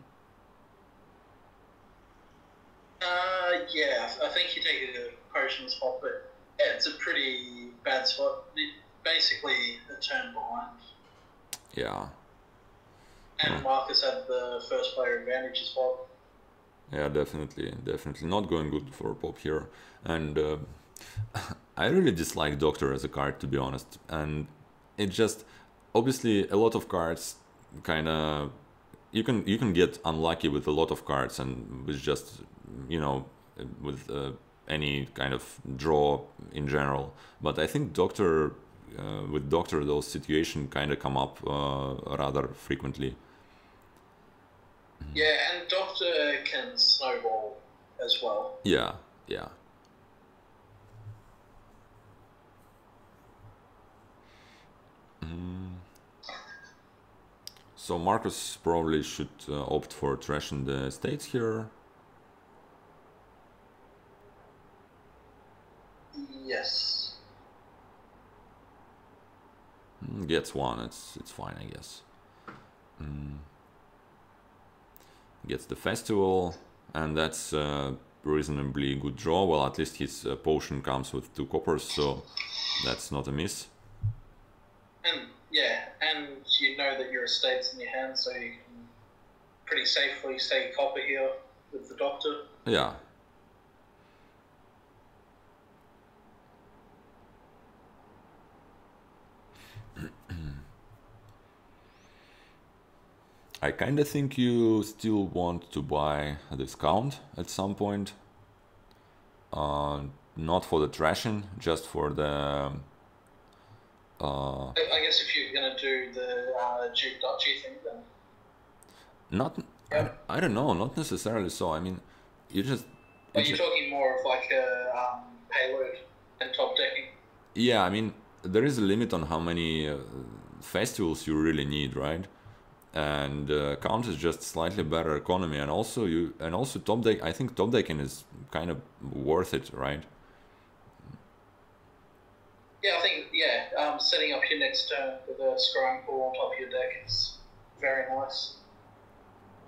Yeah, I think you take a potion spot, but yeah, it's a pretty bad spot. Basically a turn behind. Yeah. And Marcus had the first player advantage as well. Yeah, definitely, definitely not going good for Pop here, and I really dislike Doctor as a card, to be honest, and it just, obviously a lot of cards kind of, you can get unlucky with a lot of cards, and with just, you know, with any kind of draw in general, but I think Doctor, with Doctor those situations kind of come up rather frequently. Yeah, and Doctor can snowball as well. Yeah, yeah. So Marcus probably should opt for trashing the estates here. Yes. Gets one. It's fine, I guess. Gets the festival, and that's reasonably good draw. Well, at least his potion comes with 2 coppers, so that's not a miss. And yeah, and you know that your estate's in your hand, so you can pretty safely say copper here with the doctor. Yeah. I kinda think you still want to buy this count at some point. Not for the thrashing, just for the... I guess if you're gonna do the Duke Duchy thing then... Not... Yeah. I don't know, not necessarily so, I mean, you just... Are you talking more of like a payload and top decking? Yeah, I mean, there is a limit on how many festivals you really need, right? And Count is just slightly better economy, and also top deck. I think top decking is kind of worth it, right? Yeah, I think setting up your next turn with a scrying pool on top of your deck is very nice.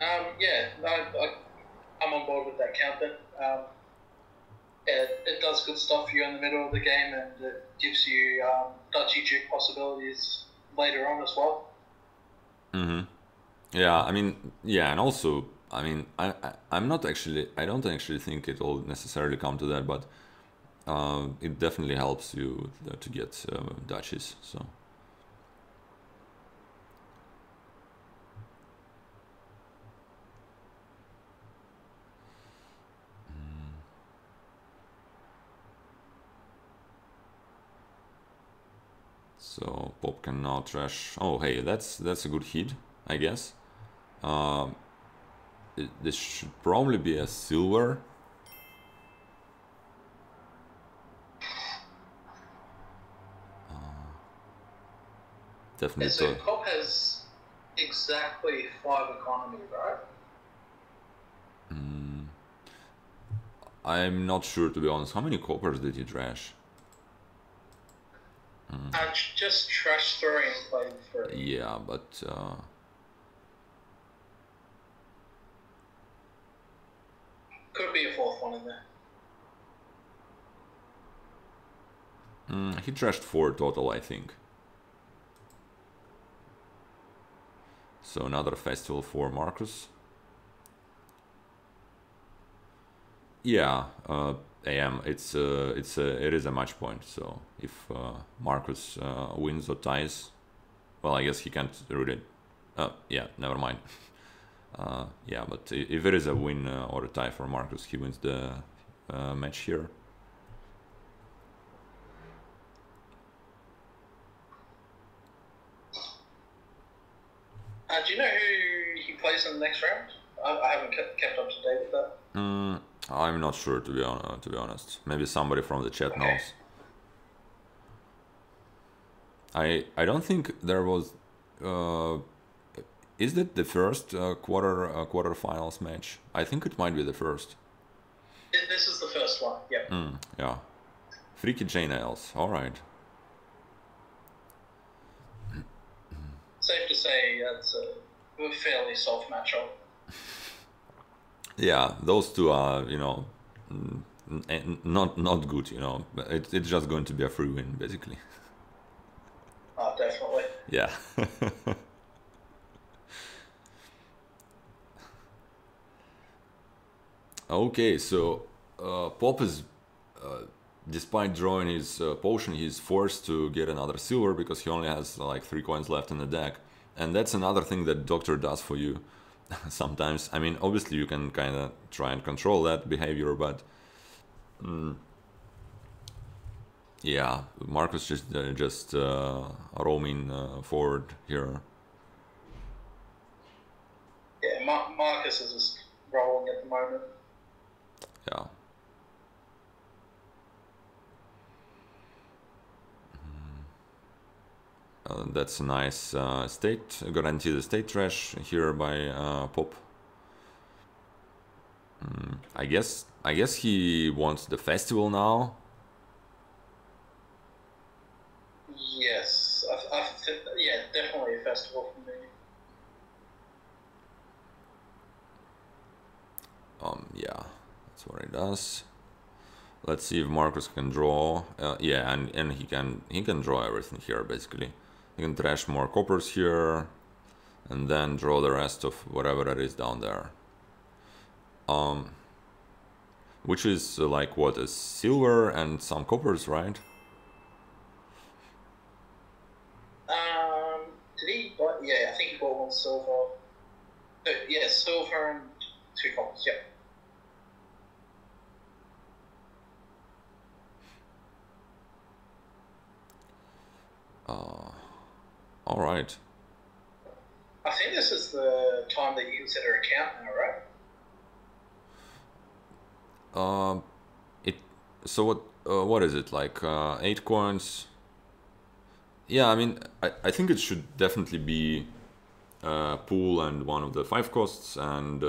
Yeah, I'm on board with that count then. It does good stuff for you in the middle of the game, and it gives you Duchy Duke possibilities later on as well. Mm-hmm. Yeah, I mean, yeah, and also, I mean, I'm not actually, I don't actually think it'll necessarily come to that, but it definitely helps you to get duchies, so. So Pop can now trash. Oh, hey, that's a good hit, I guess. This should probably be a silver. Definitely. So Pop has exactly 5 economy, right? I'm not sure, to be honest. How many coppers did you trash? Just trash 3 and play 3. Yeah, but could be a 4th one in there. He trashed 4 total, I think. So another festival for Marcus. Yeah. It is a match point, so if Marcus wins or ties, well, I guess he can't really, yeah, never mind. Yeah, but if it is a win or a tie for Marcus, he wins the match here. Do you know who he plays in the next round? I haven't kept up to date with that. I'm not sure, to be honest. Maybe somebody from the chat knows. I don't think there was. Is that the first quarterfinals match? I think it might be the first. This is the first one. Yep. Yeah. Freaky J Nails. All right. Safe to say that's a fairly soft matchup. Yeah, those two are, you know, not good, you know. It's just going to be a free win, basically. Oh, definitely. Yeah. Okay, so Pop is, despite drawing his potion, he's forced to get another silver because he only has like 3 coins left in the deck. And that's another thing that Doctor does for you. Sometimes, I mean, obviously you can kind of try and control that behavior, but yeah, Marcus just roaming forward here. Yeah, Marcus is just rolling at the moment. Yeah. That's a nice state, guarantee the state trash here by Pop. I guess he wants the festival now. Yes, yeah, definitely a festival for me. Yeah, That's what it does. Let's see if Marcus can draw. Yeah, and he can draw everything here basically. He can trash more coppers here, and then draw the rest of whatever that is down there. Which is like what, a silver and some coppers, right? 3, but yeah, I think 4 silver. No, yeah, silver and 2 coppers. Yep. All right. I think this is the time that you consider a count now, right? So what is it, like 8 coins? Yeah, I mean, I think it should definitely be pool and one of the 5 costs, and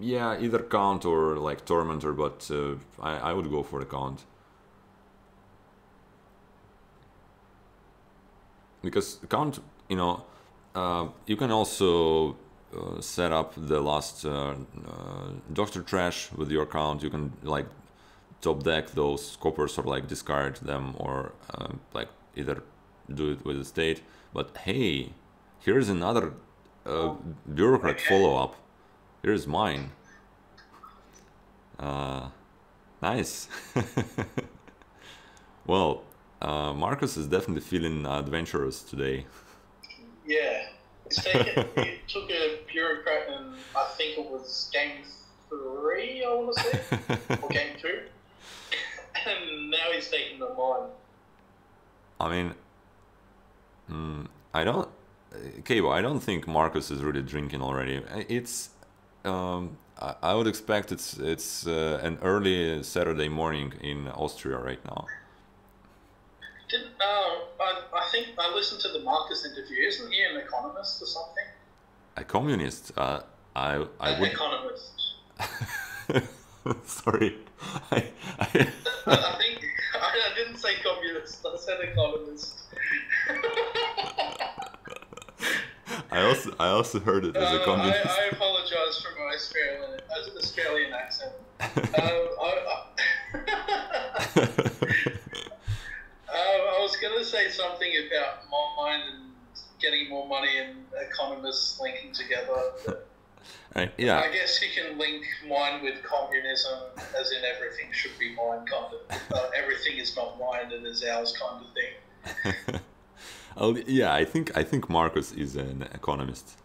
yeah, either count or like Tormentor, but I would go for the count. Because count, you know, you can also set up the last Doctor trash with your count. You can like top deck those coppers or like discard them, or like either do it with the state. But hey, here's another bureaucrat follow-up. Here's mine. Nice. Well, Marcus is definitely feeling adventurous today. Yeah, it took a bureaucrat, and I think it was game 3, I want to say, or game 2, and now he's taking the mine. I mean, I don't, Cable, I don't think Marcus is really drinking already. It's, I would expect it's an early Saturday morning in Austria right now. I think I listened to the Marcus interview. Isn't he an economist or something? A communist? An economist. Sorry. I think I didn't say communist. I said economist. I also heard it as a communist. I apologize for my Australian accent. I was going to say something about mine and getting more money and economists linking together. Right, yeah. I guess you can link mine with communism, as in everything should be mine kind of. Everything is not mine and is ours kind of thing. Oh, yeah, I think Marcus is an economist,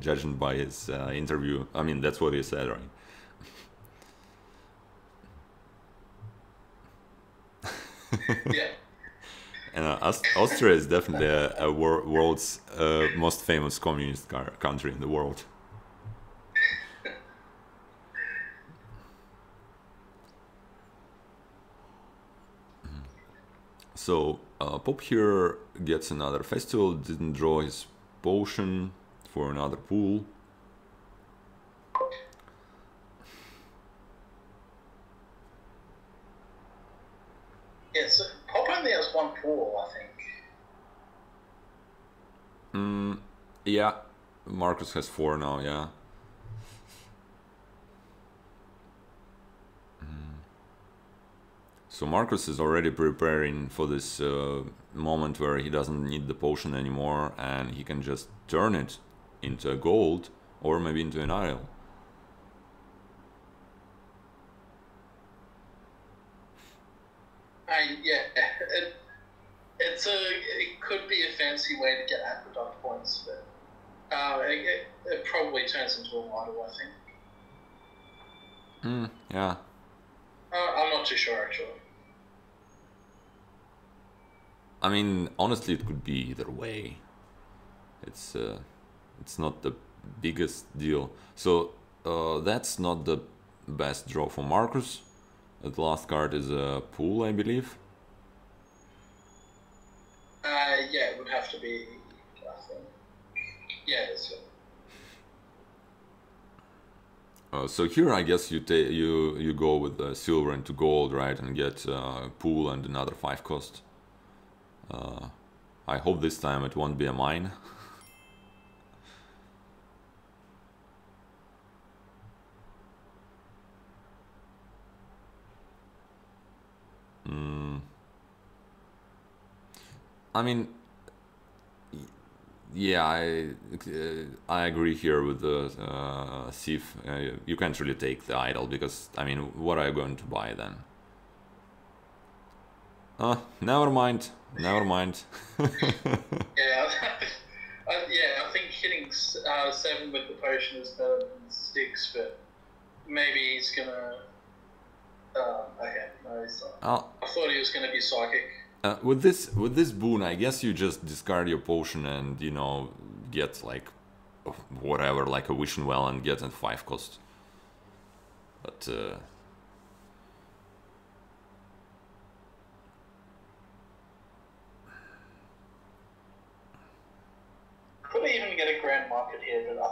judging by his interview. I mean, that's what he said, right? Yeah. And Austria is definitely a world's most famous communist country in the world. So Pop here gets another festival, didn't draw his potion for another pool. Yeah, so Pop only has 1 pool, I think. Yeah, Marcus has 4 now, yeah. So Marcus is already preparing for this moment where he doesn't need the potion anymore, and he can just turn it into a gold, or maybe into an idol. Yeah, it could be a fancy way to get aqueduct points, but it probably turns into a model, I think. Yeah. I'm not too sure, actually. I mean, honestly, it could be either way. It's not the biggest deal. So that's not the best draw for Marcus. The last card is a pool, I believe. Yeah, it would have to be, I think. Yeah, it's so here, I guess you go with silver into gold, right, and get pool and another 5 cost. I hope this time it won't be a mine. I mean, yeah, I agree here with the Sif. You can't really take the Idol because, I mean, what are you going to buy then? Never mind. Never mind. Yeah, I think hitting 7 with the potion is better than 6, but maybe he's gonna. Okay, no, he's not. I thought he was gonna be psychic. With this boon, I guess you just discard your potion and, you know, get like whatever, like a wishing well, and get at 5 cost. But could I even get a Grand Market here, but I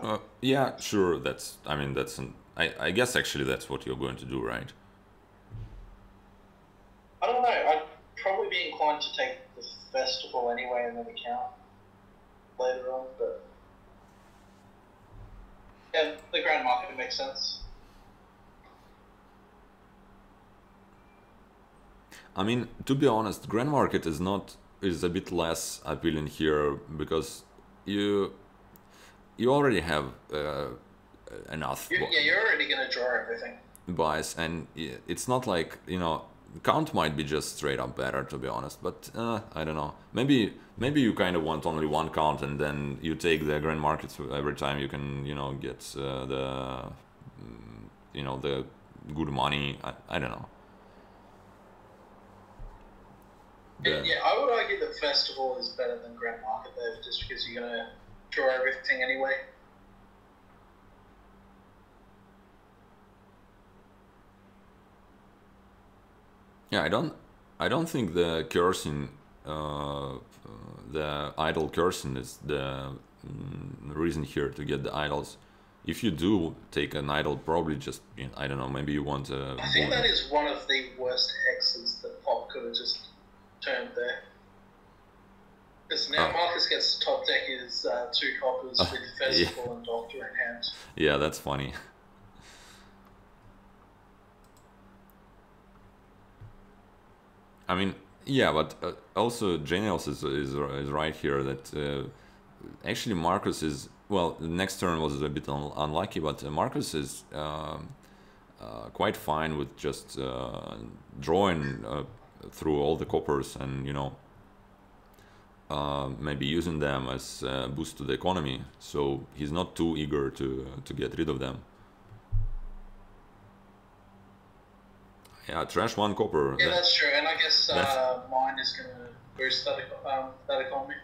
think. Yeah, sure. That's. I mean, that's. I guess actually that's what you're going to do, right? I don't know. I'd probably be inclined to take the festival anyway, and then the count later on. But yeah, the Grand Market makes sense. I mean, to be honest, Grand Market is not. Is a bit less appealing here because you already have enough. Yeah, you're already gonna draw everything. Buys, and it's not like, you know, count might be just straight up better, to be honest. But I don't know. Maybe you kind of want only one count, and then you take the Grand Markets every time you can. You know, get the good money. I don't know. Yeah, I would argue that festival is better than Grand Market though, just because you're gonna draw everything anyway. Yeah, I don't think the cursing, the idol cursing is the reason here to get the idols. If you do take an idol, probably just, you know, I don't know, maybe you want a. I think that is one of the worst hexes that Pop could have just. Term there, because now Marcus gets to top deck his 2 coppers with festival and doctor in hand. Yeah, that's funny. I mean, yeah, but also Janiels is right here that actually Marcus is, well, the next turn was a bit unlucky, but Marcus is quite fine with just drawing. Through all the coppers and, you know, maybe using them as a boost to the economy, so he's not too eager to get rid of them. Yeah, trash 1 copper. Yeah, that's true, and I guess mine is gonna boost that economy.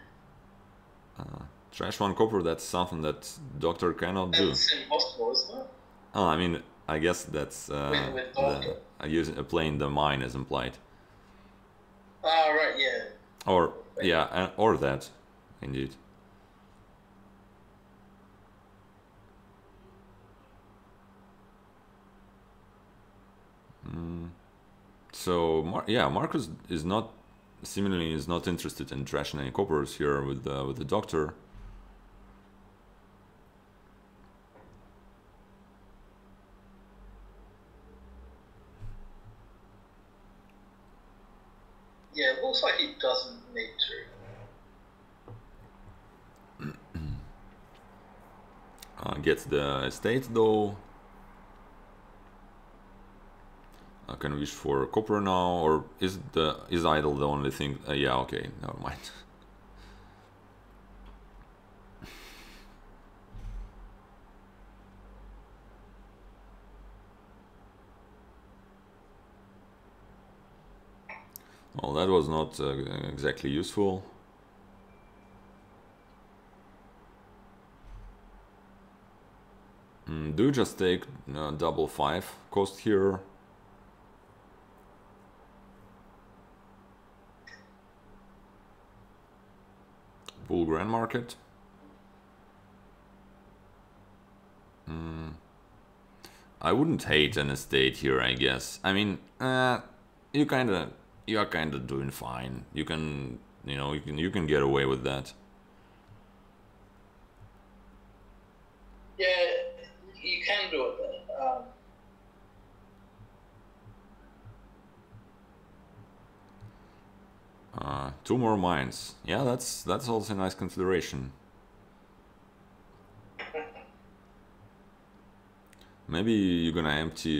Trash 1 copper, that's something that Doctor cannot do. That's impossible, isn't it? Oh, I mean, I guess that's with Doctor. Playing the mine is implied. Right, yeah. Or, yeah, or that, indeed. So, yeah, Marcus is not, seemingly is not interested in trashing any coppers here with the doctor. Yeah, it looks like he doesn't need to. Gets the estate though. I can wish for a copper now, or is idle the only thing? Yeah, okay, never mind. Well, that was not exactly useful. Do you just take double 5 cost here? Pull Grand Market. I wouldn't hate an estate here, I guess. I mean, you are kind of doing fine. You can, you know, you can get away with that. Yeah, you can do it. Two more mines. Yeah, that's also a nice consideration. Maybe you're gonna empty.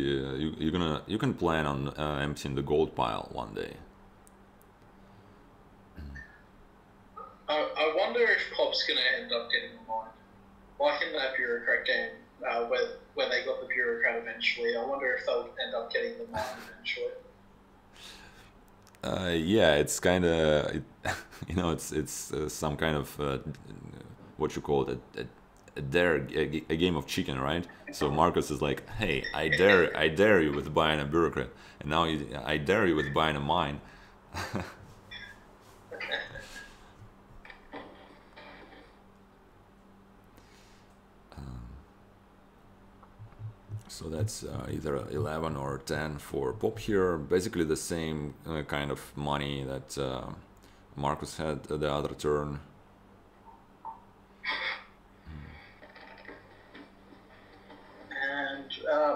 You can plan on emptying the gold pile one day. I wonder if Pop's gonna end up getting a mine, like in that bureaucrat game where they got the bureaucrat eventually. I wonder if they'll end up getting the mine eventually. Yeah, it's kind of you know, it's some kind of what you call it. A game of chicken, right? So Marcus is like, hey, I dare you with buying a bureaucrat, and now I dare you with buying a mine. So that's either 11 or 10 for Pop here, basically the same kind of money that Marcus had the other turn.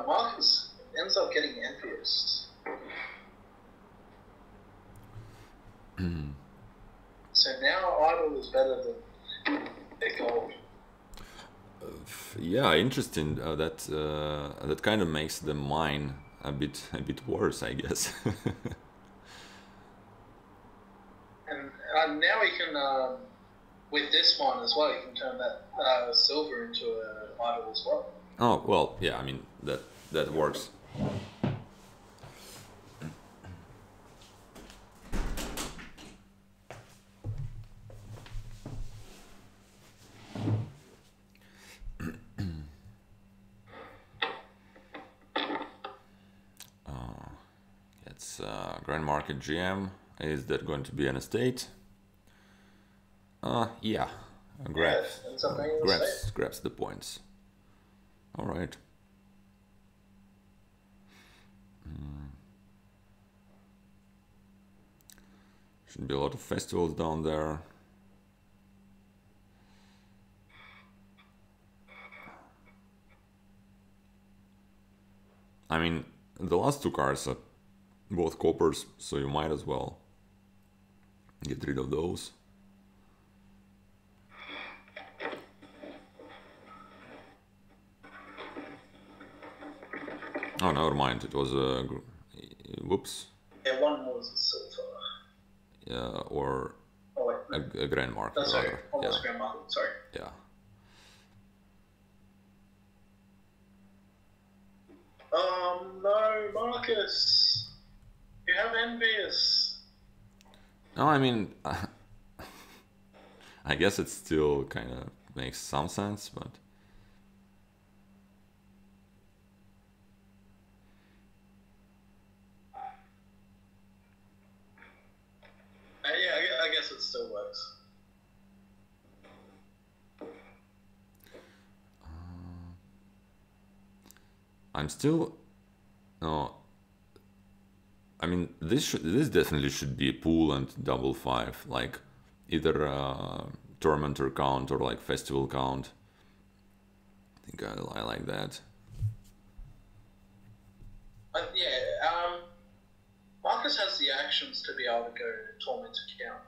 Marcus ends up getting envious. So now Idol is better than gold. Yeah, interesting. That kind of makes the mine a bit worse, I guess. And now we can with this mine as well. You can turn that silver into an Idol as well. Oh, well, yeah, I mean, that works. It's Grand Market GM. Is that going to be an estate? Yeah. Grabs the points. All right. Should be a lot of festivals down there. I mean, the last two cards are both coppers, so you might as well get rid of those. Oh, never mind. It was a whoops. Yeah, one was a silver. Yeah, or oh, wait, no. a Grand Market. That's right. Almost Grand Market. Sorry. Yeah. No, Marcus, you have envious. No, I mean, I guess it still kind of makes some sense, but. Yeah, I guess it still works. I'm still no. I mean, this definitely should be pool and double five, like either Tormentor count or like festival count. I think I like that. Yeah. Marcus has the actions to be able to go Tormentor Count.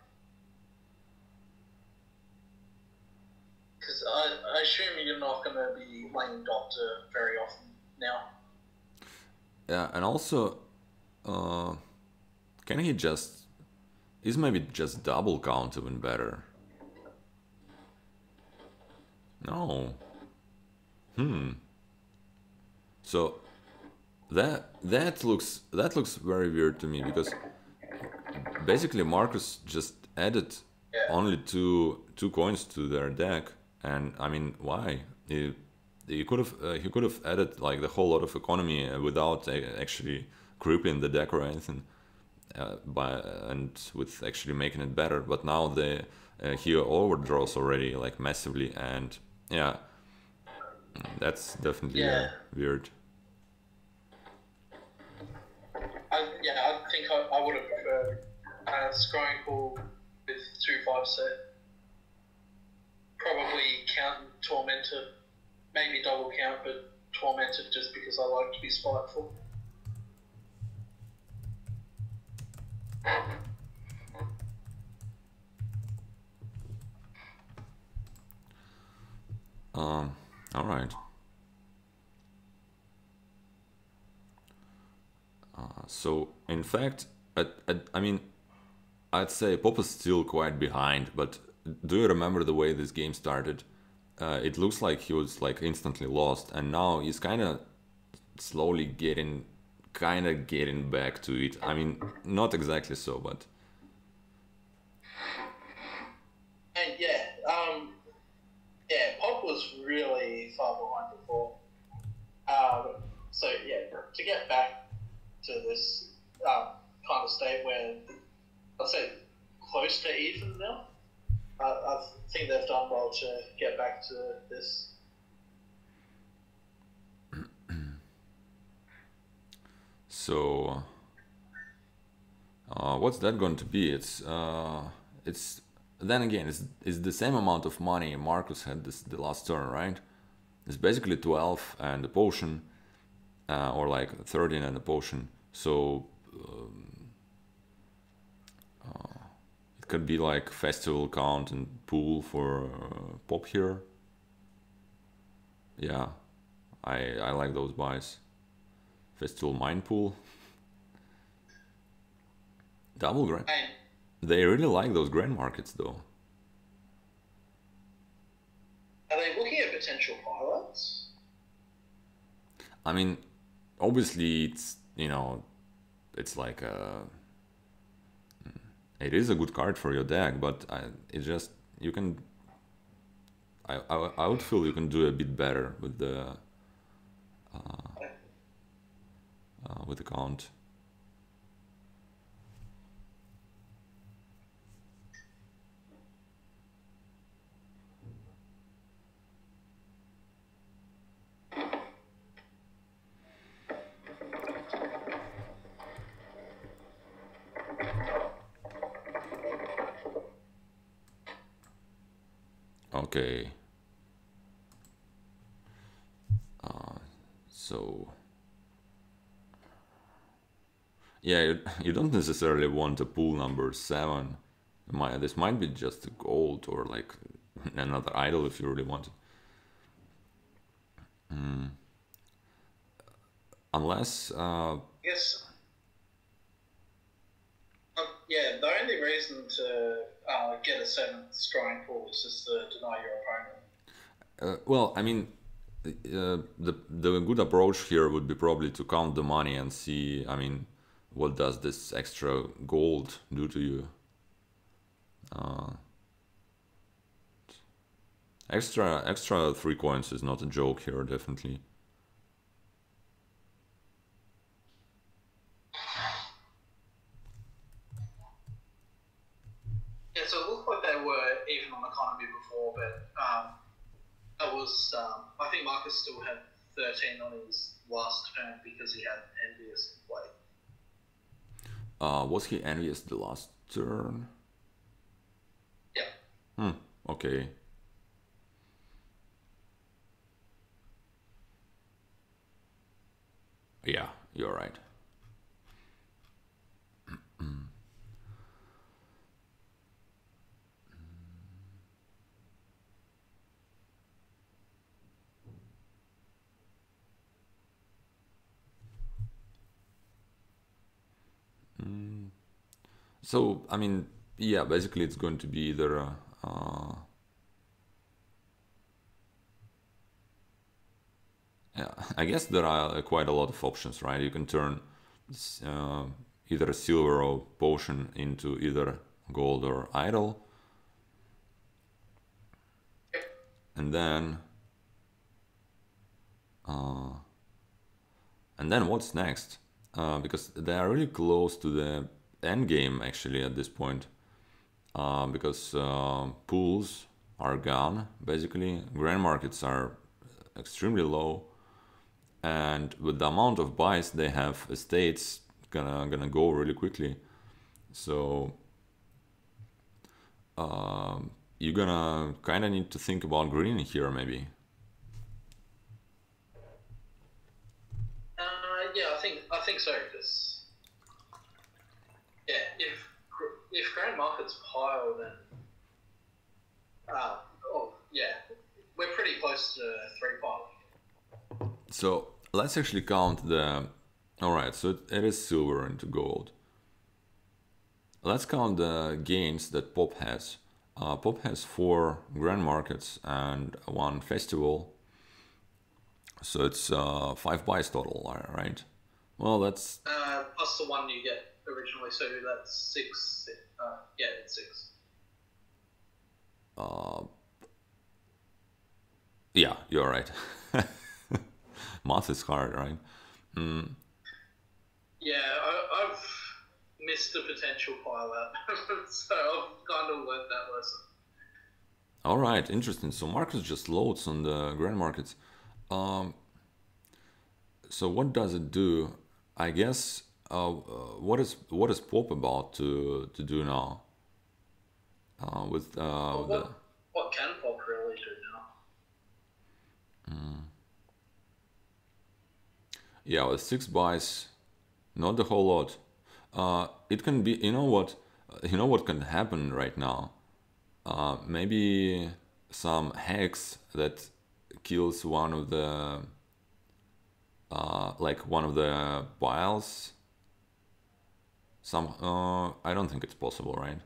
Because I assume you're not going to be playing Doctor very often now. Yeah, and also, can he just... Is maybe just double count even better? No. So... That looks very weird to me, because basically Marcus just added only two coins to their deck, and I mean, why? He could have added like the whole lot of economy without actually crippling the deck or anything, and with actually making it better. But now he overdraws already like massively, and yeah, that's definitely weird. I think I would have preferred scrying pool with 2-5 set. Probably count Tormentor, maybe double count, but Tormentor just because I like to be spiteful. All right. So in fact, I mean, I'd say Pop is still quite behind, but do you remember the way this game started? It looks like he was like instantly lost, and now he's kind of slowly getting back to it. I mean, not exactly so, but yeah, Pop was really far behind before. So yeah, to get back to this kind of state where I'd say close to even now, I think they've done well to get back to this. So, what's that going to be? It's then again, it's the same amount of money Marcus had the last turn, right? It's basically 12 and a potion, or like 13 and a potion. So it could be like festival, count, and pool for Pop here. Yeah, I like those buys. Festival, mine, pool, double grand. They really like those grand markets, though. Are they looking at potential pilots? I mean, obviously, it's, you know, it's like a, it is a good card for your deck, but it just, you can, I would feel you can do a bit better with the count. Okay. So yeah, you don't necessarily want a pool number 7. This might be just a gold or like another idol if you really want it. Unless yes. Yeah, the only reason to get a 7th scrying pool is just to deny your opponent. Well, I mean, the good approach here would be probably to count the money and see, I mean, what does this extra gold do to you? Extra 3 coins is not a joke here, definitely. I think Marcus still had 13 on his last turn because he had Envious in play. Was he Envious the last turn? Yeah. Okay. Yeah, you're right. So, I mean, yeah, basically it's going to be either yeah, I guess there are quite a lot of options, right? You can turn either a silver or potion into either gold or idol. And then what's next? Because they are really close to the end game actually at this point, because pools are gone basically, grand markets are extremely low, and with the amount of buys they have, estates gonna go really quickly. So you're gonna kind of need to think about green here maybe. I think so, because yeah, if grand markets pile, then oh yeah, we're pretty close to 3.5. So let's actually count the. All right, so it is silver into gold. Let's count the gains that Pop has. Pop has 4 grand markets and 1 festival. So it's 5 buys total, right? Well, that's... plus the one you get originally, so that's 6. Yeah, it's 6. Yeah, you're right. Math is hard, right? Mm. Yeah, I've missed the potential pile out, so I've kind of learned that lesson. All right, interesting. So Marcus just loads on the grand markets. So what does it do? I guess what is Pop about to do now? What can Pop really do now? Mm. Yeah, with 6 buys, not the whole lot. It can be, you know what can happen right now. Maybe some hex that kills one of the one of the piles. Some I don't think it's possible, right?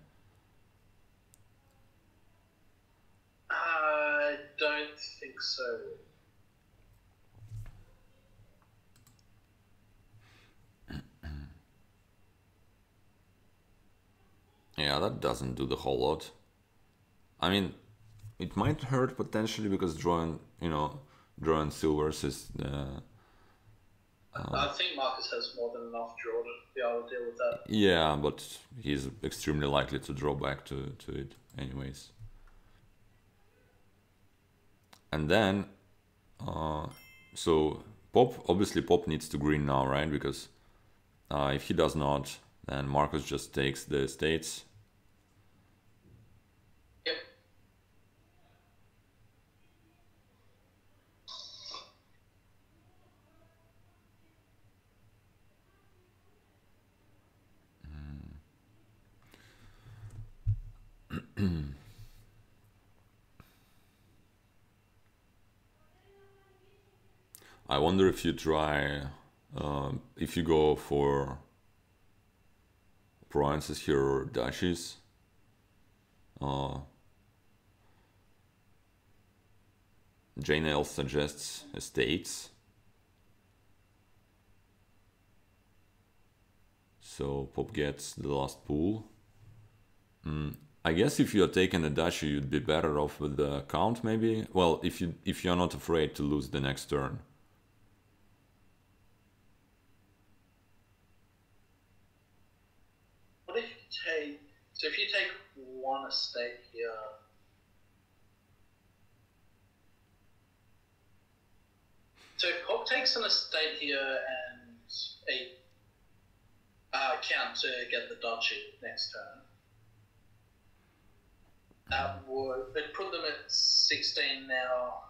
I don't think so. Yeah, that doesn't do the whole lot. I mean, it might hurt potentially because drawing silvers is the. I think Marcus has more than enough draw to be able to deal with that. Yeah, but he's extremely likely to draw back to it anyways. And then, so obviously Pop needs to green now, right? Because if he does not, then Marcus just takes the states. Yep. Mm. I wonder if you try, if you go for provinces here or duchies. Jane L suggests estates. So Pop gets the last pool. I guess if you're taking a duchy, you'd be better off with the count, maybe. Well, if you're not afraid to lose the next turn. So if you take one estate here, so if Pop takes an estate here and a count to get the duchy next turn, that would put them at 16 now.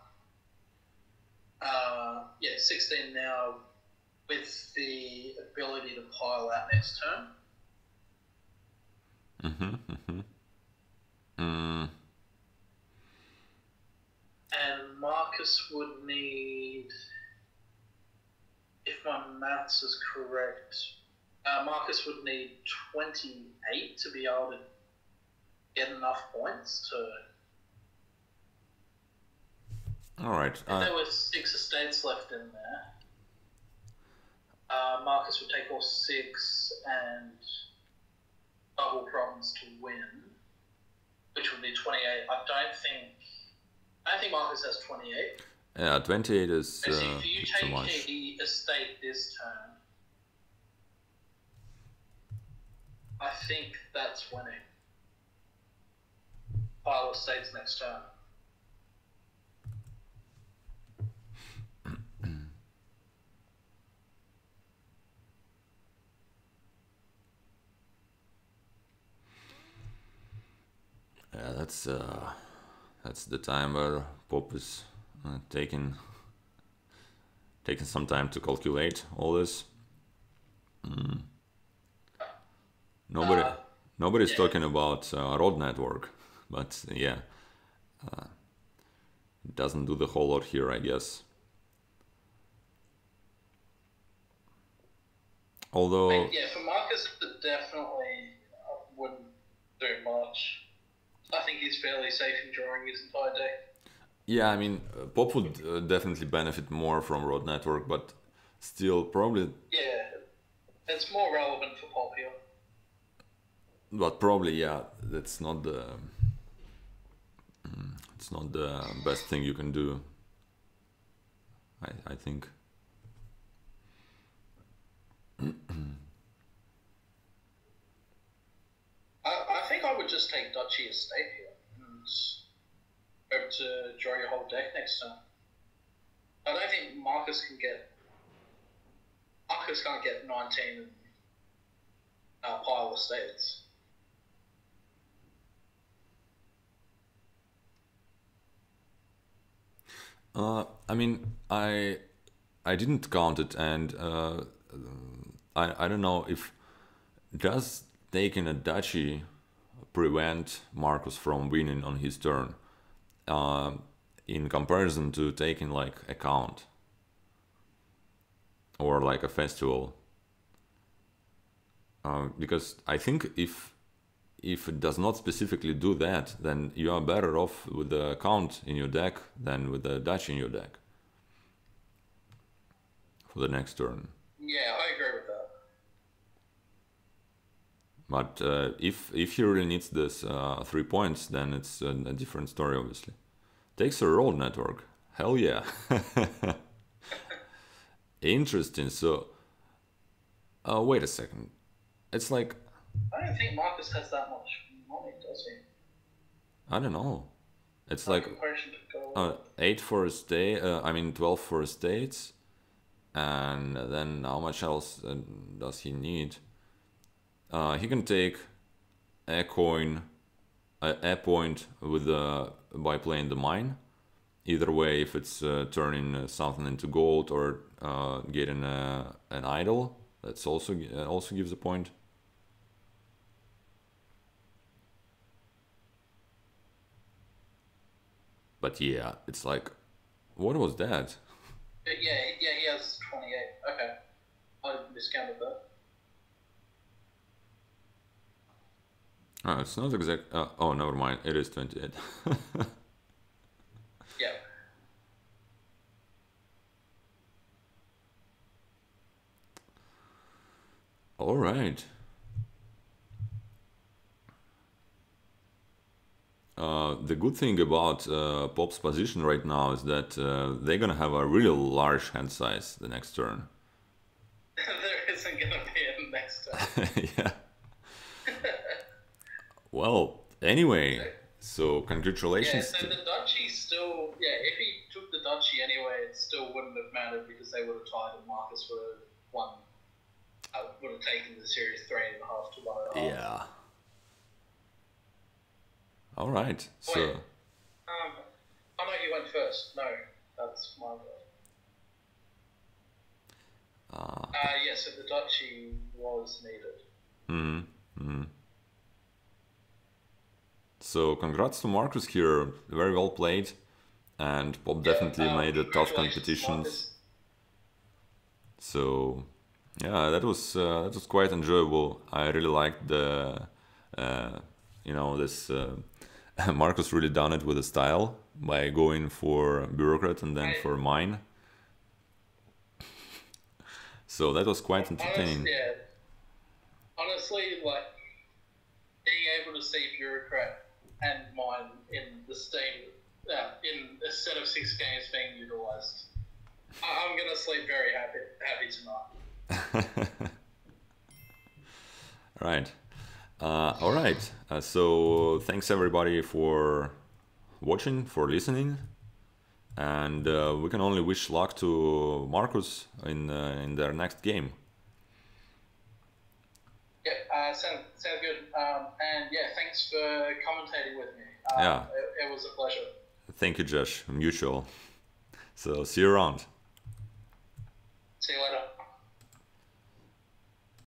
Yeah, 16 now with the ability to pile out next turn. And Marcus would need, if my maths is correct, Marcus would need 28 to be able to get enough points to. All right. If there were 6 estates left in there, Marcus would take all 6 and double problems to win, which would be 28. I don't think Marcus has 28. Yeah, 28 is. So if you take the estate this turn, I think that's winning. Pile estates next turn. Yeah, that's the time where Pop is taking some time to calculate all this. Mm. Nobody's talking about road network, but yeah, It doesn't do the whole lot here, I guess. Although... I mean, yeah, for Marcus, it definitely wouldn't do much. I think he's fairly safe in drawing his entire deck. Yeah, I mean, Pop would definitely benefit more from Road Network, but still probably... Yeah, it's more relevant for Pop here. But probably, yeah, that's not the... It's not the best thing you can do, I think. I think I would just take Duchy Estate here and hope to draw your whole deck next turn. I don't think Marcus can't get 19 in our pile of states. I mean, I didn't count it, and I don't know if does taking a duchy prevent Marcus from winning on his turn, in comparison to taking like a count or like a festival, because I think if it does not specifically do that, then you are better off with a count in your deck than with a duchy in your deck for the next turn. Yeah, I agree with that. But if he really needs this 3 points, then it's a different story, obviously. Takes a road network. Hell yeah. Interesting. So, wait a second. It's like... I don't think Marcus has that much money, does he? I don't know. It's like 8 for a stay, I mean 12 for estates, and then how much else does he need? He can take a coin, a point with by playing the mine. Either way, if it's turning something into gold or getting an idol, that's also gives a point. But yeah, it's like, what was that? Yeah, he has 28. Okay, I miscounted that. Oh, it's not exact. Oh, never mind. It is 28. Yeah. All right. The good thing about Pop's position right now is that they're gonna have a really large hand size the next turn. There isn't gonna be a next turn. Yeah. Well, anyway, so congratulations. Yeah, so the duchy still, if he took the duchy anyway, it still wouldn't have mattered because they would have tied and Marcus would have won. I would have taken the series 3.5 to 1.5. Yeah. All right, so... Wait, I know you went first. No, that's my word. Yeah, so the duchy was needed. Mm-hmm. Mm-hmm. So congrats to Marcus here. Very well played. And Pop definitely made a tough competition. So, yeah, that was quite enjoyable. I really liked the... you know, this Marcus really done it with a style by going for bureaucrat and then for mine. So that was quite entertaining. Yeah. Honestly, like being able to see bureaucrat and mine in the same in a set of 6 games being utilized, I'm gonna sleep very happy tonight. Right. All right, so thanks everybody for watching, for listening, and we can only wish luck to Marcus in their next game. Yeah, sounds good. And yeah, thanks for commentating with me. Yeah, it was a pleasure. Thank you, Josh. Mutual. So see you around. See you later.